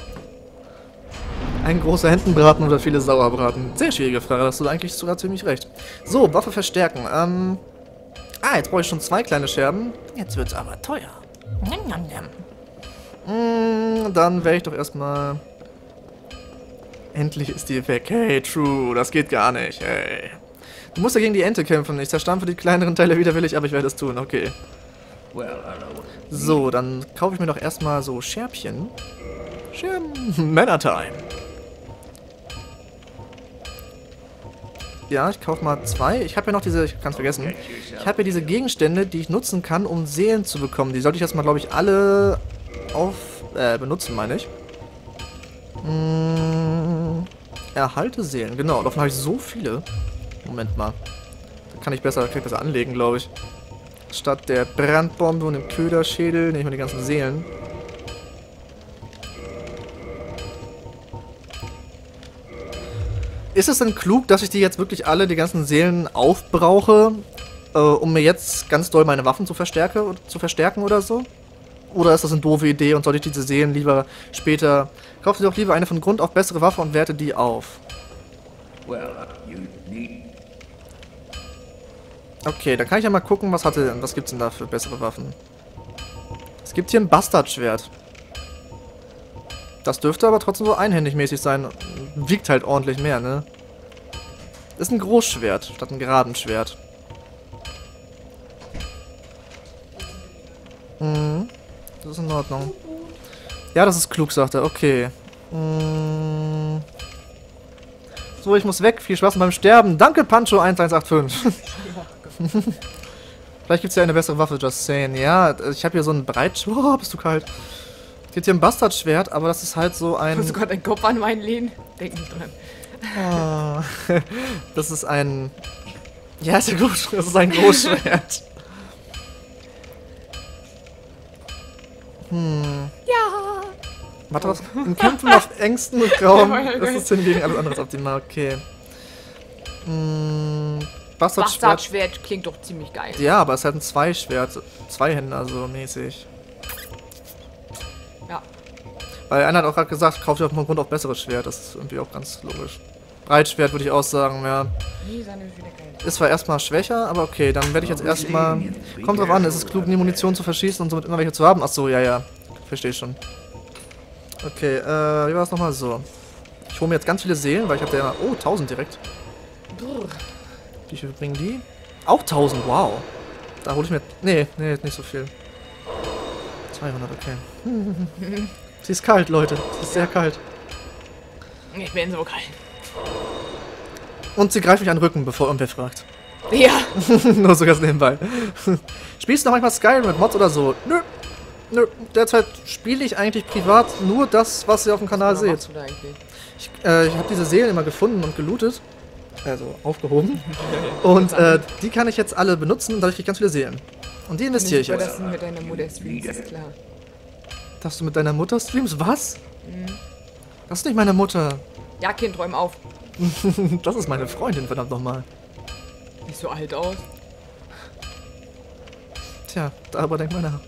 Ein großer Entenbraten oder viele Sauerbraten? Sehr schwierige Frage, da hast du eigentlich sogar ziemlich recht. So, Waffe verstärken. Jetzt brauche ich schon zwei kleine Scherben. Jetzt wird's aber teuer. Dann wäre ich doch erstmal... Endlich ist die weg. Hey, true, das geht gar nicht. Hey. Du musst ja gegen die Ente kämpfen. Ich zerstampfe die kleineren Teile widerwillig, aber ich werde es tun. Okay. Well, so, dann kaufe ich mir doch erstmal so Scherbchen. Scherben. Männertime. Ja, ich kaufe mal zwei. Ich habe ja noch diese... Ich kann es vergessen. Ich habe ja diese Gegenstände, die ich nutzen kann, um Seelen zu bekommen. Die sollte ich erstmal, glaube ich, alle benutzen, meine ich. Erhalte Seelen. Genau, davon habe ich so viele. Moment mal. Da kann ich besser anlegen, glaube ich. Statt der Brandbombe und dem Köderschädel nehme ich mal die ganzen Seelen. Ist es denn klug, dass ich die jetzt wirklich alle, die ganzen Seelen aufbrauche, um mir jetzt ganz doll meine Waffen zu verstärken oder so? Oder ist das eine doofe Idee und sollte ich diese Seelen lieber später... Kaufe doch lieber eine von Grund auf bessere Waffe und werte die auf. Well, you need... Okay, dann kann ich ja mal gucken, was gibt's denn da für bessere Waffen? Es gibt hier ein Bastardschwert. Das dürfte aber trotzdem so einhändig mäßig sein. Wiegt halt ordentlich mehr, ne? Ist ein Großschwert statt ein geraden Schwert. Mhm. Das ist in Ordnung. Ja, das ist klug, sagt er. Okay. Mhm. So, ich muss weg. Viel Spaß beim Sterben. Danke, Pancho 1185. Vielleicht gibt es ja eine bessere Waffe, just saying. Ja, ich habe hier so einen Breitschwert. Oh, bist du kalt. Es gibt hier ein Bastardschwert, aber das ist halt so ein... Kannst du gerade deinen Kopf an meinen lehnen? Denk nicht dran. Oh. Das ist ein... Ja, ist ja gut. Das ist ein Großschwert. Ja! Warte, was? Im Kämpfen auf engstem Raum ist es hingegen alles anderes optimal. Okay. Bastardschwert klingt doch ziemlich geil. Ja, aber es ist halt ein Zweischwert. Zweihänder so mäßig. Ja. Weil einer hat auch gerade gesagt, kauft ihr auf dem Grund auch besseres Schwert. Das ist irgendwie auch ganz logisch. Breitschwert würde ich auch sagen, ja. Ist zwar erstmal schwächer, aber okay, dann werde ich jetzt erstmal... Kommt drauf an, ist es klug, nie Munition zu verschießen und somit immer welche zu haben? Achso, ja, ja. Verstehe schon. Okay, wie war es nochmal so? Ich hole mir jetzt ganz viele Seelen, weil ich habe ja... Oh, 1000 direkt. Wie viel bringen die? Auch 1000, wow. Da hole ich mir... Nee, nee, nicht so viel. 200, okay. Sie ist kalt, Leute. Sie ist sehr kalt. Ich bin so kalt. Und sie greift mich an den Rücken, bevor irgendwer fragt. Ja. Nur so ganz nebenbei. Spielst du noch manchmal Skyrim mit Mods oder so? Nö. Nö. Derzeit spiele ich eigentlich privat nur das, was ihr auf dem Kanal seht. Ich habe diese Seelen immer gefunden und gelootet. Also aufgehoben. Und die kann ich jetzt alle benutzen und dadurch kriege ich ganz viele Seelen. Und die investiere ich jetzt. Dass du mit deiner Mutter streamst, ist klar. Dass du mit deiner Mutter streamst? Was? Mhm. Das ist nicht meine Mutter. Ja, Kind, räum auf. Das ist meine Freundin, verdammt nochmal. Nicht so alt aus. Tja, darüber denkt man nach.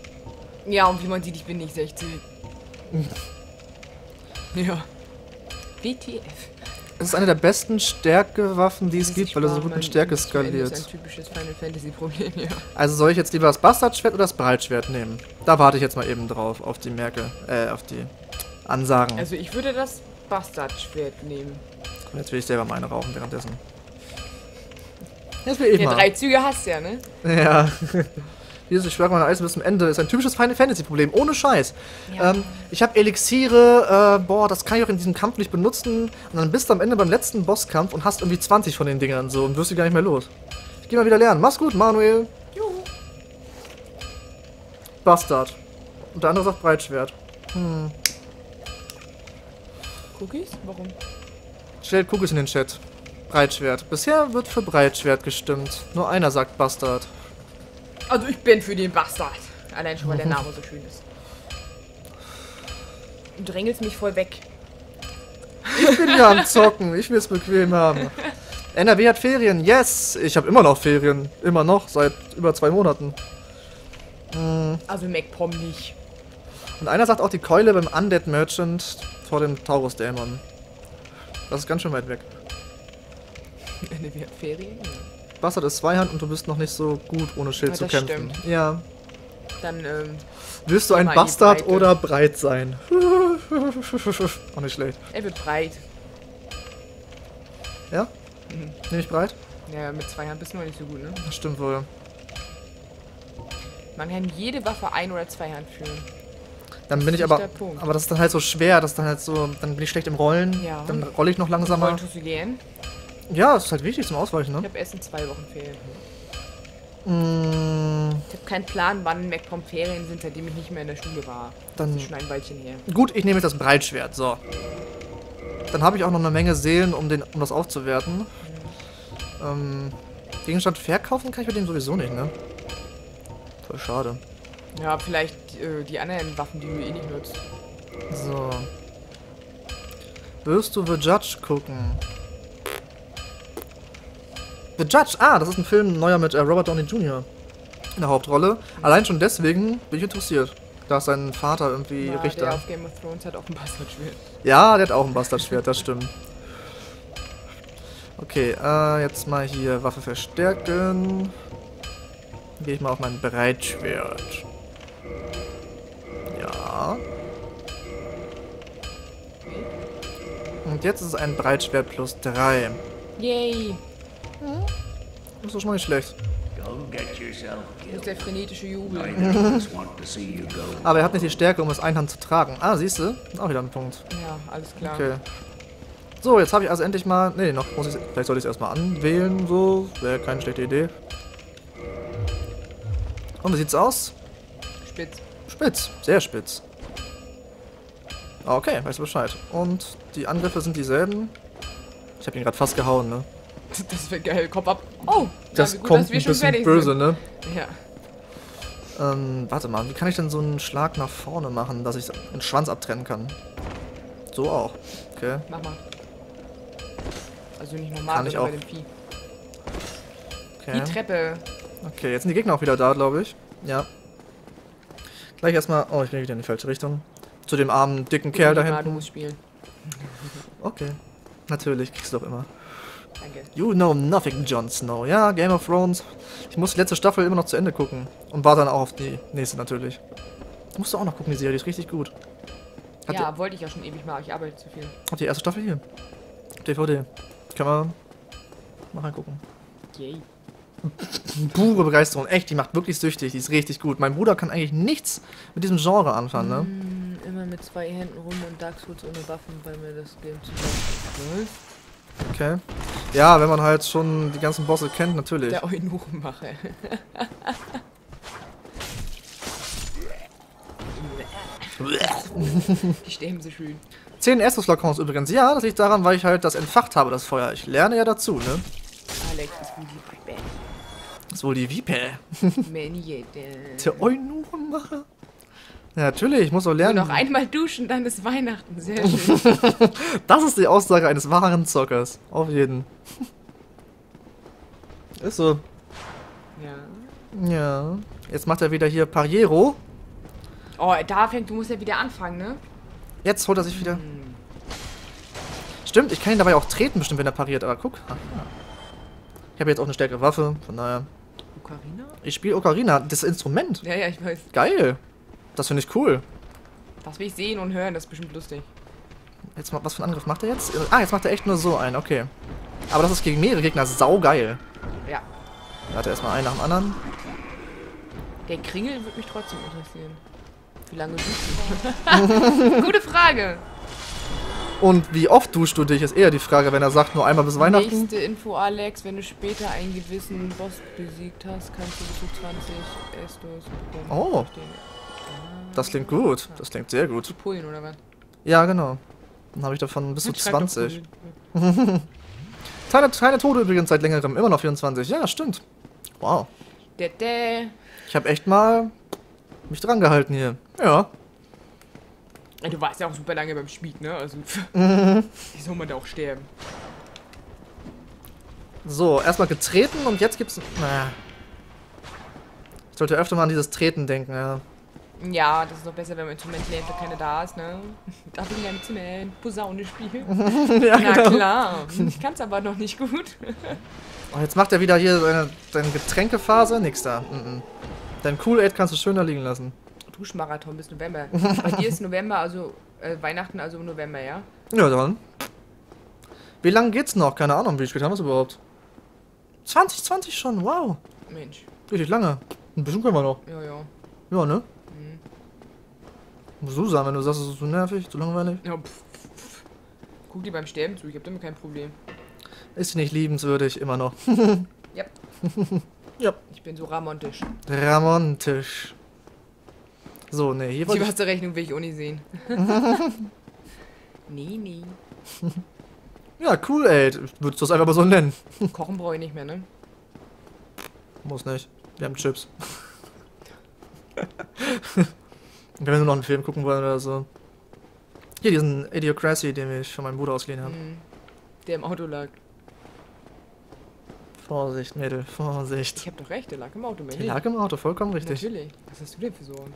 Ja, und wie man sieht, ich bin nicht 16. Ja. WTF. Es ist eine der besten Stärkewaffen, die es gibt, weil er so gut mit Stärke skaliert. Das ist ein typisches Final Fantasy Problem, ja. Also soll ich jetzt lieber das Bastardschwert oder das Breitschwert nehmen? Da warte ich jetzt mal eben drauf, auf die auf die Ansagen. Also ich würde das Bastardschwert nehmen. Und jetzt will ich selber meine rauchen währenddessen. Jetzt will ich mal. Drei Züge hast du ja, ne? Ja. Ich schwöre meine Eisen bis zum Ende. Ist ein typisches Final Fantasy Problem, ohne Scheiß. Ja. Ich habe Elixiere, boah, das kann ich auch in diesem Kampf nicht benutzen. Und dann bist du am Ende beim letzten Bosskampf und hast irgendwie 20 von den Dingern so und wirst du gar nicht mehr los. Ich geh mal wieder lernen. Mach's gut, Manuel. Juhu. Bastard. Und der andere sagt Breitschwert. Hm. Cookies? Warum? Stellt Cookies in den Chat. Breitschwert. Bisher wird für Breitschwert gestimmt. Nur einer sagt Bastard. Also ich bin für den Bastard. Allein schon, weil der Name so schön ist. Du drängelst mich voll weg. Ich bin ja am Zocken. Ich will es bequem haben. NRW hat Ferien. Yes! Ich habe immer noch Ferien. Immer noch. Seit über 2 Monaten. Mhm. Also MacPom nicht. Und einer sagt auch die Keule beim Undead Merchant vor dem Taurus-Dämon. Das ist ganz schön weit weg. NRW hat Ferien? Ja. Bastard ist Zweihand und du bist noch nicht so gut, ohne Schild zu kämpfen. Stimmt. Ja. Dann, willst du ein Bastard oder breit sein? Auch nicht schlecht. Er wird breit. Ja? Mhm. Nehm ich breit? Ja, mit Zweihand bist du noch nicht so gut, ne? Das stimmt wohl. Man kann jede Waffe ein- oder zweihand führen. Dann bin ich aber das ist dann halt so schwer, das ist dann halt so, dann bin ich schlecht im Rollen, ja. Dann rolle ich noch langsamer. Rollen tust du gehen? Ja, das ist halt wichtig zum Ausweichen, ne? Ich habe erst in 2 Wochen Ferien. Mm. Ich habe keinen Plan, wann MacPom Ferien sind, seitdem ich nicht mehr in der Schule war. Dann das ist schon ein Weilchen her. Gut, ich nehme jetzt das Breitschwert, so. Dann habe ich auch noch eine Menge Seelen, um das aufzuwerten. Ja. Gegenstand verkaufen kann ich mit dem sowieso nicht, ne? Voll schade. Ja, vielleicht die anderen Waffen, die du eh nicht nutzt. So. Wirst du The Judge gucken? The Judge, ah, das ist ein Film, neuer mit Robert Downey Jr. in der Hauptrolle. Allein schon deswegen bin ich interessiert, da ist sein Vater irgendwie Richter. Der auf Game of Thrones hat auch ein Bastardschwert. Ja, der hat auch ein Bastardschwert, das stimmt. Okay, jetzt mal hier Waffe verstärken. Gehe ich mal auf mein Breitschwert. Ja. Und jetzt ist es ein Breitschwert +3. Yay. Hm? Das ist schon mal nicht schlecht. Das ist der frenetische Jubel. Aber er hat nicht die Stärke, um es einhand zu tragen. Ah, siehst du? Auch wieder ein Punkt. Ja, alles klar. Okay. So, jetzt habe ich also endlich mal... Nee, noch muss ich... Vielleicht sollte ich es erstmal anwählen, so. Wäre keine schlechte Idee. Und wie sieht's aus? Spitz. Spitz. Sehr spitz. Okay, weißt du Bescheid. Und die Angriffe sind dieselben. Ich habe ihn gerade fast gehauen, ne? Das wird geil, Kopf ab. Oh, das ja, gut, kommt dass wir ein schon bisschen fertig böse, sind. Ne? Ja. Warte mal, wie kann ich denn so einen Schlag nach vorne machen, dass ich den Schwanz abtrennen kann? So auch. Okay. Mach mal. Also nicht normal, sondern bei dem Vieh. Okay. Die Treppe. Okay, jetzt sind die Gegner auch wieder da, glaube ich. Ja. Gleich erstmal... Oh, ich bin wieder in die falsche Richtung. Zu dem armen, dicken Kerl da hinten. Du musst spielen. Okay. Natürlich, kriegst du doch immer. Danke. You know nothing, Jon Snow. Ja, Game of Thrones. Ich muss die letzte Staffel immer noch zu Ende gucken. Und war dann auch auf die nächste natürlich. Musst du auch noch gucken, die Serie, die ist richtig gut. Hat ja, wollte ich ja schon ewig mal, ich arbeite zu viel. Hat die erste Staffel hier. DVD. Können wir mal reingucken. Yay. Pure Begeisterung, echt, die macht wirklich süchtig, die ist richtig gut. Mein Bruder kann eigentlich nichts mit diesem Genre anfangen, ne? Immer mit zwei Händen rum und Dark Souls ohne Waffen, weil mir das Game zu gut. Okay. Ja, wenn man halt schon die ganzen Bosse kennt, natürlich. Der Eunuchenmache. Die sterben so schön. 10 Estus-Flakons übrigens. Ja, das liegt daran, weil ich halt das entfacht habe, das Feuer. Ich lerne ja dazu, ne? Alex ist wie die Pipe. Ist wohl die Vipe. Der Eunuchenmacher. Ja, natürlich, ich muss auch lernen. Nur noch einmal duschen, dann ist Weihnachten. Sehr schön. Das ist die Aussage eines wahren Zockers. Auf jeden. Ist so. Ja. Ja. Jetzt macht er wieder hier Pariero. Oh, da fängt, du musst ja wieder anfangen, ne? Jetzt holt er sich wieder. Hm. Stimmt, ich kann ihn dabei auch treten, bestimmt, wenn er pariert. Aber guck. Aha. Ich habe jetzt auch eine stärkere Waffe, von daher. Ocarina? Ich spiele Ocarina, das Instrument. Ja, ja, ich weiß. Geil. Das finde ich cool. Das will ich sehen und hören, das ist bestimmt lustig. Jetzt mal, was für einen Angriff macht er jetzt? Ah, jetzt macht er echt nur so einen, okay. Aber das ist gegen mehrere Gegner saugeil. Ja. Warte, erstmal einen nach dem anderen. Der Kringel würde mich trotzdem interessieren. Wie lange duschst du? Gute Frage. Und wie oft duschst du dich, ist eher die Frage, wenn er sagt, nur einmal bis Weihnachten. Nächste Info, Alex, wenn du später einen gewissen Boss besiegt hast, kannst du zu 20 Estos bekommen. Oh. Das klingt gut. Das klingt sehr gut. Zu Polen, oder was? Ja, genau. Dann habe ich davon bis zu 20. Keine Tode übrigens seit längerem. Immer noch 24. Ja, stimmt. Wow. Ich habe echt mal mich dran gehalten hier. Ja. Du warst ja auch super lange beim Schmied, ne? Also, wie soll man da auch sterben? So, erstmal getreten und jetzt gibt's... Naja. Ich sollte öfter mal an dieses Treten denken, ja. Ja, das ist noch besser, wenn man Instrument lernt, wenn keiner da ist, ne? Darf ich in deinem Zimmer Posaune spielen? Ja, na genau. Klar, ich kann's aber noch nicht gut. Oh, jetzt macht er wieder hier seine Getränkephase. Nix da. Dein Cool-Aid kannst du schön da liegen lassen. Duschmarathon bis November. Bei dir ist November, also Weihnachten, also November, ja? Ja, dann. Wie lange geht's noch? Keine Ahnung, wie spät haben wir es überhaupt? 2020 schon, wow. Mensch. Richtig lange. Ein bisschen können wir noch. Ja, ja. Ja, ne? Mhm. Muss du sagen, wenn du sagst, es ist zu nervig, zu langweilig. Ja, guck dir beim Sterben zu, ich hab damit kein Problem. Ist nicht liebenswürdig, immer noch. Ja. Ja. Ich bin so ramontisch. Ramontisch. So, ne, hier die erste Rechnung will ich auch nicht sehen. Nee, nee. Ja, cool, ey. Würdest du das einfach mal so nennen? Kochen brauche ich nicht mehr, ne? Muss nicht. Wir haben Chips. Wenn wir nur noch einen Film gucken wollen oder so. Hier, diesen Idiocracy, den ich von meinem Bruder ausgeliehen habe. Der im Auto lag. Vorsicht, Mädel, Vorsicht. Ich hab doch recht, der lag im Auto, Mädel. Der lag im Auto, vollkommen richtig. Natürlich. Was hast du denn für Sorgen?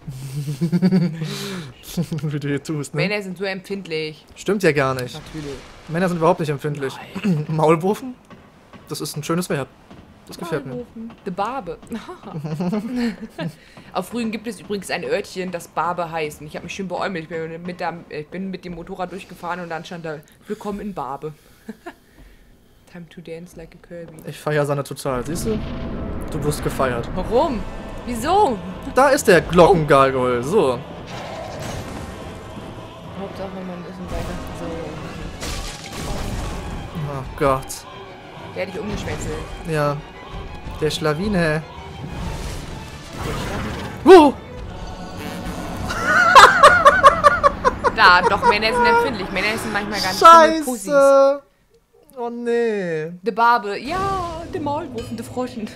Wie du hier tust, ne? Männer sind so empfindlich. Stimmt ja gar nicht. Natürlich. Männer sind überhaupt nicht empfindlich. Maulwurfen? Das ist ein schönes Verb. Das gefällt mir. The Barbe. Auf Rügen gibt es übrigens ein Örtchen, das Barbe heißt. Und ich habe mich schön beäumelt. Ich bin mit dem Motorrad durchgefahren und dann stand da, willkommen in Barbe. Time to dance like a Kirby. Ich feiere seine total, siehst du? Du wirst gefeiert. Warum? Wieso? Da ist der Glockengargoyle, oh. So. Hauptsache, man ist in Weihnachten. Oh Gott. Der hat dich umgeschwätzelt. Ja. Der Schlawine. Wow! Da, doch, Männer sind empfindlich. Männer sind manchmal ganz schöne Pussys. Oh nee. Die Barbe, ja, die Maulwurfen, die Froschen.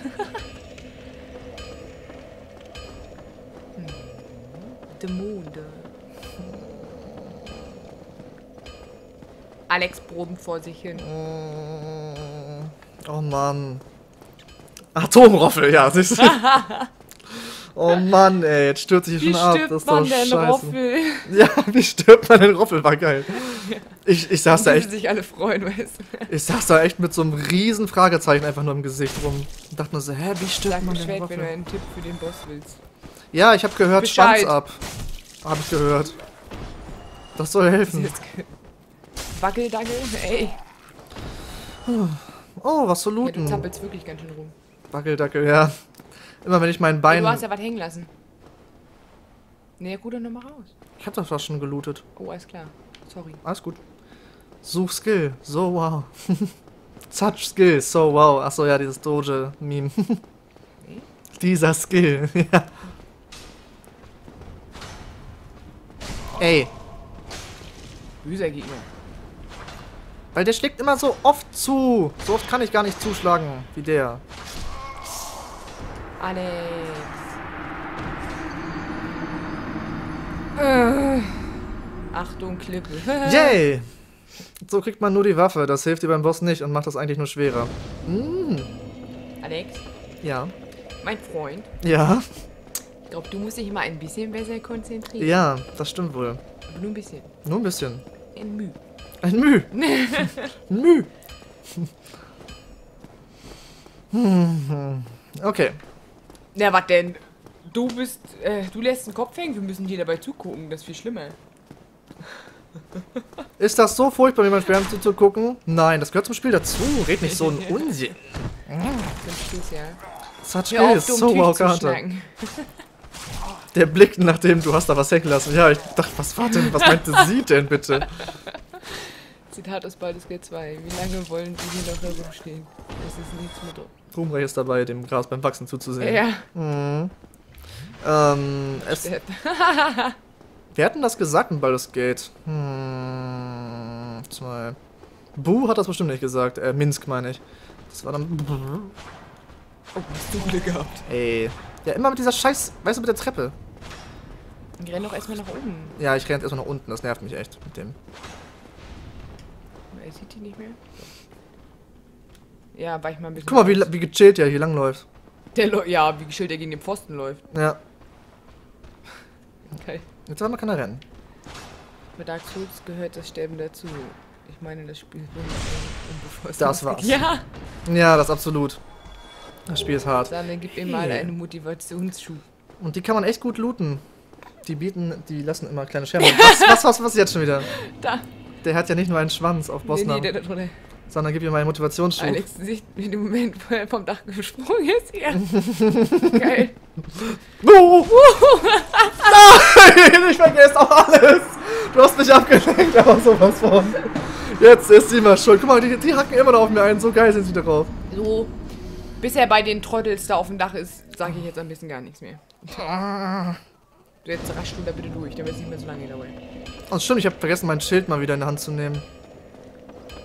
verrückte Mode. Alex proben vor sich hin. Oh Mann. Atomroffel, ja. Oh Mann, ey, jetzt stürzt sich schon ab. Das ist doch scheiße. Ja, wie stirbt man den Roffel? War geil. Ich saß da echt. Sich alle freuen, weißt du? Ich saß da echt mit so einem riesen Fragezeichen einfach nur im Gesicht rum. Und dachte nur so, hä, wie stirbt man den Roffel? Wenn du einen Tipp für den Boss willst. Ja, ich hab gehört, Schwanz ab. Hab ich gehört. Das soll helfen. Wackeldackel, ey. Oh, was zu looten. Ja, du zappelst wirklich ganz schön rum. Wackeldackel, ja. Immer wenn ich meinen Bein... Du hast ja was hängen lassen. Nee, gut, dann nochmal raus. Ich hab doch was schon gelootet. Oh, alles klar. Sorry. Alles gut. Such Skill. So wow. Such Skill. So wow. Achso, ja, dieses Doge-Meme. Nee? Dieser Skill. Ja. Ey. Böser Gegner. Weil der schlägt immer so oft zu. So oft kann ich gar nicht zuschlagen wie der. Alex. Achtung, Klippe. Yay! So kriegt man nur die Waffe. Das hilft dir beim Boss nicht und macht das eigentlich nur schwerer. Mm. Alex? Ja? Mein Freund? Ja? Ich glaube, du musst dich immer ein bisschen besser konzentrieren. Ja, das stimmt wohl. Aber nur ein bisschen. Nur ein bisschen. Ein Müh. Ein Müh! Ein Müh! Okay. Na, was denn? Du bist... du lässt den Kopf hängen, wir müssen dir dabei zugucken, das ist viel schlimmer. Ist das so furchtbar, jemand schwer zuzugucken? Nein, das gehört zum Spiel dazu. Red nicht so ein Unsinn. Such is, so wow, Karte. Der Blick, nachdem du hast da was hängen lassen. Ja, ich dachte, was war denn? Was meinte sie denn bitte? Zitat aus Baldur's Gate 2. Wie lange wollen die hier noch herumstehen? Es ist nichts mit Ruhmreich ist dabei, dem Gras beim Wachsen zuzusehen. Ja. Mhm. Wir hatten das gesagt in Baldur's Gate. Zwei. Bu hat das bestimmt nicht gesagt. Minsk meine ich. Das war dann... Oh, hast du Glück gehabt. Ey. Ja, immer mit dieser Scheiß... Weißt du, mit der Treppe. Ich renn doch erstmal nach oben. Ja, ich renne erstmal nach unten. Das nervt mich echt mit dem. Er sieht die nicht mehr. Ja, weich mal ein bisschen. Guck mal, wie gechillt der hier lang läuft. Ja, wie gechillt der gegen den Pfosten läuft. Ja. Okay. Jetzt haben wir keiner rennen. Bei Dark Souls gehört das Sterben dazu. Ich meine, das Spiel ist unbefreundet. Das war's. Ja. Ja, das absolut. Das Spiel ist hart. Dann gibt ihm mal einen Motivationsschub. Und die kann man echt gut looten. Die lassen immer kleine Scherben. Was jetzt schon wieder? Da. Der hat ja nicht nur einen Schwanz auf Bosnien, nee, sondern gib ihm mal einen Motivationsschub. Alex sieht in dem Moment, wo er vom Dach gesprungen ist. Ja. Geil. No. Nein, ich vergesse auch alles. Du hast mich abgelenkt, aber sowas von. Jetzt ist sie mal schuld. Guck mal, die hacken immer noch auf mir ein. So geil sind sie da drauf. So, bis er bei den Trottels da auf dem Dach ist, sage ich jetzt am besten gar nichts mehr. Jetzt rasch du da bitte durch, damit es nicht mehr so lange dauert. Oh stimmt, ich habe vergessen, mein Schild mal wieder in die Hand zu nehmen.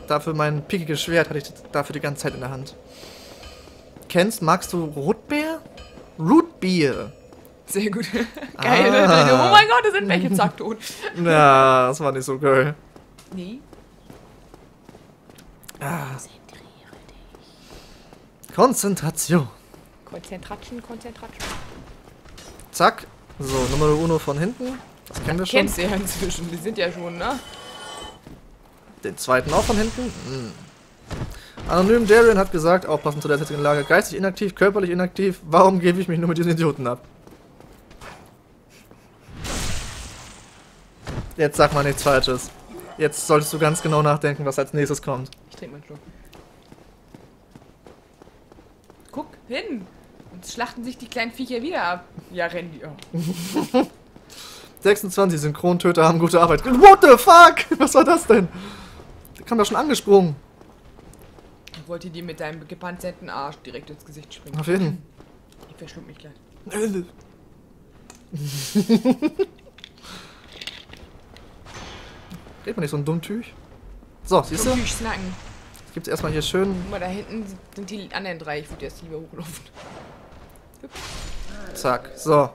Dafür mein pikiges Schwert hatte ich dafür die ganze Zeit in der Hand. Magst du Rotbeer? Rootbeer. Sehr gut. Geil. Ah. Oh mein Gott, da sind welche zack tot. Na, das war nicht so geil. Nee. Ah. Konzentriere dich. Konzentration. Zack. So, Nummer Uno von hinten. Das kennen wir schon. Kennst du ja inzwischen, die sind ja schon, ne? Den zweiten auch von hinten? Hm. Anonym Darien hat gesagt, auch passend zu der jetzigen Lage, geistig inaktiv, körperlich inaktiv, warum gebe ich mich nur mit diesen Idioten ab? Jetzt sag mal nichts Falsches. Jetzt solltest du ganz genau nachdenken, was als nächstes kommt. Ich trinke meinen Schluck. Guck hin! Jetzt schlachten sich die kleinen Viecher wieder ab. Ja, rennen die auch. 26 Synchrontöter haben gute Arbeit. What the fuck? Was war das denn? Der kam da schon angesprungen. Ich wollte dir mit deinem gepanzerten Arsch direkt ins Gesicht springen. Auf jeden. Ich verschluck mich gleich. Redet man nicht so ein dummes Tüch? So, siehst du? Snacken. Jetzt gibt's erstmal hier schön. Guck mal, da hinten sind die anderen drei. Ich würde erst lieber hochlaufen. Zack, so.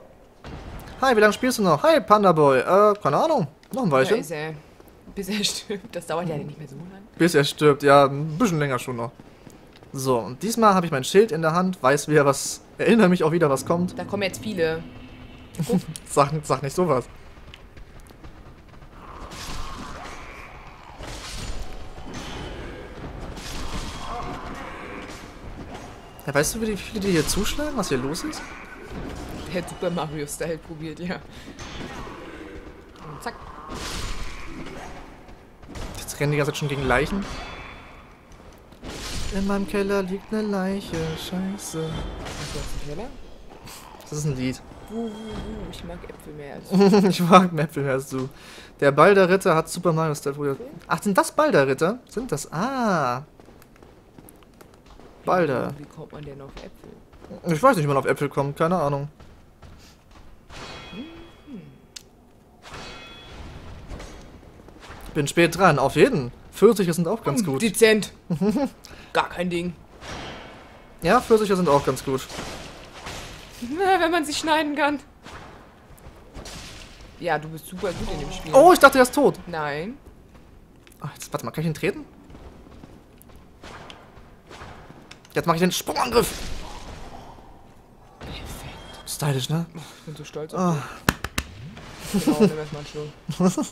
Hi, wie lange spielst du noch? Hi, Pandaboy. Keine Ahnung. Noch ein Weilchen. Ja, bis er stirbt. Das dauert ja nicht mehr so lange. Bis er stirbt. Ja, ein bisschen länger schon noch. So, und diesmal habe ich mein Schild in der Hand. Weiß wieder was. Erinnere mich auch wieder, was kommt. Da kommen jetzt viele. Oh. Sag nicht sowas. Ja, weißt du, wie viele die hier zuschlagen, was hier los ist? Der hat Super Mario Style probiert, ja. Und zack. Jetzt rennen die ganze Zeit schon gegen Leichen. In meinem Keller liegt eine Leiche, scheiße. Hast du was im Keller? Das ist ein Lied. Ich mag Äpfel mehr als du. Ich mag Äpfel mehr als du. Der Balder Ritter hat Super Mario Style probiert. Ach, sind das Balder Ritter? Sind das? Ah. Balder. Wie kommt man denn auf Äpfel? Ich weiß nicht, wie man auf Äpfel kommt, keine Ahnung. Bin spät dran, auf jeden. 40er sind auch ganz gut. Dezent. Gar kein Ding. Ja, 40er sind auch ganz gut. Na, wenn man sie schneiden kann. Ja, du bist super gut in dem Spiel. Oh, ich dachte, er ist tot. Nein. Ach, jetzt, warte mal, kann ich ihn treten? Jetzt mache ich den Sprungangriff. Perfekt. Stylisch, ne? Ich bin so stolz auf dich. Genau, nimm erstmal einen Schluck.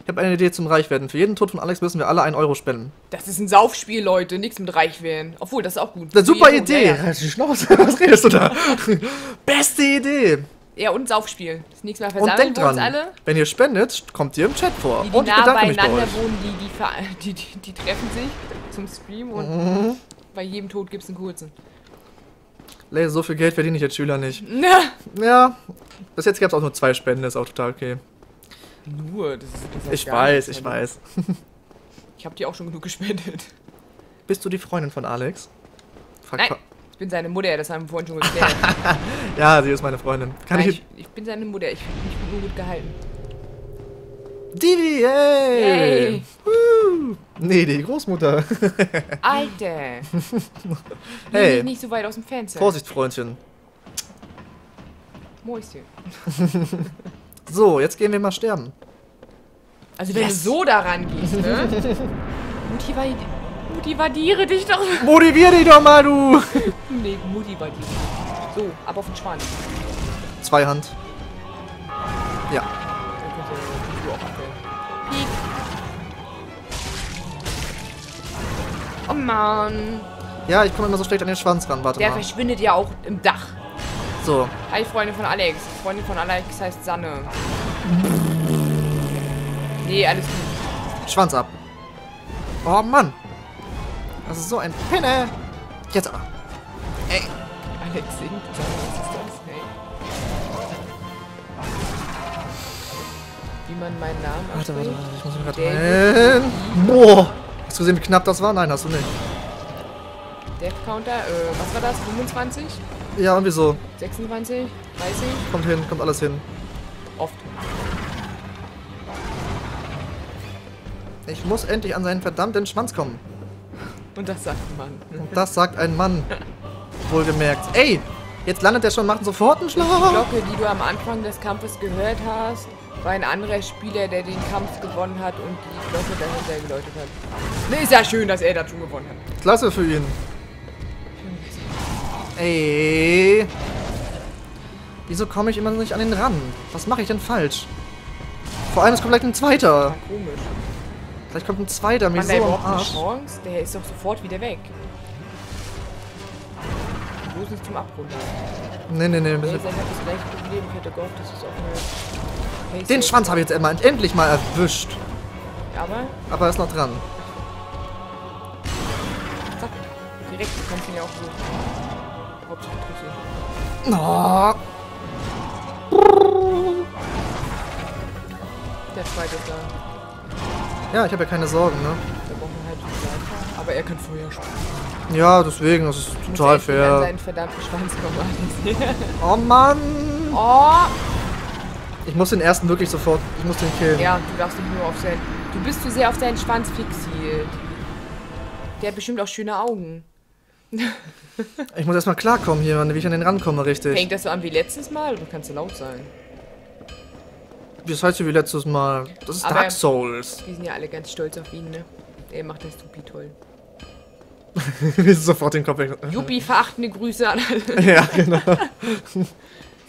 Ich habe eine Idee zum Reichwerden. Für jeden Tod von Alex müssen wir alle 1 € spenden. Das ist ein Saufspiel, Leute. Nichts mit Reichwerden. Obwohl, das ist auch gut. Das ist eine super Idee. Ja. Schnauze, was redest du da? Beste Idee. Ja, und Saufspiel. Das nächste Mal versammeln wir uns alle. Wenn ihr spendet, kommt ihr im Chat vor. Die, die und nah beieinander wohnen, die treffen sich zum Stream und... Mhm. Bei jedem Tod gibt's einen kurzen. Leute, so viel Geld verdiene ich als Schüler nicht. Na. Ja, bis jetzt gab es auch nur 2 Spenden, ist auch total okay. Nur? Das ist ich weiß, ich weiß. Ich habe dir auch schon genug gespendet. Bist du die Freundin von Alex? Frag Nein, ich bin seine Mutter, das haben wir vorhin schon geklärt. Ja, sie ist meine Freundin. Nein, ich bin seine Mutter, ich bin nur gut gehalten. Divi, yay! Yay. Nee, die Großmutter. Alter! Hey! Nee, nicht so weit aus dem Fenster. Vorsicht, Freundchen. Mäuschen. So, jetzt gehen wir mal sterben. Also, wenn du so daran gehst, ne? Motiviere dich doch. Motivier dich doch mal, du! Nee, motivier dich. So, ab auf den Schwan. 2 Hand. Ja. Oh Mann. Ja, ich komme immer so schlecht an den Schwanz ran, warte mal. Der verschwindet ja auch im Dach. So. Hi, Freunde von Alex. Freundin von Alex heißt Sanne. Nee, alles gut. Schwanz ab. Oh Mann. Das ist so ein Pinne. Jetzt aber. Ey. Alex singt. Was ist das? Hey. Wie man meinen Namen anspricht. Warte, ich muss mich gerade rein. Boah. Hast du gesehen, wie knapp das war? Nein, hast du nicht. Death Counter, was war das? 25? Ja, und wieso? 26? 30? Kommt hin, kommt alles hin. Oft. Ich muss endlich an seinen verdammten Schwanz kommen. Und das sagt ein Mann. Und das sagt ein Mann. Wohlgemerkt. Ey, jetzt landet der schon, macht sofort einen Schlag. Die Glocke, die du am Anfang des Kampfes gehört hast, war ein anderer Spieler, der den Kampf gewonnen hat und die Glocke dahinter geläutet hat. Ne, ist ja schön, dass er dazu gewonnen hat. Klasse für ihn. Ey. Wieso komme ich immer nicht an den ran? Was mache ich denn falsch? Vor allem, es kommt gleich ein zweiter. Ja, komisch. Vielleicht kommt ein zweiter, mir so am Arsch. Chance? Der ist doch sofort wieder weg. Wo ist es zum Abrunden? Nee. Ich hätte gehofft, das ist auch eine... Den Schwanz habe ich jetzt endlich mal erwischt. Aber er ist noch dran. Zack. Direkt, du kannst ihn ja auch so. Hauptsache Trüssel. Oh. Der zweite ist da. Ja, ich habe ja keine Sorgen, ne? Wir brauchen halt Leiter, aber er kann vorher springen. Ja, deswegen, das ist total fair. An seinen verdammten Schwanz kommen. Oh Mann! Oh! Ich muss den ersten wirklich sofort. Ich muss den killen. Ja, du darfst nicht nur auf seinen. Du bist zu sehr auf seinen Schwanz fixiert. Der hat bestimmt auch schöne Augen. Ich muss erstmal klarkommen hier, wie ich an den rankomme, richtig. Hängt das so an wie letztes Mal? Du kannst so laut sein. das heißt ja wie letztes Mal. Das ist aber Dark Souls. Die sind ja alle ganz stolz auf ihn, ne? Er macht das Tupi toll. Wir sind sofort den Kopf weg. Juppie, verachtende Grüße an alle. Ja, genau.